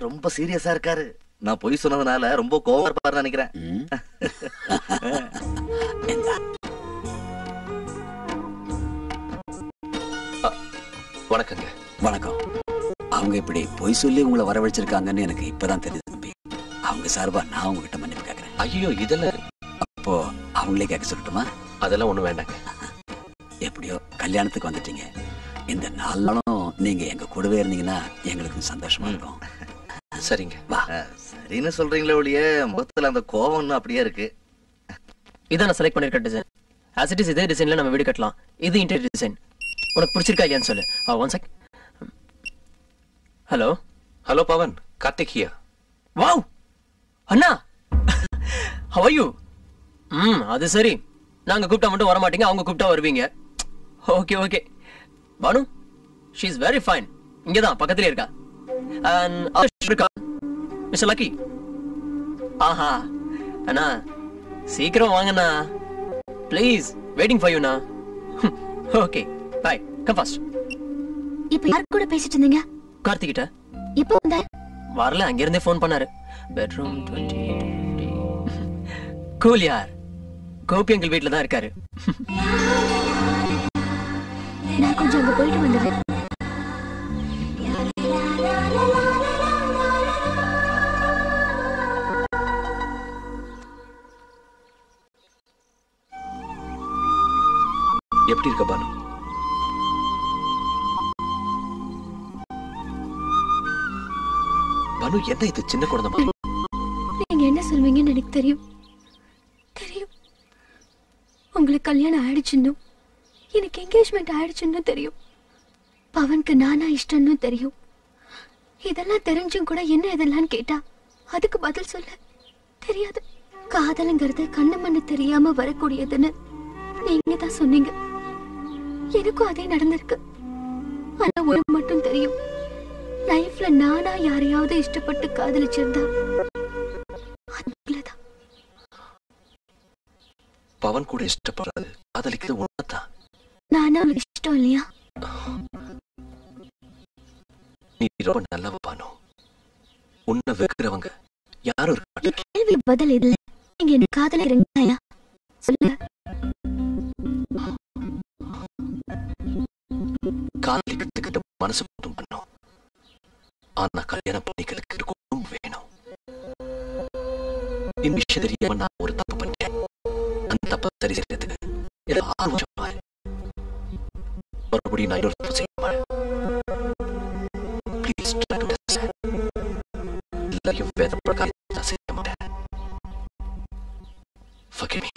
ரொம்ப சீரியஸா இருக்காரு. நான் போய் சொன்னதுனால ரொம்ப கோவமா இருப்பாரு நினைக்கிறேன். வணக்கங்க. வணக்கம். அவங்க இப்படி பொய் சொல்லி உங்களை வரவழைச்சிருக்காங்கன்னு எனக்கு இப்பதான் தெரியுது தம்பி. அவங்க சார்பா நான் உங்ககிட்ட மன்னிப்பு கேட்கிறேன். ஐயோ இதெல்லாம் அப்போ அவங்களே கேட்க சொல்லட்டுமா? அதெல்லாம் ஒண்ணும் வேண்டாங்க. எப்படியோ கல்யாணத்துக்கு வந்துட்டீங்க. இந்த நாளும் நீங்க எங்க கூடவே இருந்தீங்கன்னா எங்களுக்கு சந்தோஷமா இருக்கும். சரிங்க வா. சரின்னு சொல்றீங்களே ஒழிய மொத்தத்துல அந்த கோவம் அப்படியே இருக்கு. இதான் நான் செலக்ட் பண்ணிருக்க டிசைன். ஆஸ் இட் இஸ் இதே டிசைன்ல நம்ம வீடு கட்டலாம். இது இன்டீரியர் டிசைன். உனக்கு பிடிச்சிருக்கா இல்லையான்னு சொல்லு. One sec. Hello hello Pavan, Karthik here. Wow அண்ணா, ஹவ் ஆர் யூ? அது சரி, நாங்க கூப்பிட்டா மட்டும் வர மாட்டீங்க, அவங்க கூப்பிட்டா வருவீங்க. Okay okay. Banu, she is very fine. இங்க தான் பக்கத்துல இருக்கா. and ashika mr lucky. ஆஹா அண்ணா சீக்கிரம் வாங்கண்ணா, please waiting for you na. okay bye, come fast. இப்ப யார் கூட பேசிட்டு இருந்தீங்க? கார்த்திக் கிட்ட. இப்போ வந்தா வரல, அங்க இருந்தே ஃபோன் பண்ணாரு. bedroom 28. cool yaar, Gopi uncle வீட்ல தான் இருக்காரு. நான் கொஞ்சம் அங்க போயிட்டு வந்துடுறேன். எப்படி இருக்க பானு? பானு என்ன இது சின்ன குழந்தை மாதிரி? நீங்க என்ன சொல்வீங்கன்னு எனக்கு தெரியும் தெரியும். உங்களுக்கு கல்யாணம் ஆயிடுச்சுன்னு எனக்கு என்கேஜ்மெண்ட் ஆயிடுச்சுன்னு தெரியும். பவனுக்கு நானா இஷ்டம்னு தெரியும். இதெல்லாம் தெரிஞ்சும் கூட என்ன இதெல்லாம் கேட்டா அதுக்கு பதில் சொல்ல தெரியாது. காதலுங்கிறது கண்ணு மண்ணு தெரியாம வரக்கூடியதுன்னு நீங்க தான் சொன்னீங்க. எனக்கும் அதே நடந்திருக்கு. ஆனா ஒரு மட்டும் தெரியும், லைஃப்ல நானா யாரையாவது இஷ்டப்பட்டு காதலிச்சிருந்தா அதுக்குள்ளதான். பவன் கூட இஷ்டப்படுறது காதலிக்கிறது ஒண்ணுதான். நானா அவளுக்கு இஷ்டம் இல்லையா? நீ ரொம்ப நல்லவ பானு. உன்னை வெறுக்கிறவங்க யாரும் இருக்க மாட்டாங்க. கேள்வி பதில் இல்ல. நீங்க என்ன காதல இருங்கயா சொல்லுங்க. மனசு மட்டும் பண்ணோம். ஆனா கல்யாணம் பண்ணிக்கிறதுக்கு குடும்பம் வேணும். இந்த விஷயம் தெரியாம நான் ஒரு தப்பு பண்ணேன். அந்த தப்பை சரி செய்யறதுக்கு எனக்கு 6 வருஷம் மறுபடியும் நான் இன்னொரு தப்பு செய்ய மாட்டேன். Please try to understand. எல்லாரையும் வேத பிரகாரம் நான் செய்ய மாட்டேன். Forgive me.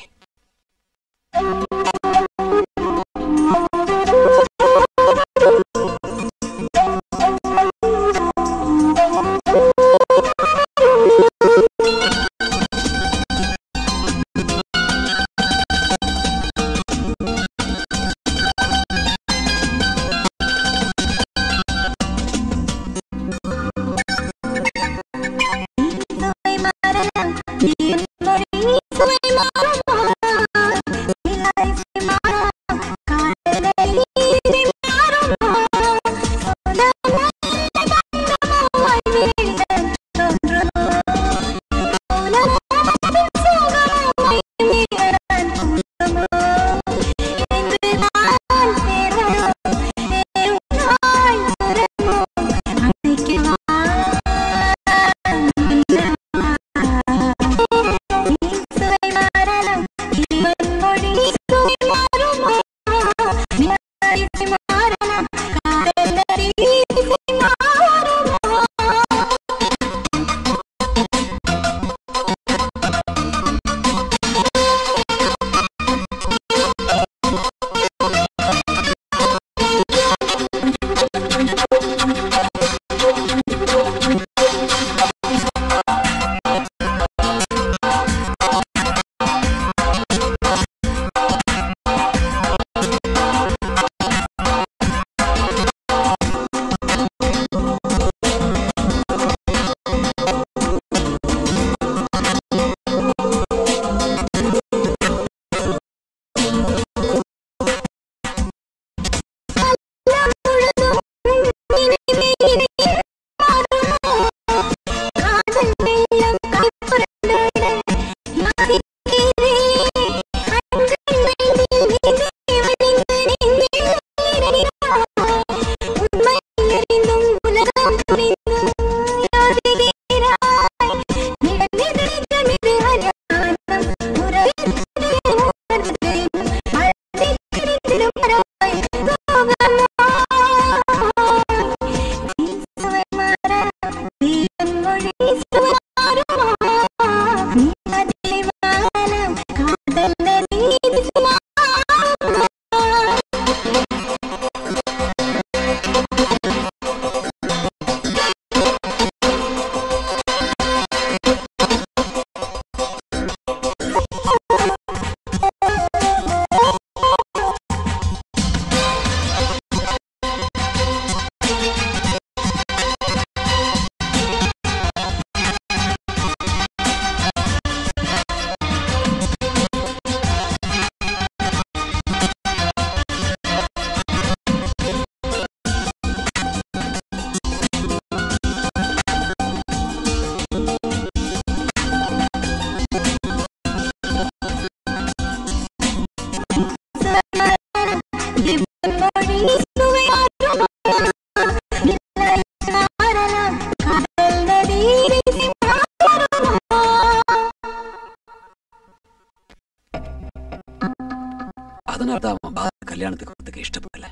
கல்யாணத்துக்கு வரதுக்கு இஷ்டப்படல.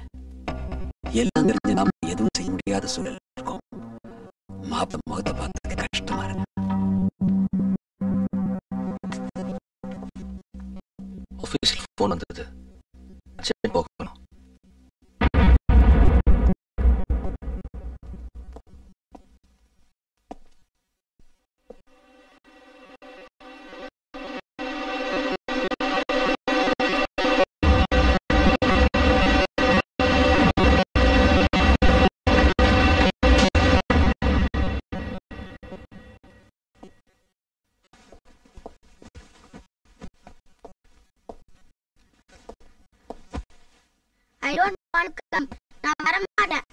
எல்லாம் தெரிஞ்ச நாம எதுவும் செய்ய முடியாத சூழல் இருக்கும். மாப்பிள்ளை முகத்தை பார்த்ததுக்கு கஷ்டமா இருக்கு. ஆபீஸ்ல போன் வந்தது. செக் போகணும். I don't want to come. நான் வரமாட்டேன்.